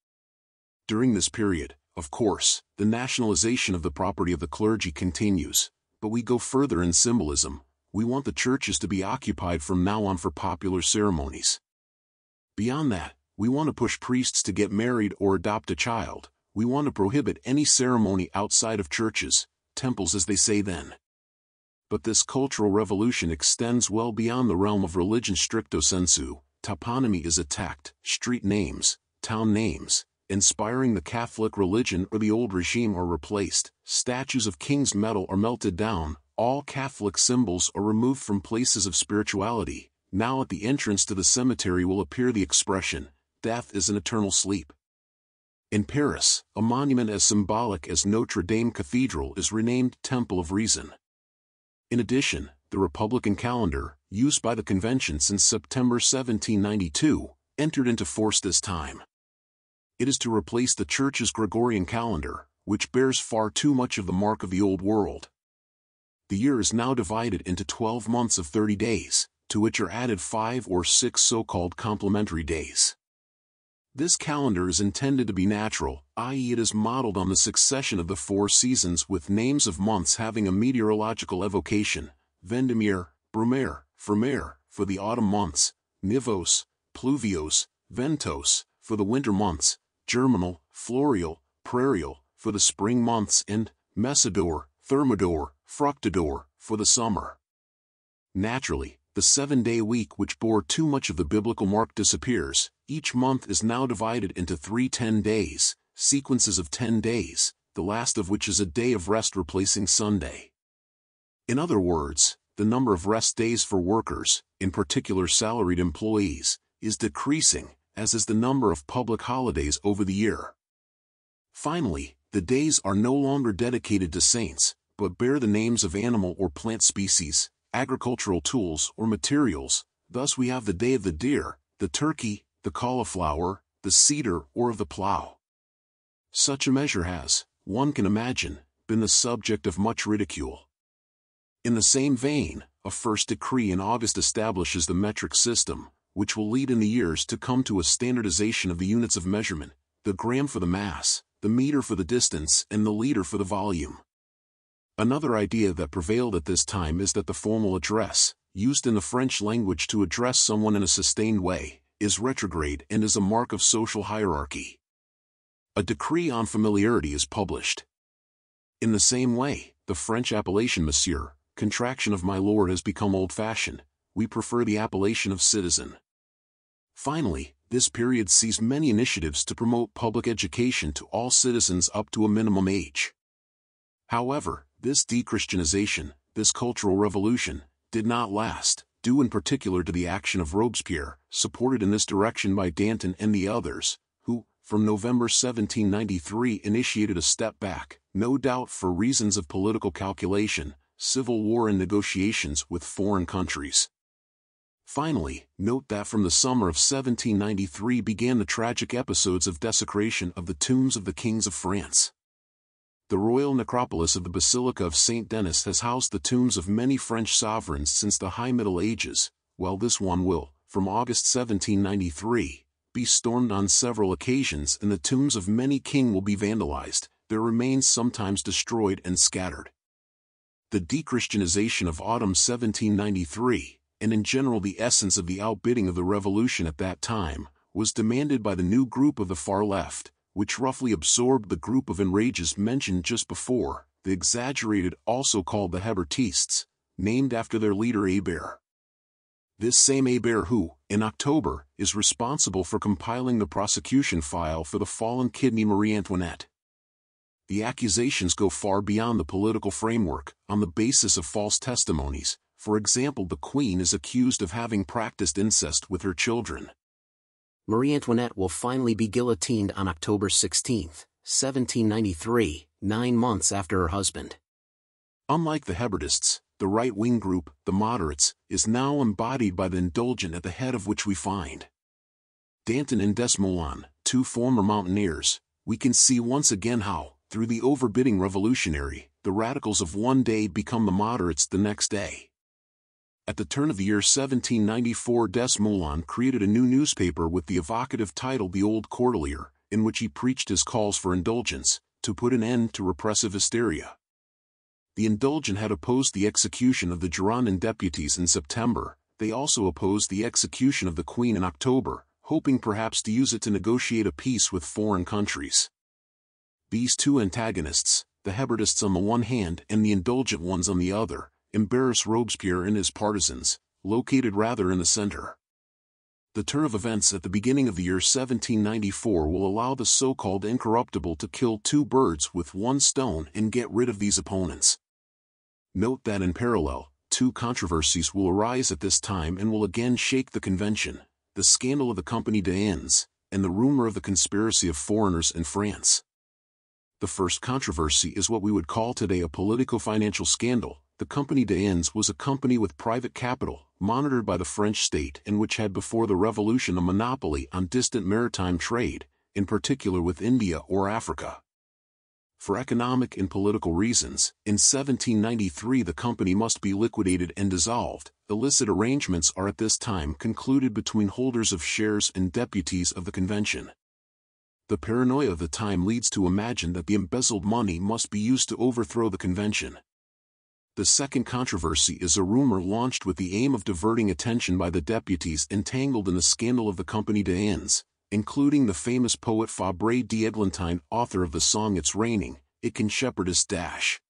During this period, of course, the nationalization of the property of the clergy continues, but we go further in symbolism. We want the churches to be occupied from now on for popular ceremonies. Beyond that, we want to push priests to get married or adopt a child. We want to prohibit any ceremony outside of churches, temples as they say then. But this cultural revolution extends well beyond the realm of religion stricto sensu. Toponymy is attacked, street names, town names, inspiring the Catholic religion or the old regime, are replaced, statues of kings' metal are melted down, all Catholic symbols are removed from places of spirituality. Now at the entrance to the cemetery will appear the expression, "Death is an eternal sleep." In Paris, a monument as symbolic as Notre Dame Cathedral is renamed Temple of Reason. In addition, the Republican calendar, used by the Convention since September seventeen ninety-two, entered into force this time. It is to replace the Church's Gregorian calendar, which bears far too much of the mark of the Old World. The year is now divided into twelve months of thirty days, to which are added five or six so-called complementary days. This calendar is intended to be natural, that is it is modeled on the succession of the four seasons, with names of months having a meteorological evocation: Vendémiaire, Brumaire, Fermaire, for the autumn months, Nivose, Pluviose, Ventose, for the winter months, Germinal, Floreal, Prairial, for the spring months, and Messidor, Thermidor, Fructidor, for the summer. Naturally, the seven-day week, which bore too much of the biblical mark, disappears. Each month is now divided into three ten days, sequences of ten days, the last of which is a day of rest replacing Sunday. In other words, the number of rest days for workers, in particular salaried employees, is decreasing, as is the number of public holidays over the year. Finally, the days are no longer dedicated to saints, but bear the names of animal or plant species, agricultural tools or materials. Thus we have the day of the deer, the turkey, the cauliflower, the cedar, or of the plow. Such a measure has, one can imagine, been the subject of much ridicule. In the same vein, a first decree in August establishes the metric system, which will lead in the years to come to a standardization of the units of measurement: the gram for the mass, the meter for the distance, and the liter for the volume. Another idea that prevailed at this time is that the formal address, used in the French language to address someone in a sustained way, is retrograde and is a mark of social hierarchy. A decree on familiarity is published. In the same way, the French appellation monsieur, contraction of my lord, has become old-fashioned. We prefer the appellation of citizen. Finally, this period sees many initiatives to promote public education to all citizens up to a minimum age. However, this de-Christianization, this cultural revolution, did not last, due in particular to the action of Robespierre, supported in this direction by Danton and the others, who, from November seventeen ninety-three, initiated a step back, no doubt for reasons of political calculation, civil war and negotiations with foreign countries. Finally, note that from the summer of seventeen ninety-three began the tragic episodes of desecration of the tombs of the kings of France. The royal necropolis of the Basilica of Saint Denis has housed the tombs of many French sovereigns since the High Middle Ages, while this one will, from August seventeen ninety-three, be stormed on several occasions, and the tombs of many kings will be vandalized, their remains sometimes destroyed and scattered. The de-Christianization of autumn seventeen ninety-three, and in general the essence of the outbidding of the revolution at that time, was demanded by the new group of the far left, which roughly absorbed the group of enrages mentioned just before, the exaggerated, also called the Hebertists, named after their leader Hebert. This same Hebert who, in October, is responsible for compiling the prosecution file for the fallen kidney Marie Antoinette. The accusations go far beyond the political framework, on the basis of false testimonies. For example, the Queen is accused of having practiced incest with her children. Marie Antoinette will finally be guillotined on October sixteenth, seventeen ninety-three, nine months after her husband. Unlike the Hebertists, the right-wing group, the moderates, is now embodied by the Indulgent, at the head of which we find Danton and Desmoulins, two former mountaineers. We can see once again how, through the overbidding revolutionary, the radicals of one day become the moderates the next day. At the turn of the year seventeen ninety-four, Desmoulins created a new newspaper with the evocative title The Old Cordelier, in which he preached his calls for indulgence, to put an end to repressive hysteria. The Indulgent had opposed the execution of the Girondin deputies in September. They also opposed the execution of the Queen in October, hoping perhaps to use it to negotiate a peace with foreign countries. These two antagonists, the Hebertists on the one hand and the Indulgent ones on the other, embarrass Robespierre and his partisans, located rather in the center. The turn of events at the beginning of the year seventeen ninety-four will allow the so-called incorruptible to kill two birds with one stone and get rid of these opponents. Note that in parallel, two controversies will arise at this time and will again shake the convention: the scandal of the Compagnie des Indes, and the rumor of the conspiracy of foreigners in France. The first controversy is what we would call today a politico-financial scandal. The Compagnie des Indes was a company with private capital, monitored by the French state, and which had before the Revolution a monopoly on distant maritime trade, in particular with India or Africa. For economic and political reasons, in seventeen ninety-three the company must be liquidated and dissolved. Illicit arrangements are at this time concluded between holders of shares and deputies of the convention. The paranoia of the time leads to imagine that the embezzled money must be used to overthrow the convention. The second controversy is a rumor launched with the aim of diverting attention by the deputies entangled in the scandal of the Compagnie des Indes, including the famous poet Fabre d'Eglantine, author of the song It's Raining, It Can Shepherdess Dash.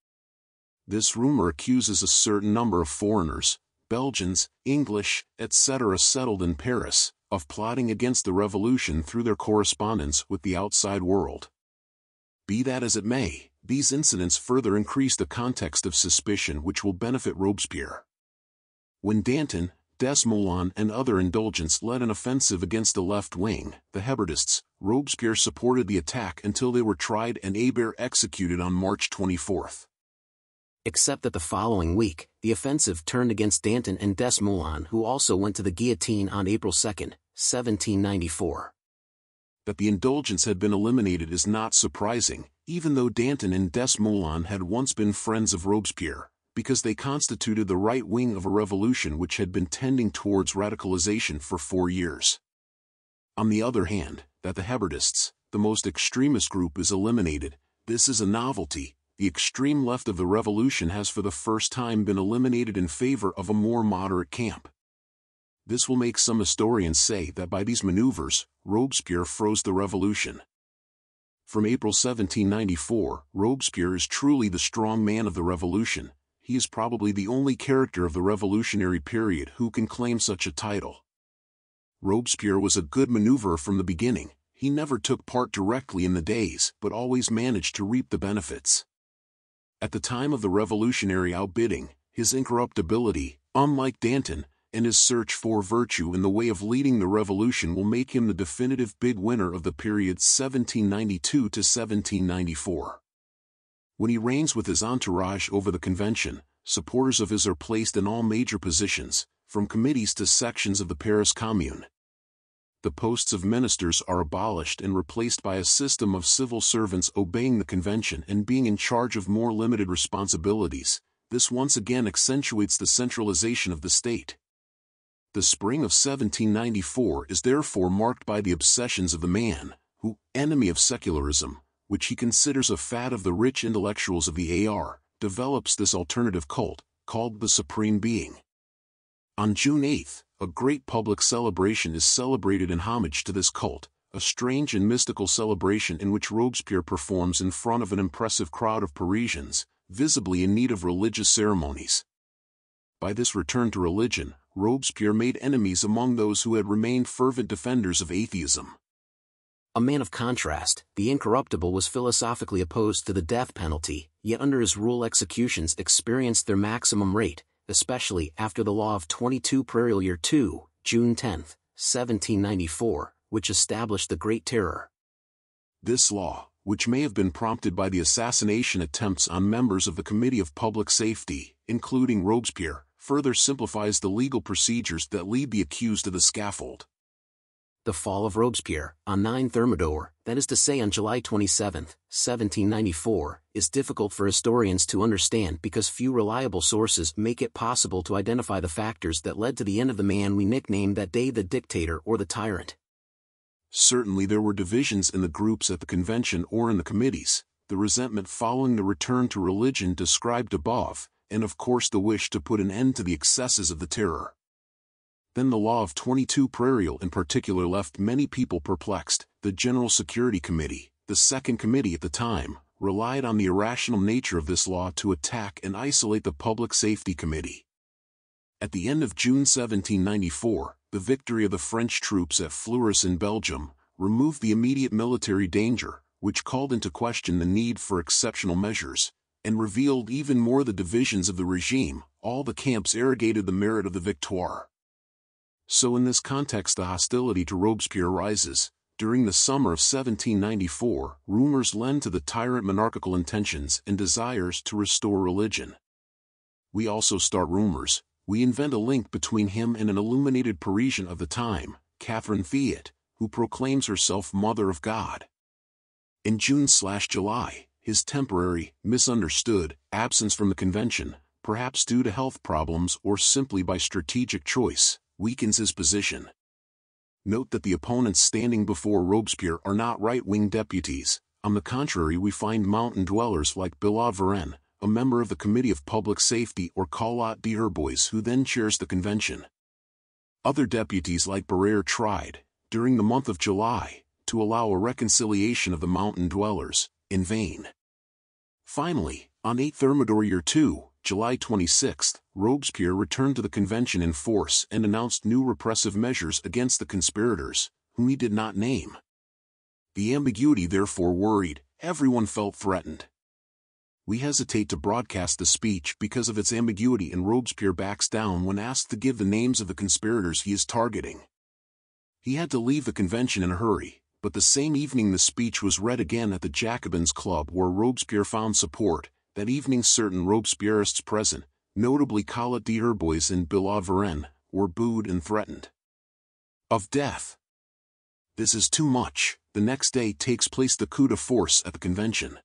This rumor accuses a certain number of foreigners, Belgians, English, et cetera settled in Paris, of plotting against the revolution through their correspondence with the outside world. Be that as it may, these incidents further increase the context of suspicion which will benefit Robespierre. When Danton, Desmoulins and other Indulgents led an offensive against the left wing, the Hebertists, Robespierre supported the attack until they were tried and Hebert executed on March twenty-fourth. Except that the following week, the offensive turned against Danton and Desmoulins, who also went to the guillotine on April second, seventeen ninety-four. That the Indulgents had been eliminated is not surprising, even though Danton and Desmoulins had once been friends of Robespierre, because they constituted the right wing of a revolution which had been tending towards radicalization for four years. On the other hand, that the Hebertists, the most extremist group, is eliminated, this is a novelty. The extreme left of the revolution has for the first time been eliminated in favor of a more moderate camp. This will make some historians say that by these maneuvers, Robespierre froze the revolution. From April seventeen ninety-four, Robespierre is truly the strong man of the revolution. He is probably the only character of the revolutionary period who can claim such a title. Robespierre was a good maneuverer from the beginning. He never took part directly in the days, but always managed to reap the benefits. At the time of the revolutionary outbidding, his incorruptibility, unlike Danton, and his search for virtue in the way of leading the revolution will make him the definitive big winner of the period seventeen ninety-two to seventeen ninety-four. When he reigns with his entourage over the convention, supporters of his are placed in all major positions, from committees to sections of the Paris Commune. The posts of ministers are abolished and replaced by a system of civil servants obeying the convention and being in charge of more limited responsibilities. This once again accentuates the centralization of the state. The spring of seventeen ninety-four is therefore marked by the obsessions of the man, who, enemy of secularism, which he considers a fad of the rich intellectuals of the A R, develops this alternative cult, called the Supreme Being. On June eighth, a great public celebration is celebrated in homage to this cult, a strange and mystical celebration in which Robespierre performs in front of an impressive crowd of Parisians, visibly in need of religious ceremonies. By this return to religion, Robespierre made enemies among those who had remained fervent defenders of atheism. A man of contrast, the incorruptible was philosophically opposed to the death penalty, yet under his rule executions experienced their maximum rate, especially after the law of twenty-two Prairial Year two, June tenth, seventeen ninety-four, which established the Great Terror. This law, which may have been prompted by the assassination attempts on members of the Committee of Public Safety, including Robespierre, further simplifies the legal procedures that lead the accused to the scaffold. The fall of Robespierre, on the ninth Thermidor, that is to say on July twenty-seventh, seventeen ninety-four, is difficult for historians to understand because few reliable sources make it possible to identify the factors that led to the end of the man we nicknamed that day the dictator or the tyrant. Certainly there were divisions in the groups at the convention or in the committees, the resentment following the return to religion described above, and of course the wish to put an end to the excesses of the terror. Then the law of twenty-two Prairial in particular left many people perplexed. The General Security Committee, the second committee at the time, relied on the irrational nature of this law to attack and isolate the Public Safety Committee. At the end of June seventeen ninety-four, the victory of the French troops at Fleurus in Belgium removed the immediate military danger, which called into question the need for exceptional measures, and revealed even more the divisions of the regime. All the camps arrogated the merit of the victoire. So in this context the hostility to Robespierre rises. During the summer of seventeen ninety-four, rumors lend to the tyrant monarchical intentions and desires to restore religion. We also start rumors. We invent a link between him and an illuminated Parisian of the time, Catherine Fiat, who proclaims herself Mother of God. In June slash July, his temporary, misunderstood, absence from the convention, perhaps due to health problems or simply by strategic choice, weakens his position. Note that the opponents standing before Robespierre are not right-wing deputies. On the contrary, we find mountain dwellers like Billaud-Varenne, a member of the Committee of Public Safety, or Collot d'Herbois, who then chairs the convention. Other deputies like Barère tried, during the month of July, to allow a reconciliation of the mountain dwellers, in vain. Finally, on the eighth Thermidor Year two, July twenty-sixth, Robespierre returned to the convention in force and announced new repressive measures against the conspirators, whom he did not name. The ambiguity therefore worried, everyone felt threatened. We hesitate to broadcast the speech because of its ambiguity, and Robespierre backs down when asked to give the names of the conspirators he is targeting. He had to leave the convention in a hurry, but the same evening the speech was read again at the Jacobins Club, where Robespierre found support. That evening certain Robespierrists present, notably Collot d'Herbois and Billaud-Varenne, were booed and threatened of death. This is too much. The next day takes place the coup de force at the convention.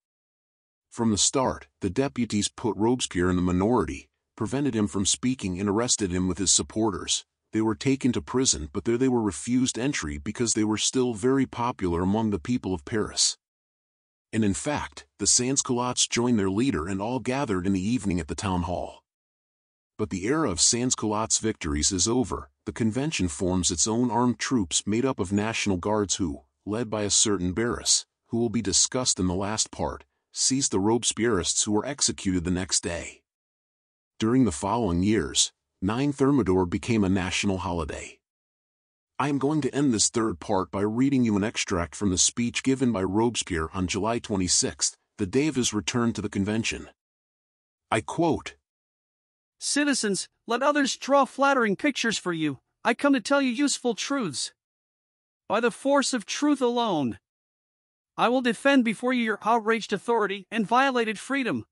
From the start, the deputies put Robespierre in the minority, prevented him from speaking and arrested him with his supporters. They were taken to prison, but there they were refused entry because they were still very popular among the people of Paris. And in fact, the sans-culottes joined their leader and all gathered in the evening at the town hall. But the era of sans-culottes victories is over. The convention forms its own armed troops made up of National Guards who, led by a certain Barras, who will be discussed in the last part, seized the Robespierrists who were executed the next day. During the following years, the ninth Thermidor became a national holiday. I am going to end this third part by reading you an extract from the speech given by Robespierre on July twenty-sixth, the day of his return to the convention. I quote, "Citizens, let others draw flattering pictures for you. I come to tell you useful truths. By the force of truth alone, I will defend before you your outraged authority and violated freedom.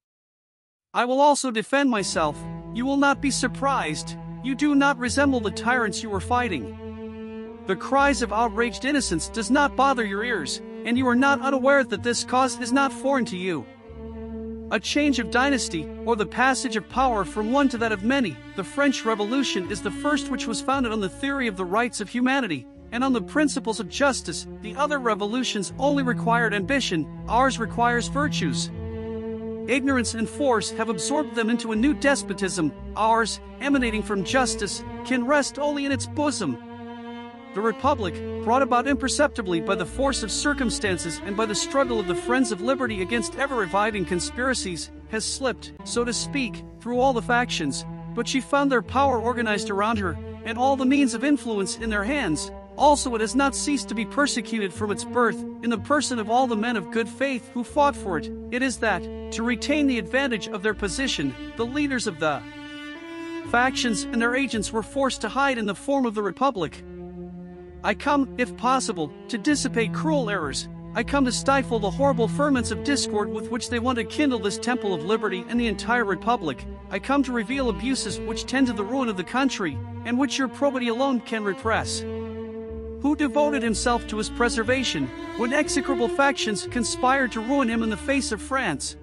I will also defend myself. You will not be surprised. You do not resemble the tyrants you were fighting. The cries of outraged innocence does not bother your ears, and you are not unaware that this cause is not foreign to you. A change of dynasty, or the passage of power from one to that of many, the French Revolution is the first which was founded on the theory of the rights of humanity, and on the principles of justice. The other revolutions only required ambition, ours requires virtues. Ignorance and force have absorbed them into a new despotism. Ours, emanating from justice, can rest only in its bosom. The Republic, brought about imperceptibly by the force of circumstances and by the struggle of the friends of liberty against ever-reviving conspiracies, has slipped, so to speak, through all the factions, but she found their power organized around her, and all the means of influence in their hands. Also, it has not ceased to be persecuted from its birth, in the person of all the men of good faith who fought for it. It is that, to retain the advantage of their position, the leaders of the factions and their agents were forced to hide in the form of the Republic. I come, if possible, to dissipate cruel errors. I come to stifle the horrible ferments of discord with which they want to kindle this temple of liberty and the entire Republic. I come to reveal abuses which tend to the ruin of the country, and which your probity alone can repress. Who devoted himself to his preservation, when execrable factions conspired to ruin him in the face of France?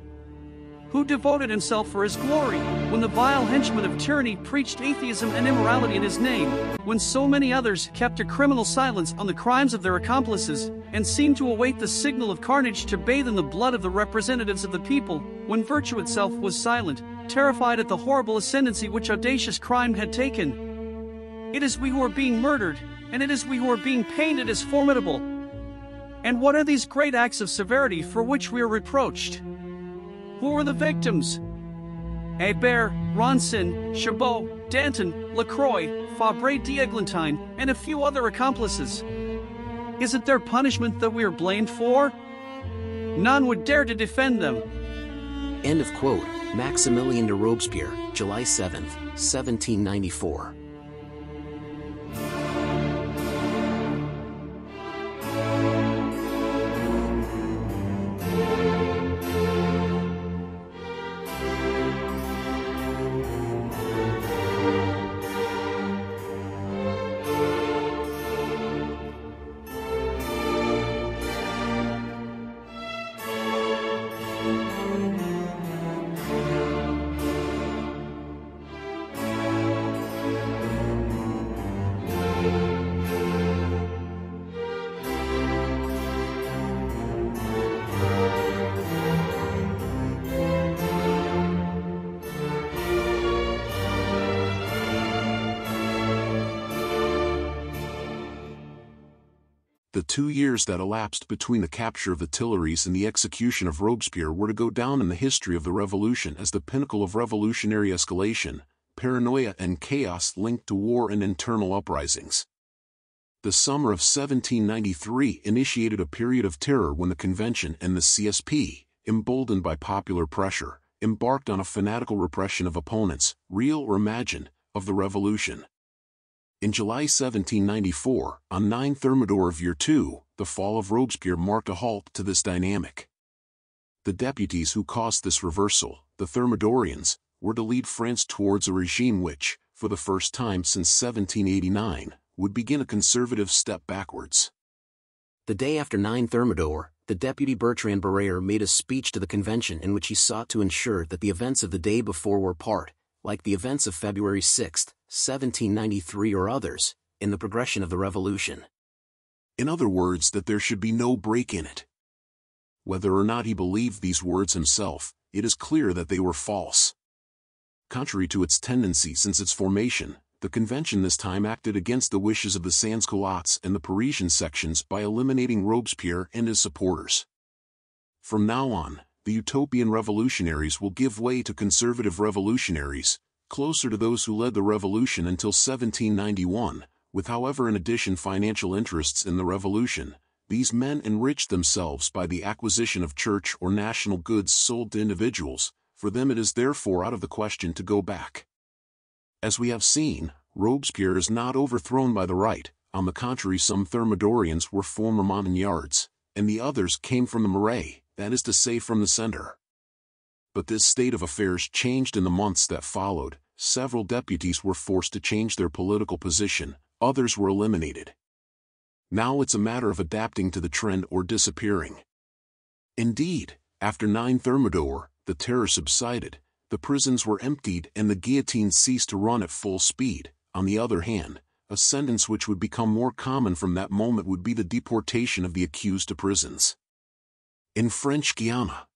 Who devoted himself for his glory, when the vile henchmen of tyranny preached atheism and immorality in his name, when so many others kept a criminal silence on the crimes of their accomplices, and seemed to await the signal of carnage to bathe in the blood of the representatives of the people, when virtue itself was silent, terrified at the horrible ascendancy which audacious crime had taken? It is we who are being murdered, and it is we who are being painted as formidable. And what are these great acts of severity for which we are reproached? Who were the victims? Hebert, Ronsin, Chabot, Danton, Lacroix, Fabre d'Eglantine, and a few other accomplices. Is it their punishment that we are blamed for? None would dare to defend them. End of quote. Maximilien de Robespierre, July seventh, seventeen ninety-four. The two years that elapsed between the capture of the Tuileries and the execution of Robespierre were to go down in the history of the Revolution as the pinnacle of revolutionary escalation, paranoia and chaos linked to war and internal uprisings. The summer of seventeen ninety-three initiated a period of terror when the Convention and the C S P, emboldened by popular pressure, embarked on a fanatical repression of opponents, real or imagined, of the Revolution. In July seventeen ninety-four, on the ninth Thermidor of year two, the fall of Robespierre marked a halt to this dynamic. The deputies who caused this reversal, the Thermidorians, were to lead France towards a regime which, for the first time since seventeen eighty-nine, would begin a conservative step backwards. The day after the ninth Thermidor, the deputy Bertrand Barère made a speech to the Convention in which he sought to ensure that the events of the day before were part, like the events of February sixth, seventeen ninety-three or others, in the progression of the Revolution. In other words, that there should be no break in it. Whether or not he believed these words himself, it is clear that they were false. Contrary to its tendency since its formation, the Convention this time acted against the wishes of the sans-culottes and the Parisian sections by eliminating Robespierre and his supporters. From now on, the utopian revolutionaries will give way to conservative revolutionaries, closer to those who led the revolution until seventeen ninety-one, with however in addition financial interests in the revolution. These men enriched themselves by the acquisition of church or national goods sold to individuals. For them it is therefore out of the question to go back. As we have seen, Robespierre is not overthrown by the right. On the contrary, some Thermidorians were former Montagnards, and the others came from the Marais, that is to say from the centre. But this state of affairs changed in the months that followed. Several deputies were forced to change their political position, others were eliminated. Now it's a matter of adapting to the trend or disappearing. Indeed, after the ninth Thermidor, the terror subsided, the prisons were emptied and the guillotine ceased to run at full speed. On the other hand, a sentence which would become more common from that moment would be the deportation of the accused to prisons. In French Guiana,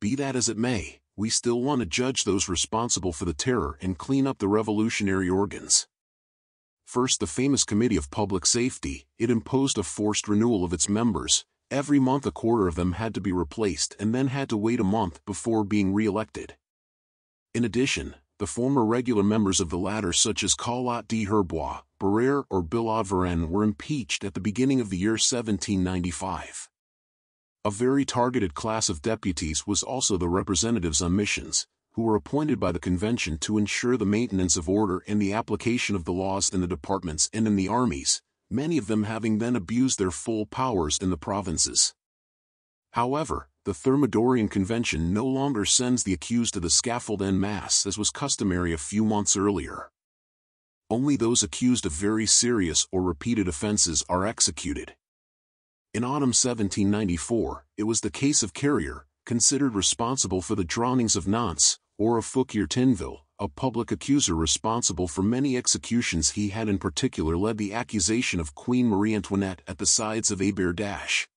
be that as it may, we still want to judge those responsible for the terror and clean up the revolutionary organs. First, the famous Committee of Public Safety. It imposed a forced renewal of its members. Every month a quarter of them had to be replaced and then had to wait a month before being re-elected. In addition, the former regular members of the latter, such as Collot d'Herbois, Barère or Billaud-Varenne, were impeached at the beginning of the year seventeen ninety-five. A very targeted class of deputies was also the representatives on missions, who were appointed by the convention to ensure the maintenance of order and the application of the laws in the departments and in the armies, many of them having then abused their full powers in the provinces. However, the Thermidorian Convention no longer sends the accused to the scaffold en masse as was customary a few months earlier. Only those accused of very serious or repeated offenses are executed. In autumn seventeen ninety-four, it was the case of Carrier, considered responsible for the drownings of Nantes, or of Fouquier-Tinville, a public accuser responsible for many executions. He had in particular led the accusation of Queen Marie Antoinette at the sides of Hebert. At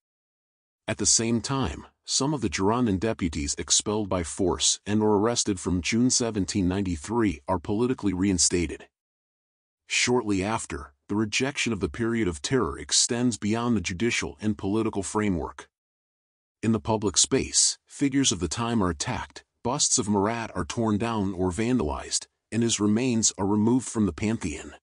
the same time, some of the Girondin deputies expelled by force and or arrested from June seventeen ninety-three are politically reinstated. Shortly after, the rejection of the period of terror extends beyond the judicial and political framework. In the public space, figures of the time are attacked, busts of Marat are torn down or vandalized, and his remains are removed from the Pantheon.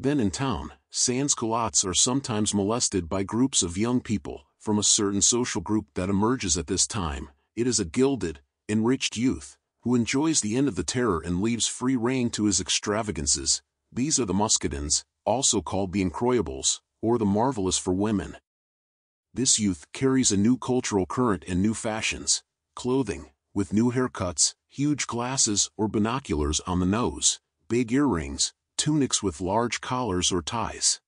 Then in town, sans-culottes are sometimes molested by groups of young people from a certain social group that emerges at this time. It is a gilded, enriched youth, who enjoys the end of the terror and leaves free rein to his extravagances. These are the muscadins, also called the incroyables, or the marvelous for women. This youth carries a new cultural current and new fashions, clothing, with new haircuts, huge glasses or binoculars on the nose, big earrings, tunics with large collars or ties.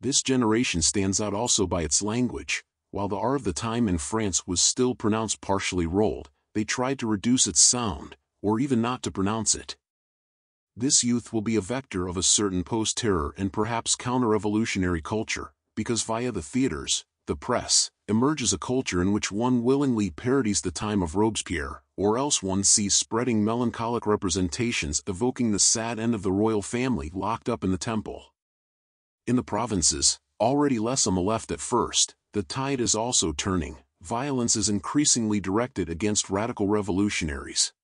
This generation stands out also by its language. While the R of the time in France was still pronounced partially rolled, they tried to reduce its sound, or even not to pronounce it. This youth will be a vector of a certain post-terror and perhaps counter-revolutionary culture, because via the theaters, the press, emerges a culture in which one willingly parodies the time of Robespierre, or else one sees spreading melancholic representations evoking the sad end of the royal family locked up in the temple. In the provinces, already less on the left at first, the tide is also turning. Violence is increasingly directed against radical revolutionaries.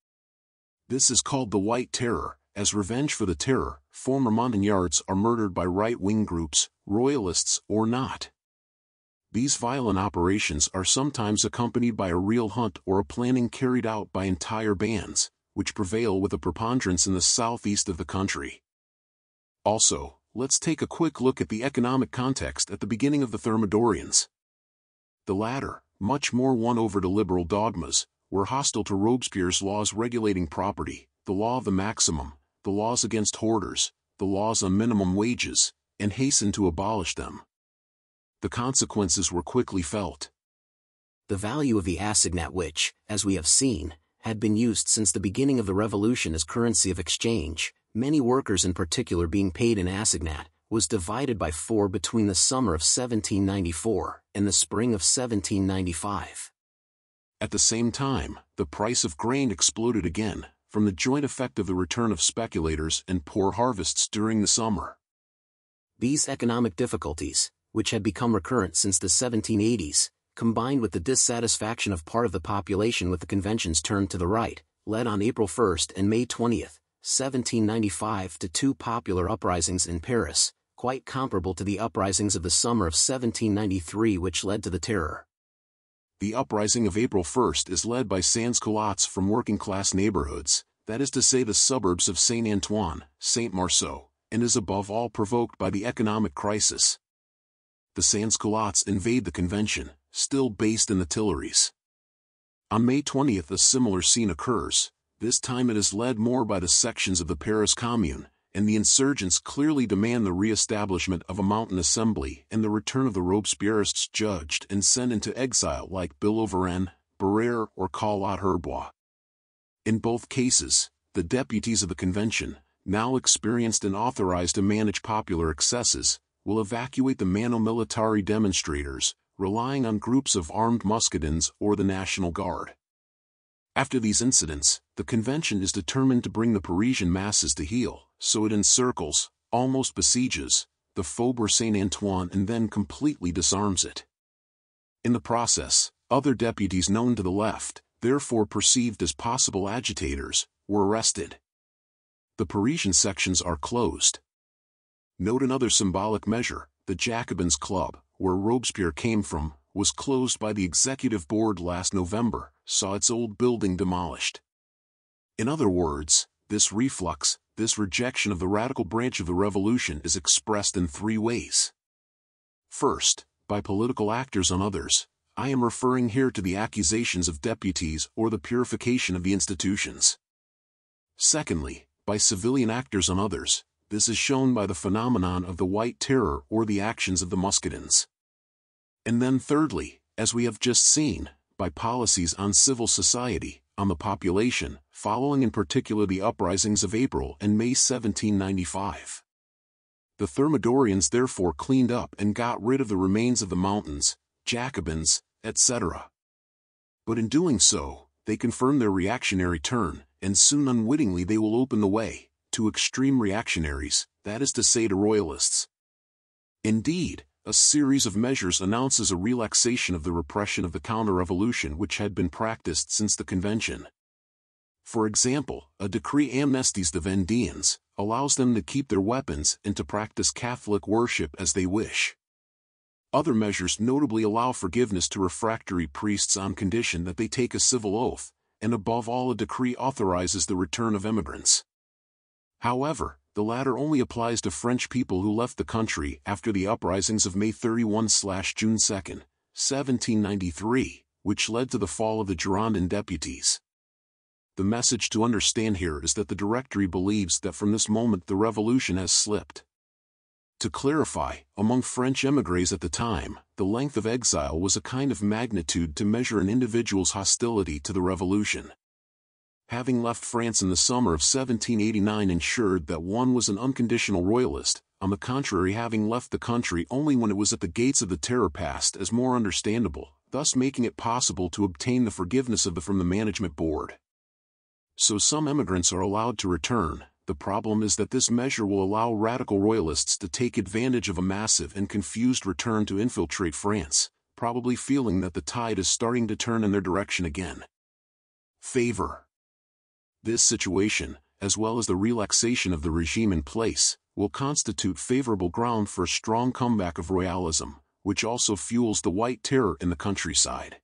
This is called the White Terror. As revenge for the terror, former Montagnards are murdered by right-wing groups, royalists or not. These violent operations are sometimes accompanied by a real hunt or a planning carried out by entire bands, which prevail with a preponderance in the southeast of the country. Also, let's take a quick look at the economic context at the beginning of the Thermidorians. The latter, much more won over to liberal dogmas, were hostile to Robespierre's laws regulating property, the law of the maximum, the laws against hoarders, the laws on minimum wages, and hastened to abolish them. The consequences were quickly felt. The value of the assignat which, as we have seen, had been used since the beginning of the revolution as currency of exchange, many workers in particular being paid in assignat, was divided by four between the summer of seventeen ninety-four and the spring of seventeen ninety-five. At the same time, the price of grain exploded again, from the joint effect of the return of speculators and poor harvests during the summer. These economic difficulties, which had become recurrent since the seventeen eighties, combined with the dissatisfaction of part of the population with the convention's turn to the right, led on April first and May twentieth, seventeen ninety-five to two popular uprisings in Paris, quite comparable to the uprisings of the summer of seventeen ninety-three which led to the terror. The uprising of April first is led by sans-culottes from working-class neighborhoods, that is to say the suburbs of Saint-Antoine, Saint-Marceau, and is above all provoked by the economic crisis. The sans-culottes invade the convention, still based in the Tuileries. On May twentieth a similar scene occurs. This time it is led more by the sections of the Paris Commune, and the insurgents clearly demand the re-establishment of a mountain assembly and the return of the Robespierrists judged and sent into exile like Billaud-Varenne, Barère, or Collot d'Herbois. In both cases, the deputies of the convention, now experienced and authorized to manage popular excesses, will evacuate the mano militari demonstrators, relying on groups of armed muscadins or the National Guard. After these incidents, the convention is determined to bring the Parisian masses to heel, so it encircles, almost besieges, the Faubourg Saint-Antoine and then completely disarms it. In the process, other deputies known to the left, therefore perceived as possible agitators, were arrested. The Parisian sections are closed. Note another symbolic measure, the Jacobins Club, where Robespierre came from, was closed by the executive board last November, saw its old building demolished. In other words, this reflux, this rejection of the radical branch of the revolution is expressed in three ways. First, by political actors on others. I am referring here to the accusations of deputies or the purification of the institutions. Secondly, by civilian actors on others. This is shown by the phenomenon of the White Terror or the actions of the muscadins. And then thirdly, as we have just seen, by policies on civil society, on the population, following in particular the uprisings of April and May seventeen ninety-five. The Thermidorians therefore cleaned up and got rid of the remains of the mountains, Jacobins, et cetera. But in doing so, they confirm their reactionary turn, and soon unwittingly they will open the way to extreme reactionaries, that is to say to royalists. Indeed, a series of measures announces a relaxation of the repression of the counter-revolution which had been practiced since the convention. For example, a decree amnesties the Vendeans, allows them to keep their weapons and to practice Catholic worship as they wish. Other measures notably allow forgiveness to refractory priests on condition that they take a civil oath, and above all a decree authorizes the return of emigrants. However, the latter only applies to French people who left the country after the uprisings of May thirty-first to June second, seventeen ninety-three, which led to the fall of the Girondin deputies. The message to understand here is that the Directory believes that from this moment the revolution has slipped. To clarify, among French émigrés at the time, the length of exile was a kind of magnitude to measure an individual's hostility to the revolution. Having left France in the summer of seventeen eighty-nine ensured that one was an unconditional royalist, on the contrary having left the country only when it was at the gates of the terror passed as more understandable, thus making it possible to obtain the forgiveness of the from the management board. So some emigrants are allowed to return. The problem is that this measure will allow radical royalists to take advantage of a massive and confused return to infiltrate France, probably feeling that the tide is starting to turn in their direction again. Favor. This situation, as well as the relaxation of the regime in place, will constitute favorable ground for a strong comeback of royalism, which also fuels the White Terror in the countryside.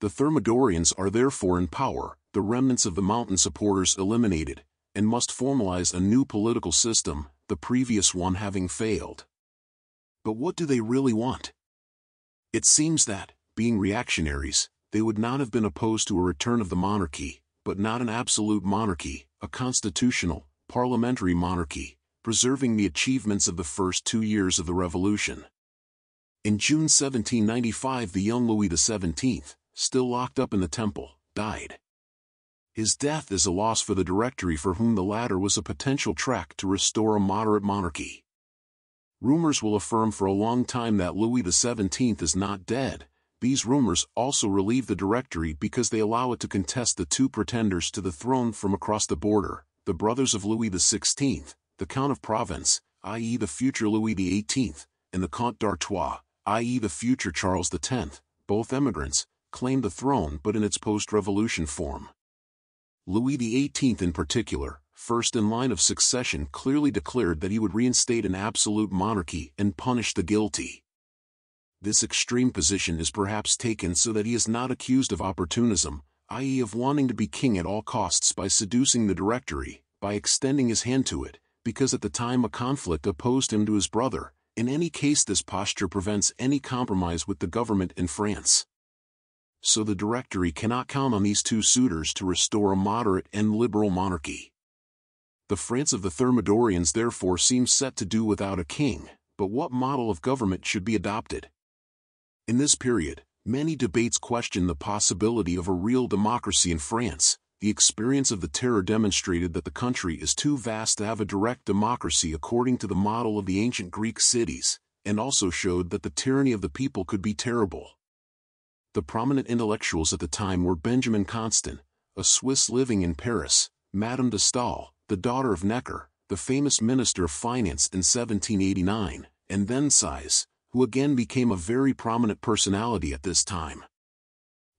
The Thermidorians are therefore in power, the remnants of the mountain supporters eliminated, and must formalize a new political system, the previous one having failed. But what do they really want? It seems that, being reactionaries, they would not have been opposed to a return of the monarchy, but not an absolute monarchy, a constitutional, parliamentary monarchy, preserving the achievements of the first two years of the revolution. In June seventeen ninety-five the young Louis the seventeenth, still locked up in the Temple, died. His death is a loss for the Directory, for whom the latter was a potential track to restore a moderate monarchy. Rumors will affirm for a long time that Louis the seventeenth is not dead. These rumors also relieve the Directory because they allow it to contest the two pretenders to the throne from across the border, the brothers of Louis the sixteenth, the Count of Provence, that is the future Louis the eighteenth, and the Comte d'Artois, that is the future Charles the tenth, both emigrants, claim the throne but in its post-revolution form. Louis the eighteenth in particular, first in line of succession, clearly declared that he would reinstate an absolute monarchy and punish the guilty. This extreme position is perhaps taken so that he is not accused of opportunism, that is of wanting to be king at all costs by seducing the Directory, by extending his hand to it, because at the time a conflict opposed him to his brother. In any case this posture prevents any compromise with the government in France. so the Directory cannot count on these two suitors to restore a moderate and liberal monarchy. The France of the Thermidorians therefore seems set to do without a king, but what model of government should be adopted? In this period, many debates question the possibility of a real democracy in France. The experience of the Terror demonstrated that the country is too vast to have a direct democracy according to the model of the ancient Greek cities, and also showed that the tyranny of the people could be terrible. The prominent intellectuals at the time were Benjamin Constant, a Swiss living in Paris, Madame de Stael, the daughter of Necker, the famous Minister of Finance in seventeen eighty-nine, and then Sieyès, who again became a very prominent personality at this time.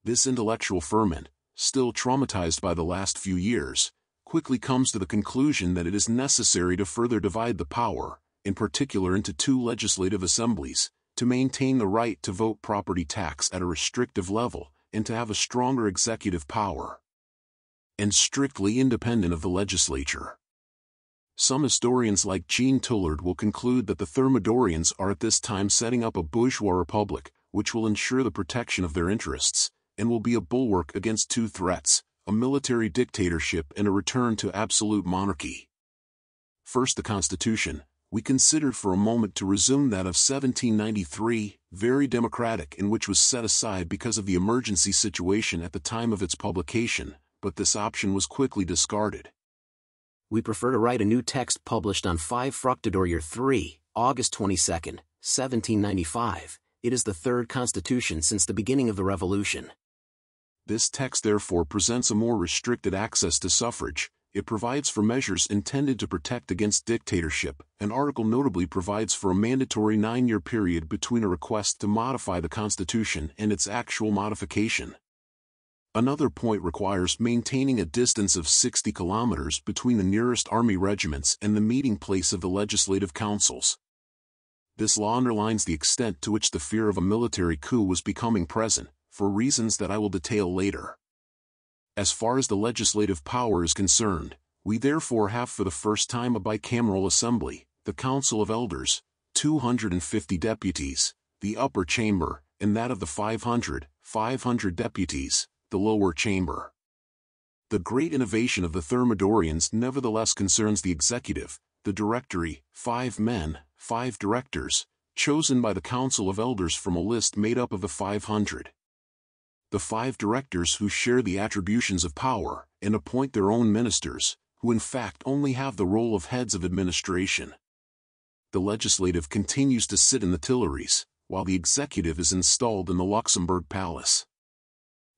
This intellectual ferment, still traumatized by the last few years, quickly comes to the conclusion that it is necessary to further divide the power, in particular into two legislative assemblies, to maintain the right to vote property tax at a restrictive level, and to have a stronger executive power, and strictly independent of the legislature. Some historians like Jean Tullard will conclude that the Thermidorians are at this time setting up a bourgeois republic, which will ensure the protection of their interests, and will be a bulwark against two threats, a military dictatorship and a return to absolute monarchy. First, the Constitution. We considered for a moment to resume that of seventeen ninety-three, very democratic and which was set aside because of the emergency situation at the time of its publication, but this option was quickly discarded. We prefer to write a new text published on five Fructidor Year three, August twenty-second, seventeen ninety-five. It is the third constitution since the beginning of the Revolution. This text therefore presents a more restricted access to suffrage. It provides for measures intended to protect against dictatorship. An article notably provides for a mandatory nine-year period between a request to modify the Constitution and its actual modification. Another point requires maintaining a distance of sixty kilometers between the nearest army regiments and the meeting place of the legislative councils. This law underlines the extent to which the fear of a military coup was becoming present, for reasons that I will detail later. As far as the legislative power is concerned, we therefore have for the first time a bicameral assembly, the Council of Elders, two hundred fifty deputies, the upper chamber, and that of the five hundred, five hundred deputies. The lower chamber. The great innovation of the Thermidorians nevertheless concerns the executive, the Directory, five men, five directors, chosen by the Council of Elders from a list made up of the five hundred. The five directors who share the attributions of power, and appoint their own ministers, who in fact only have the role of heads of administration. The legislative continues to sit in the Tuileries, while the executive is installed in the Luxembourg Palace.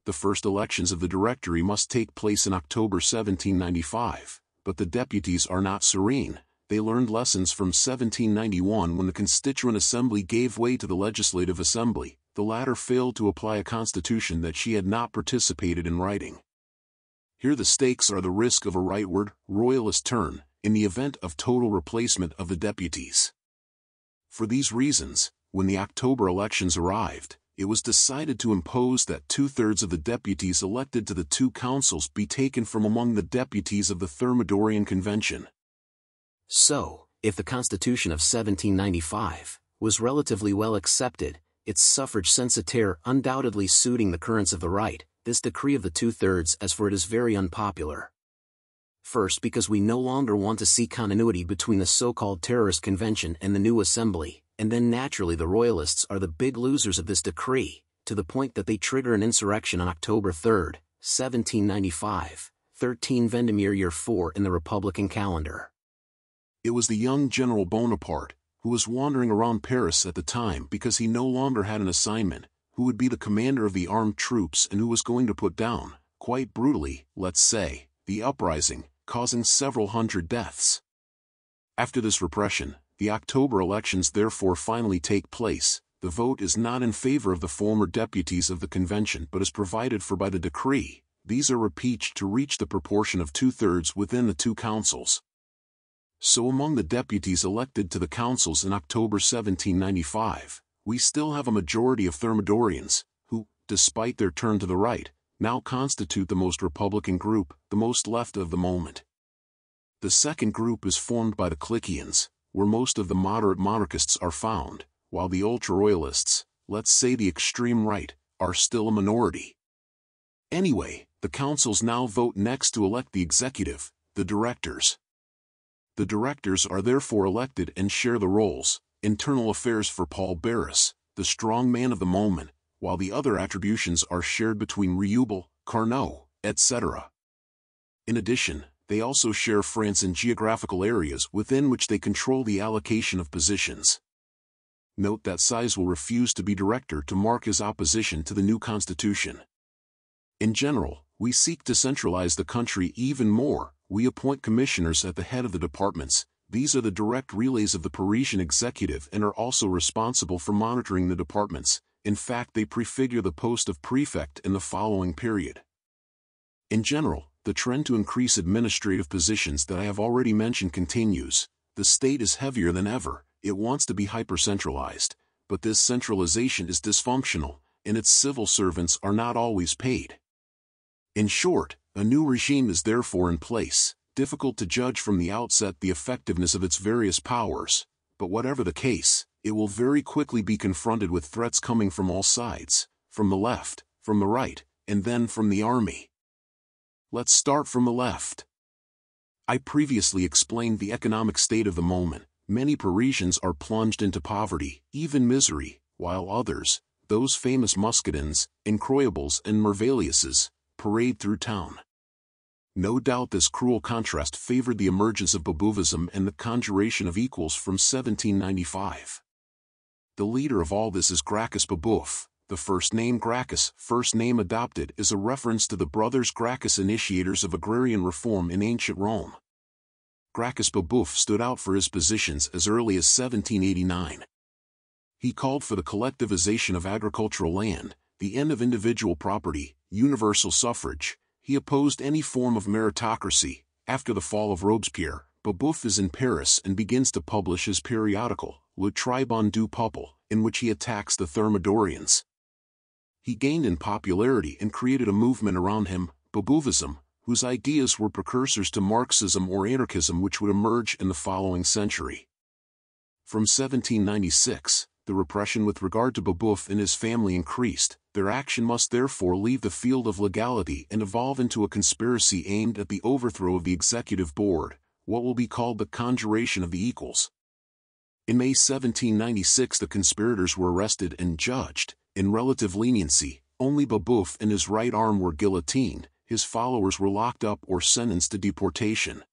The first elections of the Directory must take place in October seventeen ninety-five, but the deputies are not serene. They learned lessons from seventeen ninety-one when the Constituent Assembly gave way to the Legislative Assembly. The latter failed to apply a constitution that she had not participated in writing. Here the stakes are the risk of a rightward, royalist turn, in the event of total replacement of the deputies. For these reasons, when the October elections arrived, it was decided to impose that two-thirds of the deputies elected to the two councils be taken from among the deputies of the Thermidorian Convention. So, if the Constitution of seventeen ninety-five was relatively well accepted, its suffrage censitaire undoubtedly suiting the currents of the right, this decree of the two-thirds as for it is very unpopular. First, because we no longer want to see continuity between the so-called terrorist convention and the new assembly, and then naturally the royalists are the big losers of this decree, to the point that they trigger an insurrection on October third, seventeen ninety-five, thirteen Vendémiaire Year four in the Republican calendar. It was the young General Bonaparte, who was wandering around Paris at the time because he no longer had an assignment, who would be the commander of the armed troops and who was going to put down, quite brutally, let's say, the uprising, causing several hundred deaths. After this repression, the October elections therefore finally take place. The vote is not in favor of the former deputies of the convention but is provided for by the decree. These are repeated to reach the proportion of two-thirds within the two councils. So among the deputies elected to the councils in October seventeen ninety-five, we still have a majority of Thermidorians, who, despite their turn to the right, now constitute the most republican group, the most left of the moment. The second group is formed by the Cliquians, where most of the moderate monarchists are found, while the ultra-royalists, let's say the extreme right, are still a minority. Anyway, the councils now vote next to elect the executive, the directors. The directors are therefore elected and share the roles, internal affairs for Paul Barras, the strong man of the moment, while the other attributions are shared between Reubell, Carnot, et cetera. In addition, they also share France in geographical areas within which they control the allocation of positions. Note that Sieyès will refuse to be director to mark his opposition to the new constitution. In general, we seek to centralize the country even more. We appoint commissioners at the head of the departments. These are the direct relays of the Parisian executive and are also responsible for monitoring the departments. In fact, they prefigure the post of prefect in the following period. In general, the trend to increase administrative positions that I have already mentioned continues. The state is heavier than ever. It wants to be hyper-centralized, but this centralization is dysfunctional, and its civil servants are not always paid. In short, a new regime is therefore in place, difficult to judge from the outset the effectiveness of its various powers, but whatever the case, it will very quickly be confronted with threats coming from all sides, from the left, from the right, and then from the army. Let's start from the left. I previously explained the economic state of the moment. Many Parisians are plunged into poverty, even misery, while others, those famous muscadins, Incroyables and Merveilleuses, parade through town. No doubt this cruel contrast favored the emergence of Babeufism and the conjuration of equals from seventeen ninety-five. The leader of all this is Gracchus Babeuf. The first name Gracchus, first name adopted, is a reference to the brothers Gracchus, initiators of agrarian reform in ancient Rome. Gracchus Babeuf stood out for his positions as early as seventeen eighty-nine. He called for the collectivization of agricultural land, the end of individual property, universal suffrage. He opposed any form of meritocracy. After the fall of Robespierre, Babeuf is in Paris and begins to publish his periodical, Le Tribun du Peuple, in which he attacks the Thermidorians. He gained in popularity and created a movement around him, Babeufism, whose ideas were precursors to Marxism or anarchism, which would emerge in the following century. From seventeen ninety-six, the repression with regard to Babeuf and his family increased. Their action must therefore leave the field of legality and evolve into a conspiracy aimed at the overthrow of the executive board, what will be called the conjuration of the equals. In May seventeen ninety-six, the conspirators were arrested and judged. In relative leniency, only Babeuf and his right arm were guillotined. His followers were locked up or sentenced to deportation.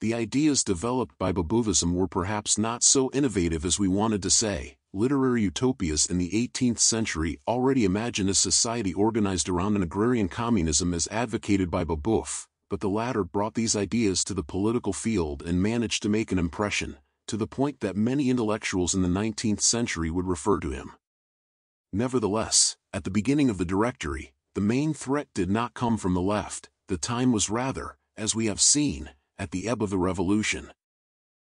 The ideas developed by Babeufism were perhaps not so innovative as we wanted to say. Literary utopias in the eighteenth century already imagined a society organized around an agrarian communism as advocated by Babeuf, but the latter brought these ideas to the political field and managed to make an impression, to the point that many intellectuals in the nineteenth century would refer to him. Nevertheless, at the beginning of the Directory, the main threat did not come from the left. The time was rather, as we have seen, at the ebb of the revolution.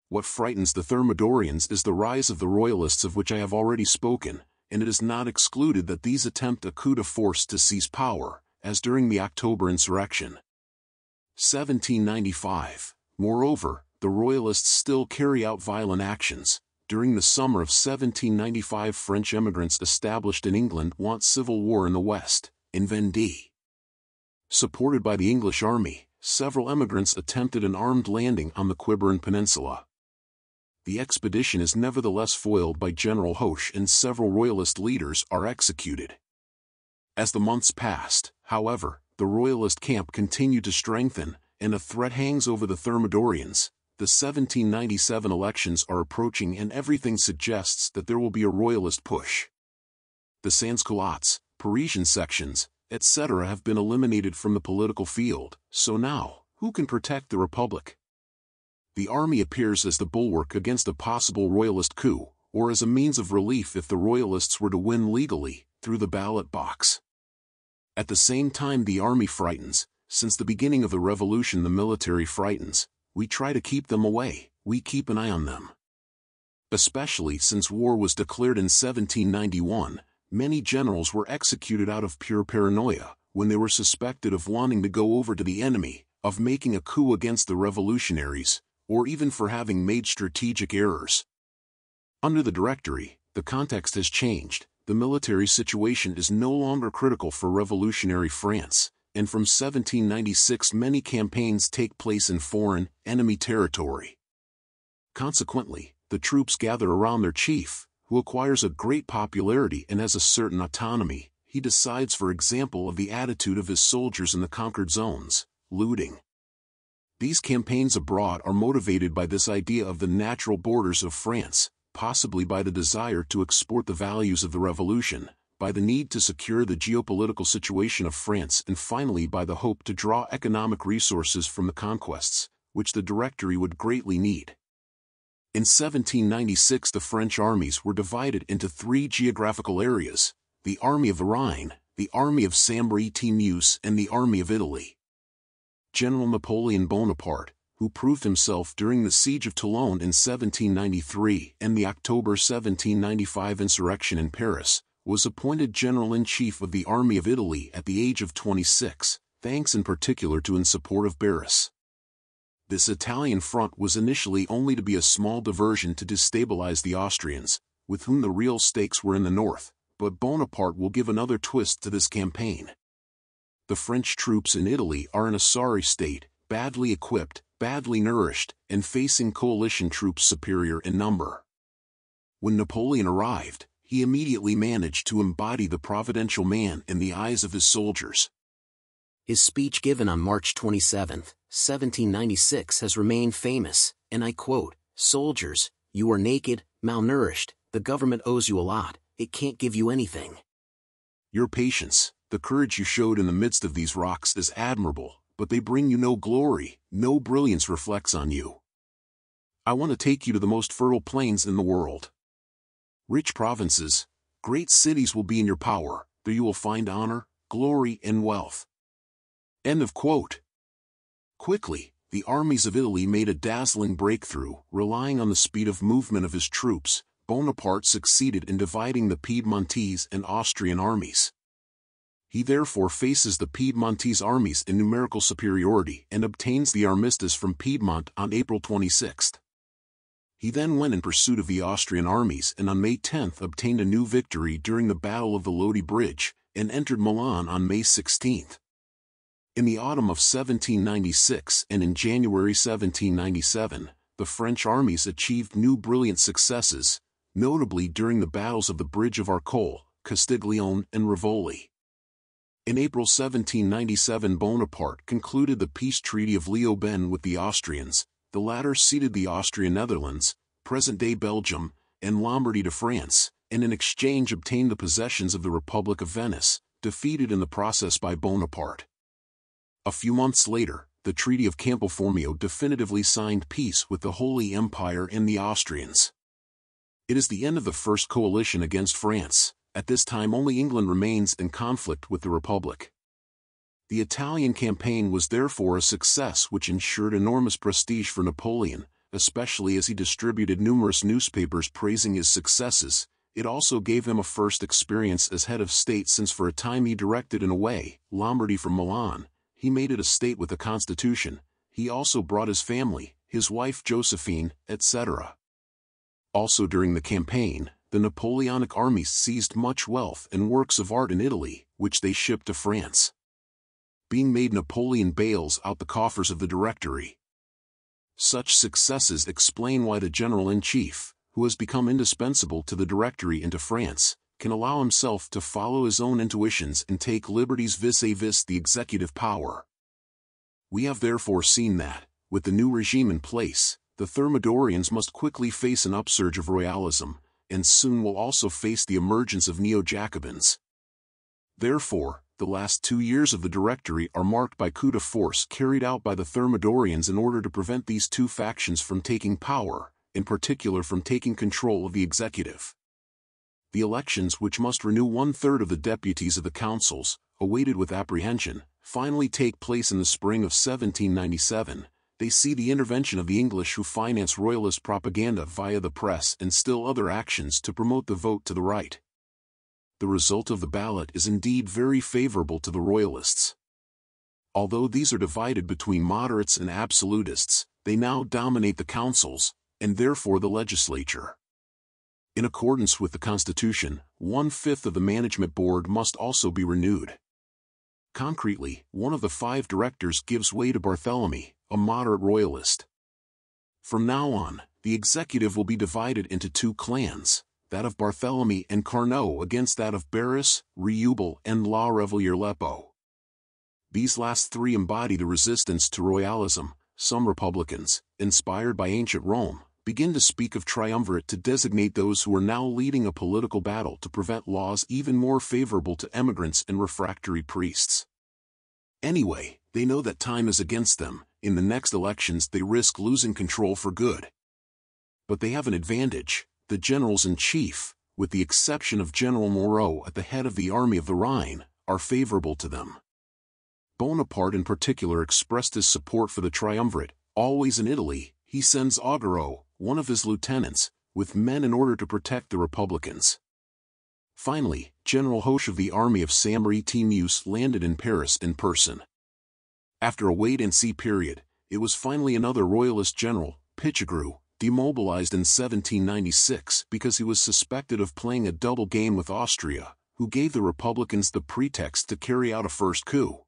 What frightens the Thermidorians is the rise of the royalists, of which I have already spoken, and it is not excluded that these attempt a coup de force to seize power, as during the October insurrection. seventeen ninety-five. Moreover, the royalists still carry out violent actions. During the summer of seventeen ninety-five, French emigrants established in England want civil war in the West. In Vendée, supported by the English army, several emigrants attempted an armed landing on the Quiberon Peninsula. The expedition is nevertheless foiled by General Hoche, and several royalist leaders are executed. As the months passed, however, the royalist camp continued to strengthen, and a threat hangs over the Thermidorians. The seventeen ninety-seven elections are approaching, and everything suggests that there will be a royalist push. The sans-culottes, Parisian sections, et cetera have been eliminated from the political field, so now, who can protect the Republic? The army appears as the bulwark against a possible royalist coup, or as a means of relief if the royalists were to win legally, through the ballot box. At the same time, the army frightens. Since the beginning of the revolution, the military frightens. We try to keep them away, we keep an eye on them. Especially since war was declared in seventeen ninety-one, many generals were executed out of pure paranoia, when they were suspected of wanting to go over to the enemy, of making a coup against the revolutionaries, or even for having made strategic errors. Under the Directory, the context has changed. the military situation is no longer critical for revolutionary France, and from seventeen ninety-six many campaigns take place in foreign, enemy territory. Consequently, the troops gather around their chief, who acquires a great popularity and has a certain autonomy. He decides, for example, of the attitude of his soldiers in the conquered zones, looting. These campaigns abroad are motivated by this idea of the natural borders of France, possibly by the desire to export the values of the Revolution, by the need to secure the geopolitical situation of France, and finally by the hope to draw economic resources from the conquests, which the Directory would greatly need. In seventeen ninety-six the French armies were divided into three geographical areas: the Army of the Rhine, the Army of Sambre-et-Meuse, and the Army of Italy. General Napoleon Bonaparte, who proved himself during the siege of Toulon in seventeen ninety-three and the October seventeen ninety-five insurrection in Paris, was appointed General-in-Chief of the Army of Italy at the age of twenty-six, thanks in particular to in support of Barras. This Italian front was initially only to be a small diversion to destabilize the Austrians, with whom the real stakes were in the north, but Bonaparte will give another twist to this campaign. The French troops in Italy are in a sorry state, badly equipped, badly nourished, and facing coalition troops superior in number. When Napoleon arrived, he immediately managed to embody the providential man in the eyes of his soldiers. His speech given on March twenty-seventh, seventeen ninety-six has remained famous, and I quote, "Soldiers, you are naked, malnourished, the government owes you a lot, it can't give you anything. Your patience, the courage you showed in the midst of these rocks is admirable, but they bring you no glory, no brilliance reflects on you. I want to take you to the most fertile plains in the world. Rich provinces, great cities will be in your power, there you will find honor, glory and wealth." End of quote. Quickly, the armies of Italy made a dazzling breakthrough. Relying on the speed of movement of his troops, Bonaparte succeeded in dividing the Piedmontese and Austrian armies. He therefore faces the Piedmontese armies in numerical superiority and obtains the armistice from Piedmont on April twenty-sixth. He then went in pursuit of the Austrian armies and on May tenth obtained a new victory during the Battle of the Lodi Bridge, and entered Milan on May sixteenth. In the autumn of seventeen ninety-six and in January seventeen ninety-seven, the French armies achieved new brilliant successes, notably during the battles of the Bridge of Arcole, Castiglione, and Rivoli. In April seventeen ninety-seven Bonaparte concluded the peace treaty of Leoben with the Austrians. The latter ceded the Austrian Netherlands, present-day Belgium, and Lombardy to France, and in exchange obtained the possessions of the Republic of Venice, defeated in the process by Bonaparte. A few months later, the Treaty of Campoformio definitively signed peace with the Holy Empire and the Austrians. It is the end of the first coalition against France. At this time only England remains in conflict with the Republic. The Italian campaign was therefore a success which ensured enormous prestige for Napoleon, especially as he distributed numerous newspapers praising his successes. It also gave him a first experience as head of state, since for a time he directed in a way Lombardy from Milan. He made it a state with a constitution. He also brought his family, his wife Josephine, et cetera. Also during the campaign, the Napoleonic armies seized much wealth and works of art in Italy, which they shipped to France. Being made Napoleon bails out the coffers of the Directory. Such successes explain why the General-in-Chief, who has become indispensable to the Directory and to France, can allow himself to follow his own intuitions and take liberties vis-à-vis the executive power. We have therefore seen that, with the new regime in place, the Thermidorians must quickly face an upsurge of royalism, and soon will also face the emergence of neo-Jacobins. Therefore, the last two years of the Directory are marked by coups de force carried out by the Thermidorians in order to prevent these two factions from taking power, in particular from taking control of the executive. The elections, which must renew one-third of the deputies of the councils, awaited with apprehension, finally take place in the spring of seventeen ninety-seven. They see the intervention of the English, who finance royalist propaganda via the press and still other actions to promote the vote to the right. The result of the ballot is indeed very favorable to the royalists. Although these are divided between moderates and absolutists, they now dominate the councils, and therefore the legislature. In accordance with the Constitution, one-fifth of the management board must also be renewed. Concretely, one of the five directors gives way to Barthélemy, a moderate royalist. From now on, the executive will be divided into two clans, that of Barthélemy and Carnot against that of Barras, Reubell, and La Revellière-Lepot. These last three embody the resistance to royalism. Some republicans, inspired by ancient Rome, begin to speak of triumvirate to designate those who are now leading a political battle to prevent laws even more favorable to emigrants and refractory priests. Anyway, they know that time is against them. In the next elections they risk losing control for good. But they have an advantage: the generals-in-chief, with the exception of General Moreau at the head of the Army of the Rhine, are favorable to them. Bonaparte in particular expressed his support for the triumvirate. Always in Italy, he sends Augereau, one of his lieutenants, with men in order to protect the Republicans. Finally, General Hoche of the Army of Samaritinus landed in Paris in person. After a wait-and-see period, it was finally another royalist general, Pichegru, demobilized in seventeen ninety-six because he was suspected of playing a double game with Austria, who gave the Republicans the pretext to carry out a first coup.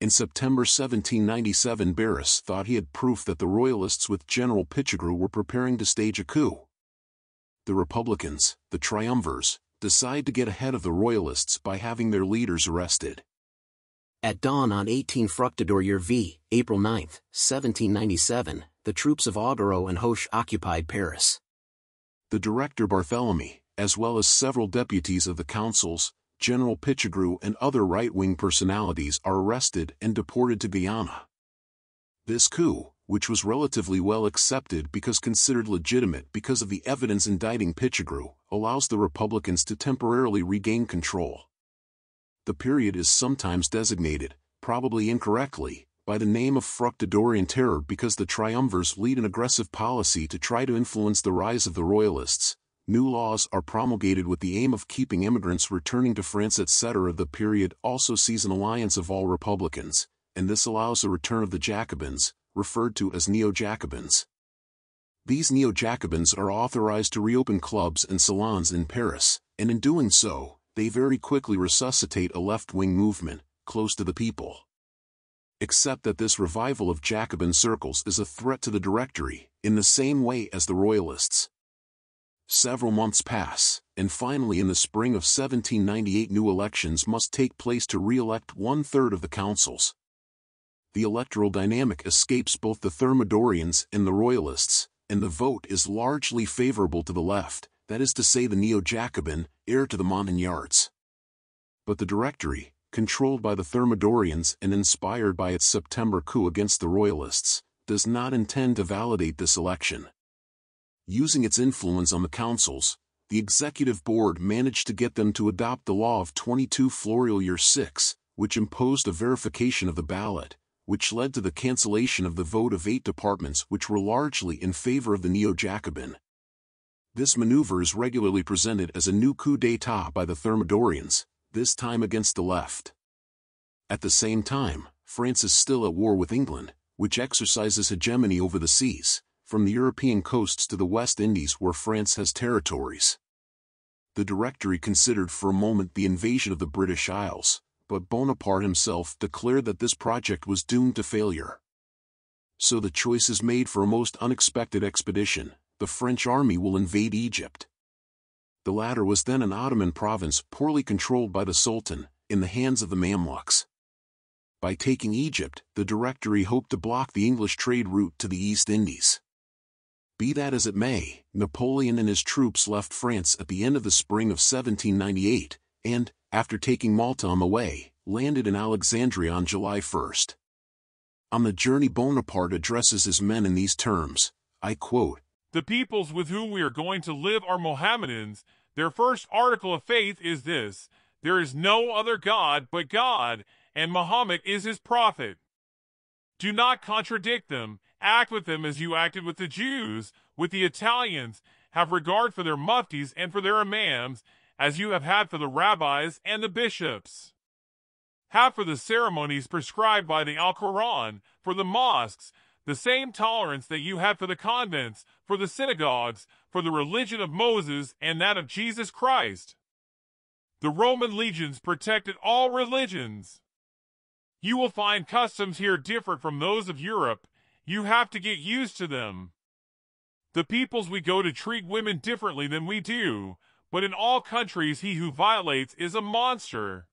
In September seventeen ninety-seven, Barras thought he had proof that the royalists with General Pichegru were preparing to stage a coup. The Republicans, the triumvirs, decide to get ahead of the royalists by having their leaders arrested. At dawn on eighteenth Fructidor year five, April ninth, seventeen ninety-seven, the troops of Augereau and Hoche occupied Paris. The director Barthélemy, as well as several deputies of the councils, General Pichegru and other right-wing personalities are arrested and deported to Guyana. This coup, which was relatively well accepted because considered legitimate because of the evidence indicting Pichegru, allows the Republicans to temporarily regain control. The period is sometimes designated, probably incorrectly, by the name of Fructidorian Terror because the triumvirs lead an aggressive policy to try to influence the rise of the royalists. New laws are promulgated with the aim of keeping immigrants returning to France, et cetera. The period also sees an alliance of all Republicans, and this allows the return of the Jacobins, referred to as Neo-Jacobins. These Neo-Jacobins are authorized to reopen clubs and salons in Paris, and in doing so, they very quickly resuscitate a left-wing movement, close to the people. Except that this revival of Jacobin circles is a threat to the Directory, in the same way as the Royalists. Several months pass, and finally in the spring of seventeen ninety-eight new elections must take place to re-elect one-third of the councils. The electoral dynamic escapes both the Thermidorians and the Royalists, and the vote is largely favorable to the left, that is to say the Neo-Jacobin, heir to the Montagnards. But the Directory, controlled by the Thermidorians and inspired by its September coup against the Royalists, does not intend to validate this election. Using its influence on the councils, the executive board managed to get them to adopt the law of twenty-two Floreal year six, which imposed a verification of the ballot, which led to the cancellation of the vote of eight departments which were largely in favor of the Neo-Jacobin. This maneuver is regularly presented as a new coup d'état by the Thermidorians, this time against the left. At the same time, France is still at war with England, which exercises hegemony over the seas, from the European coasts to the West Indies where France has territories. The Directory considered for a moment the invasion of the British Isles, but Bonaparte himself declared that this project was doomed to failure. So the choice is made for a most unexpected expedition: the French army will invade Egypt. The latter was then an Ottoman province poorly controlled by the Sultan, in the hands of the Mamluks. By taking Egypt, the Directory hoped to block the English trade route to the East Indies. Be that as it may, Napoleon and his troops left France at the end of the spring of seventeen ninety-eight, and, after taking Malta on the way, landed in Alexandria on July first. On the journey Bonaparte addresses his men in these terms, I quote, "The peoples with whom we are going to live are Mohammedans. Their first article of faith is this: there is no other God but God, and Muhammad is his prophet. Do not contradict them. Act with them as you acted with the Jews, with the Italians. Have regard for their muftis and for their imams, as you have had for the rabbis and the bishops. Have for the ceremonies prescribed by the Al-Quran, for the mosques, the same tolerance that you had for the convents, for the synagogues, for the religion of Moses and that of Jesus Christ. The Roman legions protected all religions. You will find customs here different from those of Europe. You have to get used to them. The peoples we go to treat women differently than we do, but in all countries he who violates is a monster.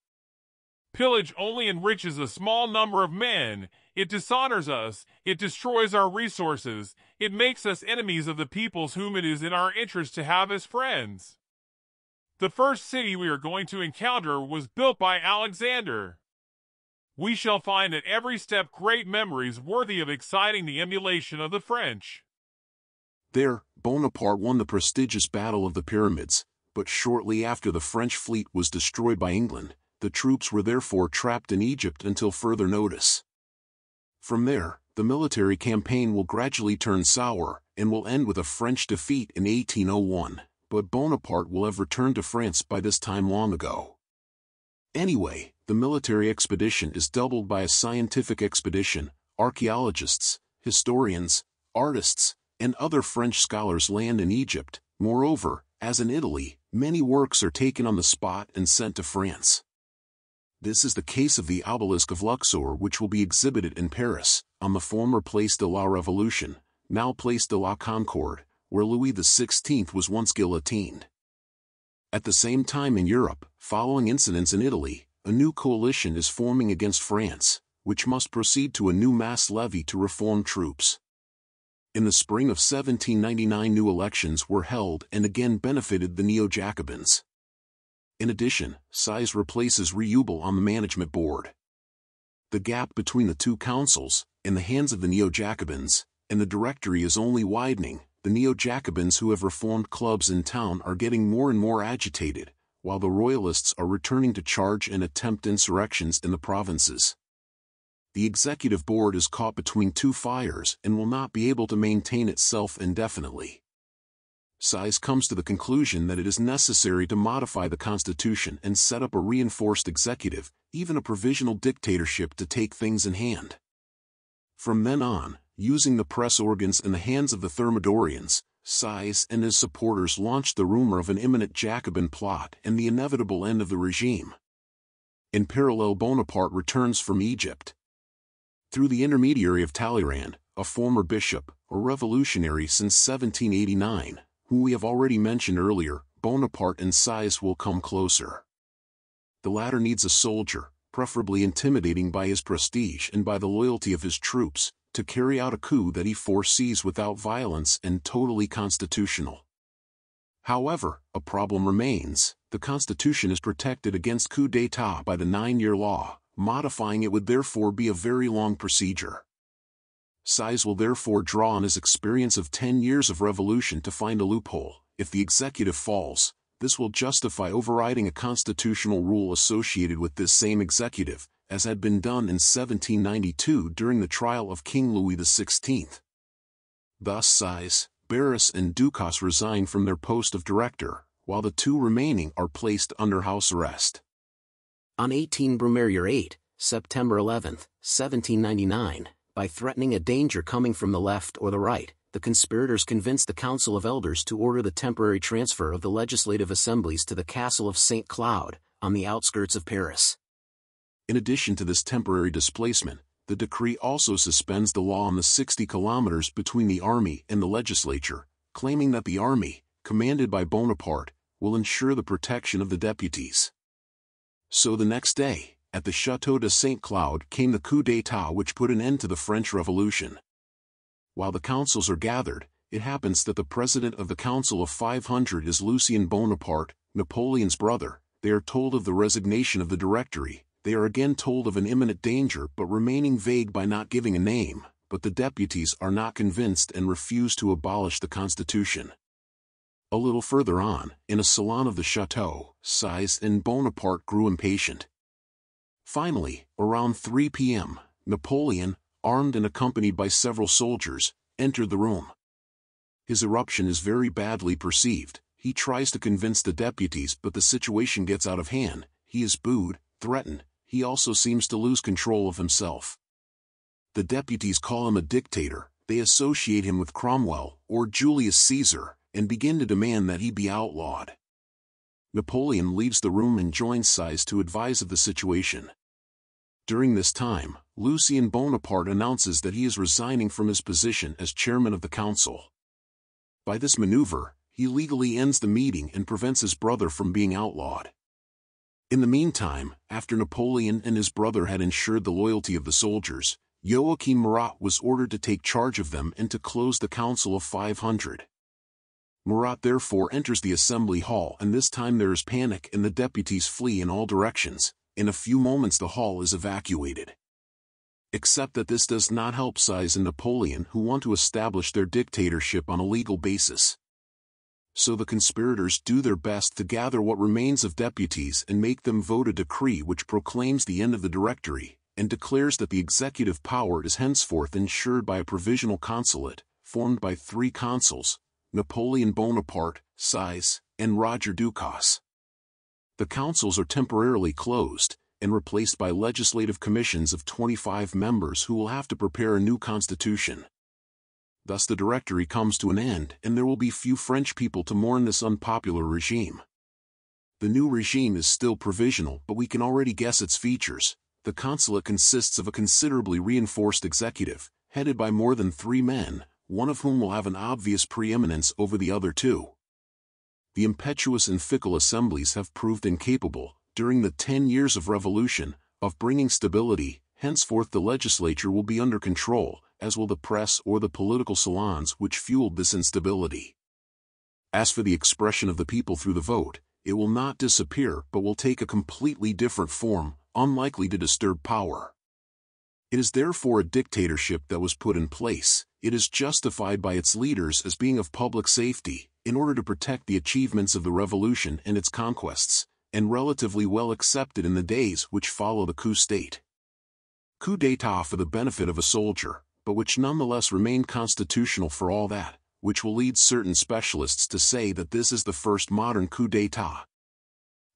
Pillage only enriches a small number of men. It dishonors us, it destroys our resources, it makes us enemies of the peoples whom it is in our interest to have as friends. The first city we are going to encounter was built by Alexander. We shall find at every step great memories worthy of exciting the emulation of the French. There, Bonaparte won the prestigious Battle of the Pyramids, but shortly after the French fleet was destroyed by England, the troops were therefore trapped in Egypt until further notice. From there, the military campaign will gradually turn sour, and will end with a French defeat in eighteen oh one, but Bonaparte will have returned to France by this time long ago. Anyway, the military expedition is doubled by a scientific expedition. Archaeologists, historians, artists, and other French scholars land in Egypt. Moreover, as in Italy, many works are taken on the spot and sent to France. This is the case of the obelisk of Luxor, which will be exhibited in Paris, on the former Place de la Révolution, now Place de la Concorde, where Louis the sixteenth was once guillotined. At the same time in Europe, following incidents in Italy, a new coalition is forming against France, which must proceed to a new mass levy to reform troops. In the spring of seventeen ninety-nine, new elections were held and again benefited the Neo-Jacobins. In addition, Sieyès replaces Reubell on the management board. The gap between the two councils, in the hands of the Neo-Jacobins, and the Directory is only widening. The Neo-Jacobins who have reformed clubs in town are getting more and more agitated, while the Royalists are returning to charge and attempt insurrections in the provinces. The executive board is caught between two fires and will not be able to maintain itself indefinitely. Sieyès comes to the conclusion that it is necessary to modify the constitution and set up a reinforced executive, even a provisional dictatorship, to take things in hand. From then on, using the press organs in the hands of the Thermidorians, Sieyès and his supporters launched the rumor of an imminent Jacobin plot and the inevitable end of the regime. In parallel, Bonaparte returns from Egypt. Through the intermediary of Talleyrand, a former bishop, a revolutionary since seventeen eighty-nine, who we have already mentioned earlier, Bonaparte and Sieyès will come closer. The latter needs a soldier, preferably intimidating by his prestige and by the loyalty of his troops, to carry out a coup that he foresees without violence and totally constitutional. However, a problem remains. The constitution is protected against coup d'état by the nine-year law. Modifying it would therefore be a very long procedure. Sieyès will therefore draw on his experience of ten years of revolution to find a loophole. If the executive falls, this will justify overriding a constitutional rule associated with this same executive, as had been done in seventeen ninety-two during the trial of King Louis the sixteenth. Thus Sieyès, Barras and Ducasse resign from their post of director, while the two remaining are placed under house arrest. On eighteen Brumaire eight, September eleventh, seventeen ninety-nine, by threatening a danger coming from the left or the right, the conspirators convinced the Council of Elders to order the temporary transfer of the legislative assemblies to the castle of Saint Cloud, on the outskirts of Paris. In addition to this temporary displacement, the decree also suspends the law on the sixty kilometers between the army and the legislature, claiming that the army, commanded by Bonaparte, will ensure the protection of the deputies. So the next day, at the Château de Saint-Cloud came the coup d'état which put an end to the French Revolution. While the councils are gathered, it happens that the president of the Council of five hundred is Lucien Bonaparte, Napoleon's brother. They are told of the resignation of the Directory. They are again told of an imminent danger but remaining vague by not giving a name, but the deputies are not convinced and refuse to abolish the constitution. A little further on, in a salon of the chateau, Sieyès and Bonaparte grew impatient. Finally, around three p m, Napoleon, armed and accompanied by several soldiers, entered the room. His eruption is very badly perceived. He tries to convince the deputies, but the situation gets out of hand. He is booed, threatened. He also seems to lose control of himself. the deputies call him a dictator, they associate him with Cromwell, or Julius Caesar, and begin to demand that he be outlawed. Napoleon leaves the room and joins Sieyès to advise of the situation. During this time, Lucien Bonaparte announces that he is resigning from his position as chairman of the council. By this maneuver, he legally ends the meeting and prevents his brother from being outlawed. In the meantime, after Napoleon and his brother had ensured the loyalty of the soldiers, Joachim Marat was ordered to take charge of them and to close the Council of five hundred. Marat therefore enters the assembly hall, and this time there is panic and the deputies flee in all directions. In a few moments the hall is evacuated. Except that this does not help Sieyès and Napoleon, who want to establish their dictatorship on a legal basis. So the conspirators do their best to gather what remains of deputies and make them vote a decree which proclaims the end of the Directory, and declares that the executive power is henceforth ensured by a provisional consulate, formed by three consuls, Napoleon Bonaparte, Sieyès, and Roger Ducasse. The councils are temporarily closed, and replaced by legislative commissions of twenty-five members who will have to prepare a new constitution. Thus the Directory comes to an end, and there will be few French people to mourn this unpopular regime. The new regime is still provisional, but we can already guess its features. The consulate consists of a considerably reinforced executive, headed by more than three men, one of whom will have an obvious preeminence over the other two. The impetuous and fickle assemblies have proved incapable, during the ten years of revolution, of bringing stability. Henceforth the legislature will be under control, as will the press or the political salons which fueled this instability. As for the expression of the people through the vote, it will not disappear but will take a completely different form, unlikely to disturb power. It is therefore a dictatorship that was put in place. It is justified by its leaders as being of public safety, in order to protect the achievements of the revolution and its conquests, and relatively well accepted in the days which follow the coup state. Coup d'état for the benefit of a soldier, but which nonetheless remained constitutional for all that, which will lead certain specialists to say that this is the first modern coup d'état.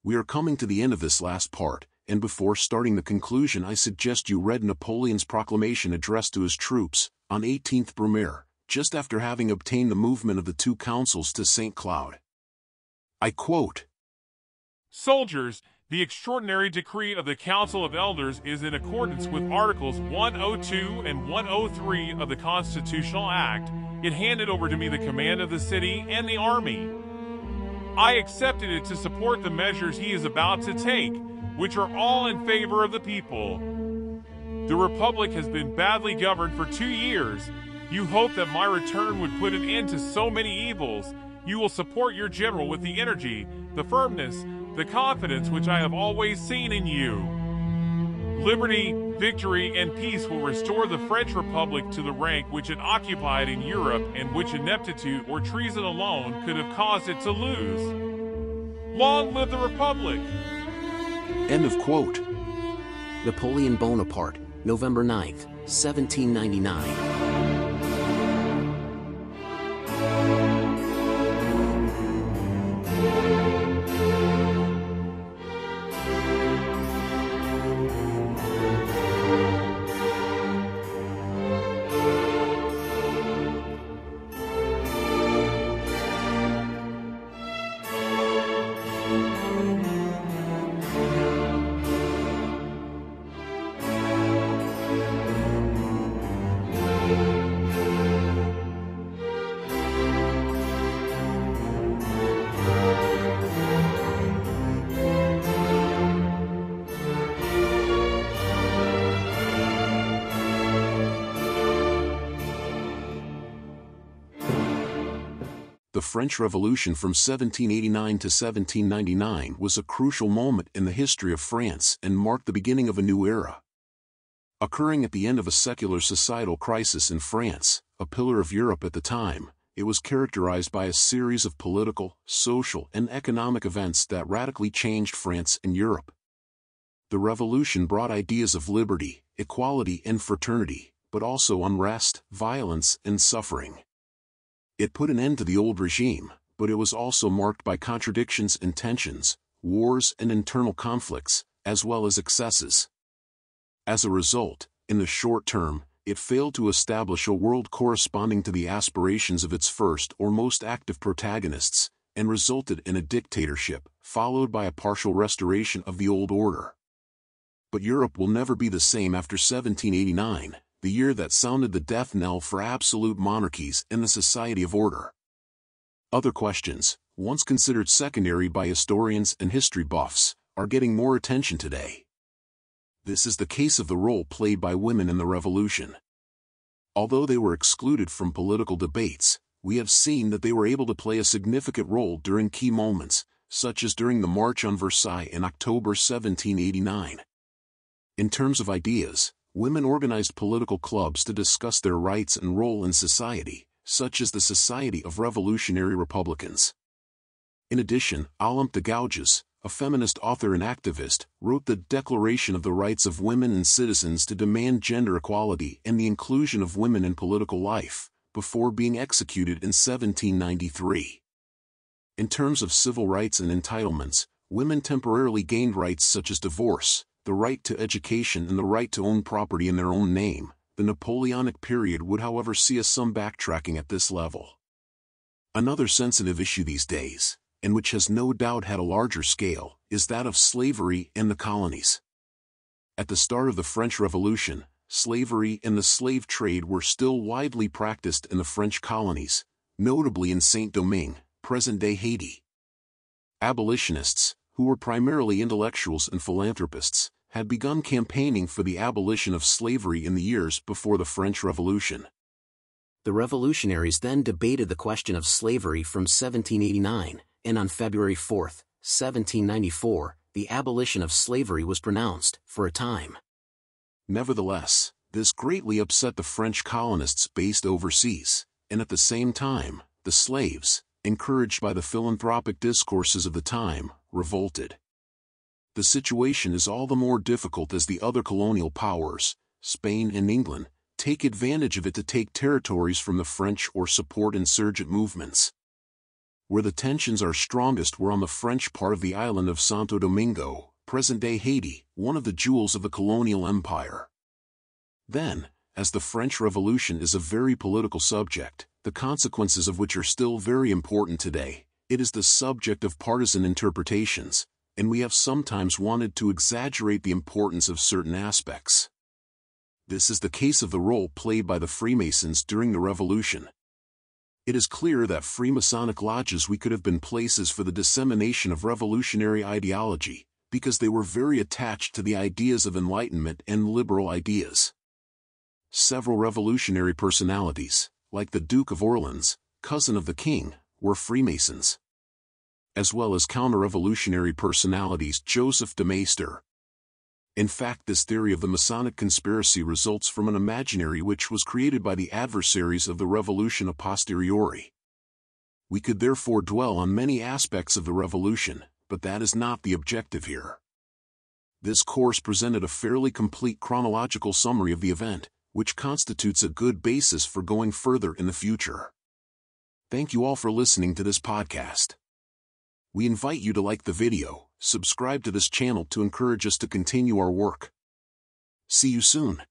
We are coming to the end of this last part, and before starting the conclusion I suggest you read Napoleon's proclamation addressed to his troops, on eighteenth Brumaire, just after having obtained the movement of the two councils to Saint Cloud. I quote, "Soldiers, the extraordinary decree of the Council of Elders is in accordance with Articles one oh two and one oh three of the Constitutional Act. It handed over to me the command of the city and the army. I accepted it to support the measures he is about to take, which are all in favor of the people. The Republic has been badly governed for two years. You hope that my return would put an end to so many evils. You will support your general with the energy, the firmness, the confidence which I have always seen in you. Liberty, victory, and peace will restore the French Republic to the rank which it occupied in Europe and which ineptitude or treason alone could have caused it to lose. Long live the Republic!" End of quote. Napoleon Bonaparte, November ninth, seventeen ninety-nine. The French Revolution from seventeen eighty-nine to seventeen ninety-nine was a crucial moment in the history of France and marked the beginning of a new era. Occurring at the end of a secular societal crisis in France, a pillar of Europe at the time, it was characterized by a series of political, social, and economic events that radically changed France and Europe. The revolution brought ideas of liberty, equality, and fraternity, but also unrest, violence, and suffering. It put an end to the old regime, but it was also marked by contradictions and tensions, wars and internal conflicts, as well as excesses. As a result, in the short term, it failed to establish a world corresponding to the aspirations of its first or most active protagonists, and resulted in a dictatorship, followed by a partial restoration of the old order. But Europe will never be the same after seventeen eighty-nine, the year that sounded the death knell for absolute monarchies and the society of order. Other questions, once considered secondary by historians and history buffs, are getting more attention today. This is the case of the role played by women in the revolution. Although they were excluded from political debates, we have seen that they were able to play a significant role during key moments, such as during the March on Versailles in October seventeen eighty-nine. In terms of ideas, women organized political clubs to discuss their rights and role in society, such as the Society of Revolutionary Republicans. In addition, Olympe de Gouges, a feminist author and activist, wrote the Declaration of the Rights of Women and Citizens to demand gender equality and the inclusion of women in political life, before being executed in seventeen ninety-three. In terms of civil rights and entitlements, women temporarily gained rights such as divorce, the right to education and the right to own property in their own name. The Napoleonic period would however see us some backtracking at this level. Another sensitive issue these days, and which has no doubt had a larger scale, is that of slavery and the colonies. At the start of the French Revolution, slavery and the slave trade were still widely practiced in the French colonies, notably in Saint-Domingue, present-day Haiti. Abolitionists, who were primarily intellectuals and philanthropists, had begun campaigning for the abolition of slavery in the years before the French Revolution. The revolutionaries then debated the question of slavery from seventeen eighty-nine, and on February fourth, seventeen ninety-four, the abolition of slavery was pronounced, for a time. Nevertheless, this greatly upset the French colonists based overseas, and at the same time, the slaves, encouraged by the philanthropic discourses of the time, revolted. The situation is all the more difficult as the other colonial powers, Spain and England, take advantage of it to take territories from the French or support insurgent movements. Where the tensions are strongest were on the French part of the island of Santo Domingo, present-day Haiti, one of the jewels of the colonial empire. Then, as the French Revolution is a very political subject, the consequences of which are still very important today, it is the subject of partisan interpretations, and we have sometimes wanted to exaggerate the importance of certain aspects. This is the case of the role played by the Freemasons during the Revolution. It is clear that Freemasonic lodges we could have been places for the dissemination of revolutionary ideology, because they were very attached to the ideas of Enlightenment and liberal ideas. Several revolutionary personalities, like the Duke of Orleans, cousin of the king, were Freemasons, as well as counter-revolutionary personalities Joseph de Maistre. In fact, this theory of the Masonic conspiracy results from an imaginary which was created by the adversaries of the revolution a posteriori. We could therefore dwell on many aspects of the revolution, but that is not the objective here. This course presented a fairly complete chronological summary of the event, which constitutes a good basis for going further in the future. Thank you all for listening to this podcast. We invite you to like the video, subscribe to this channel to encourage us to continue our work. See you soon.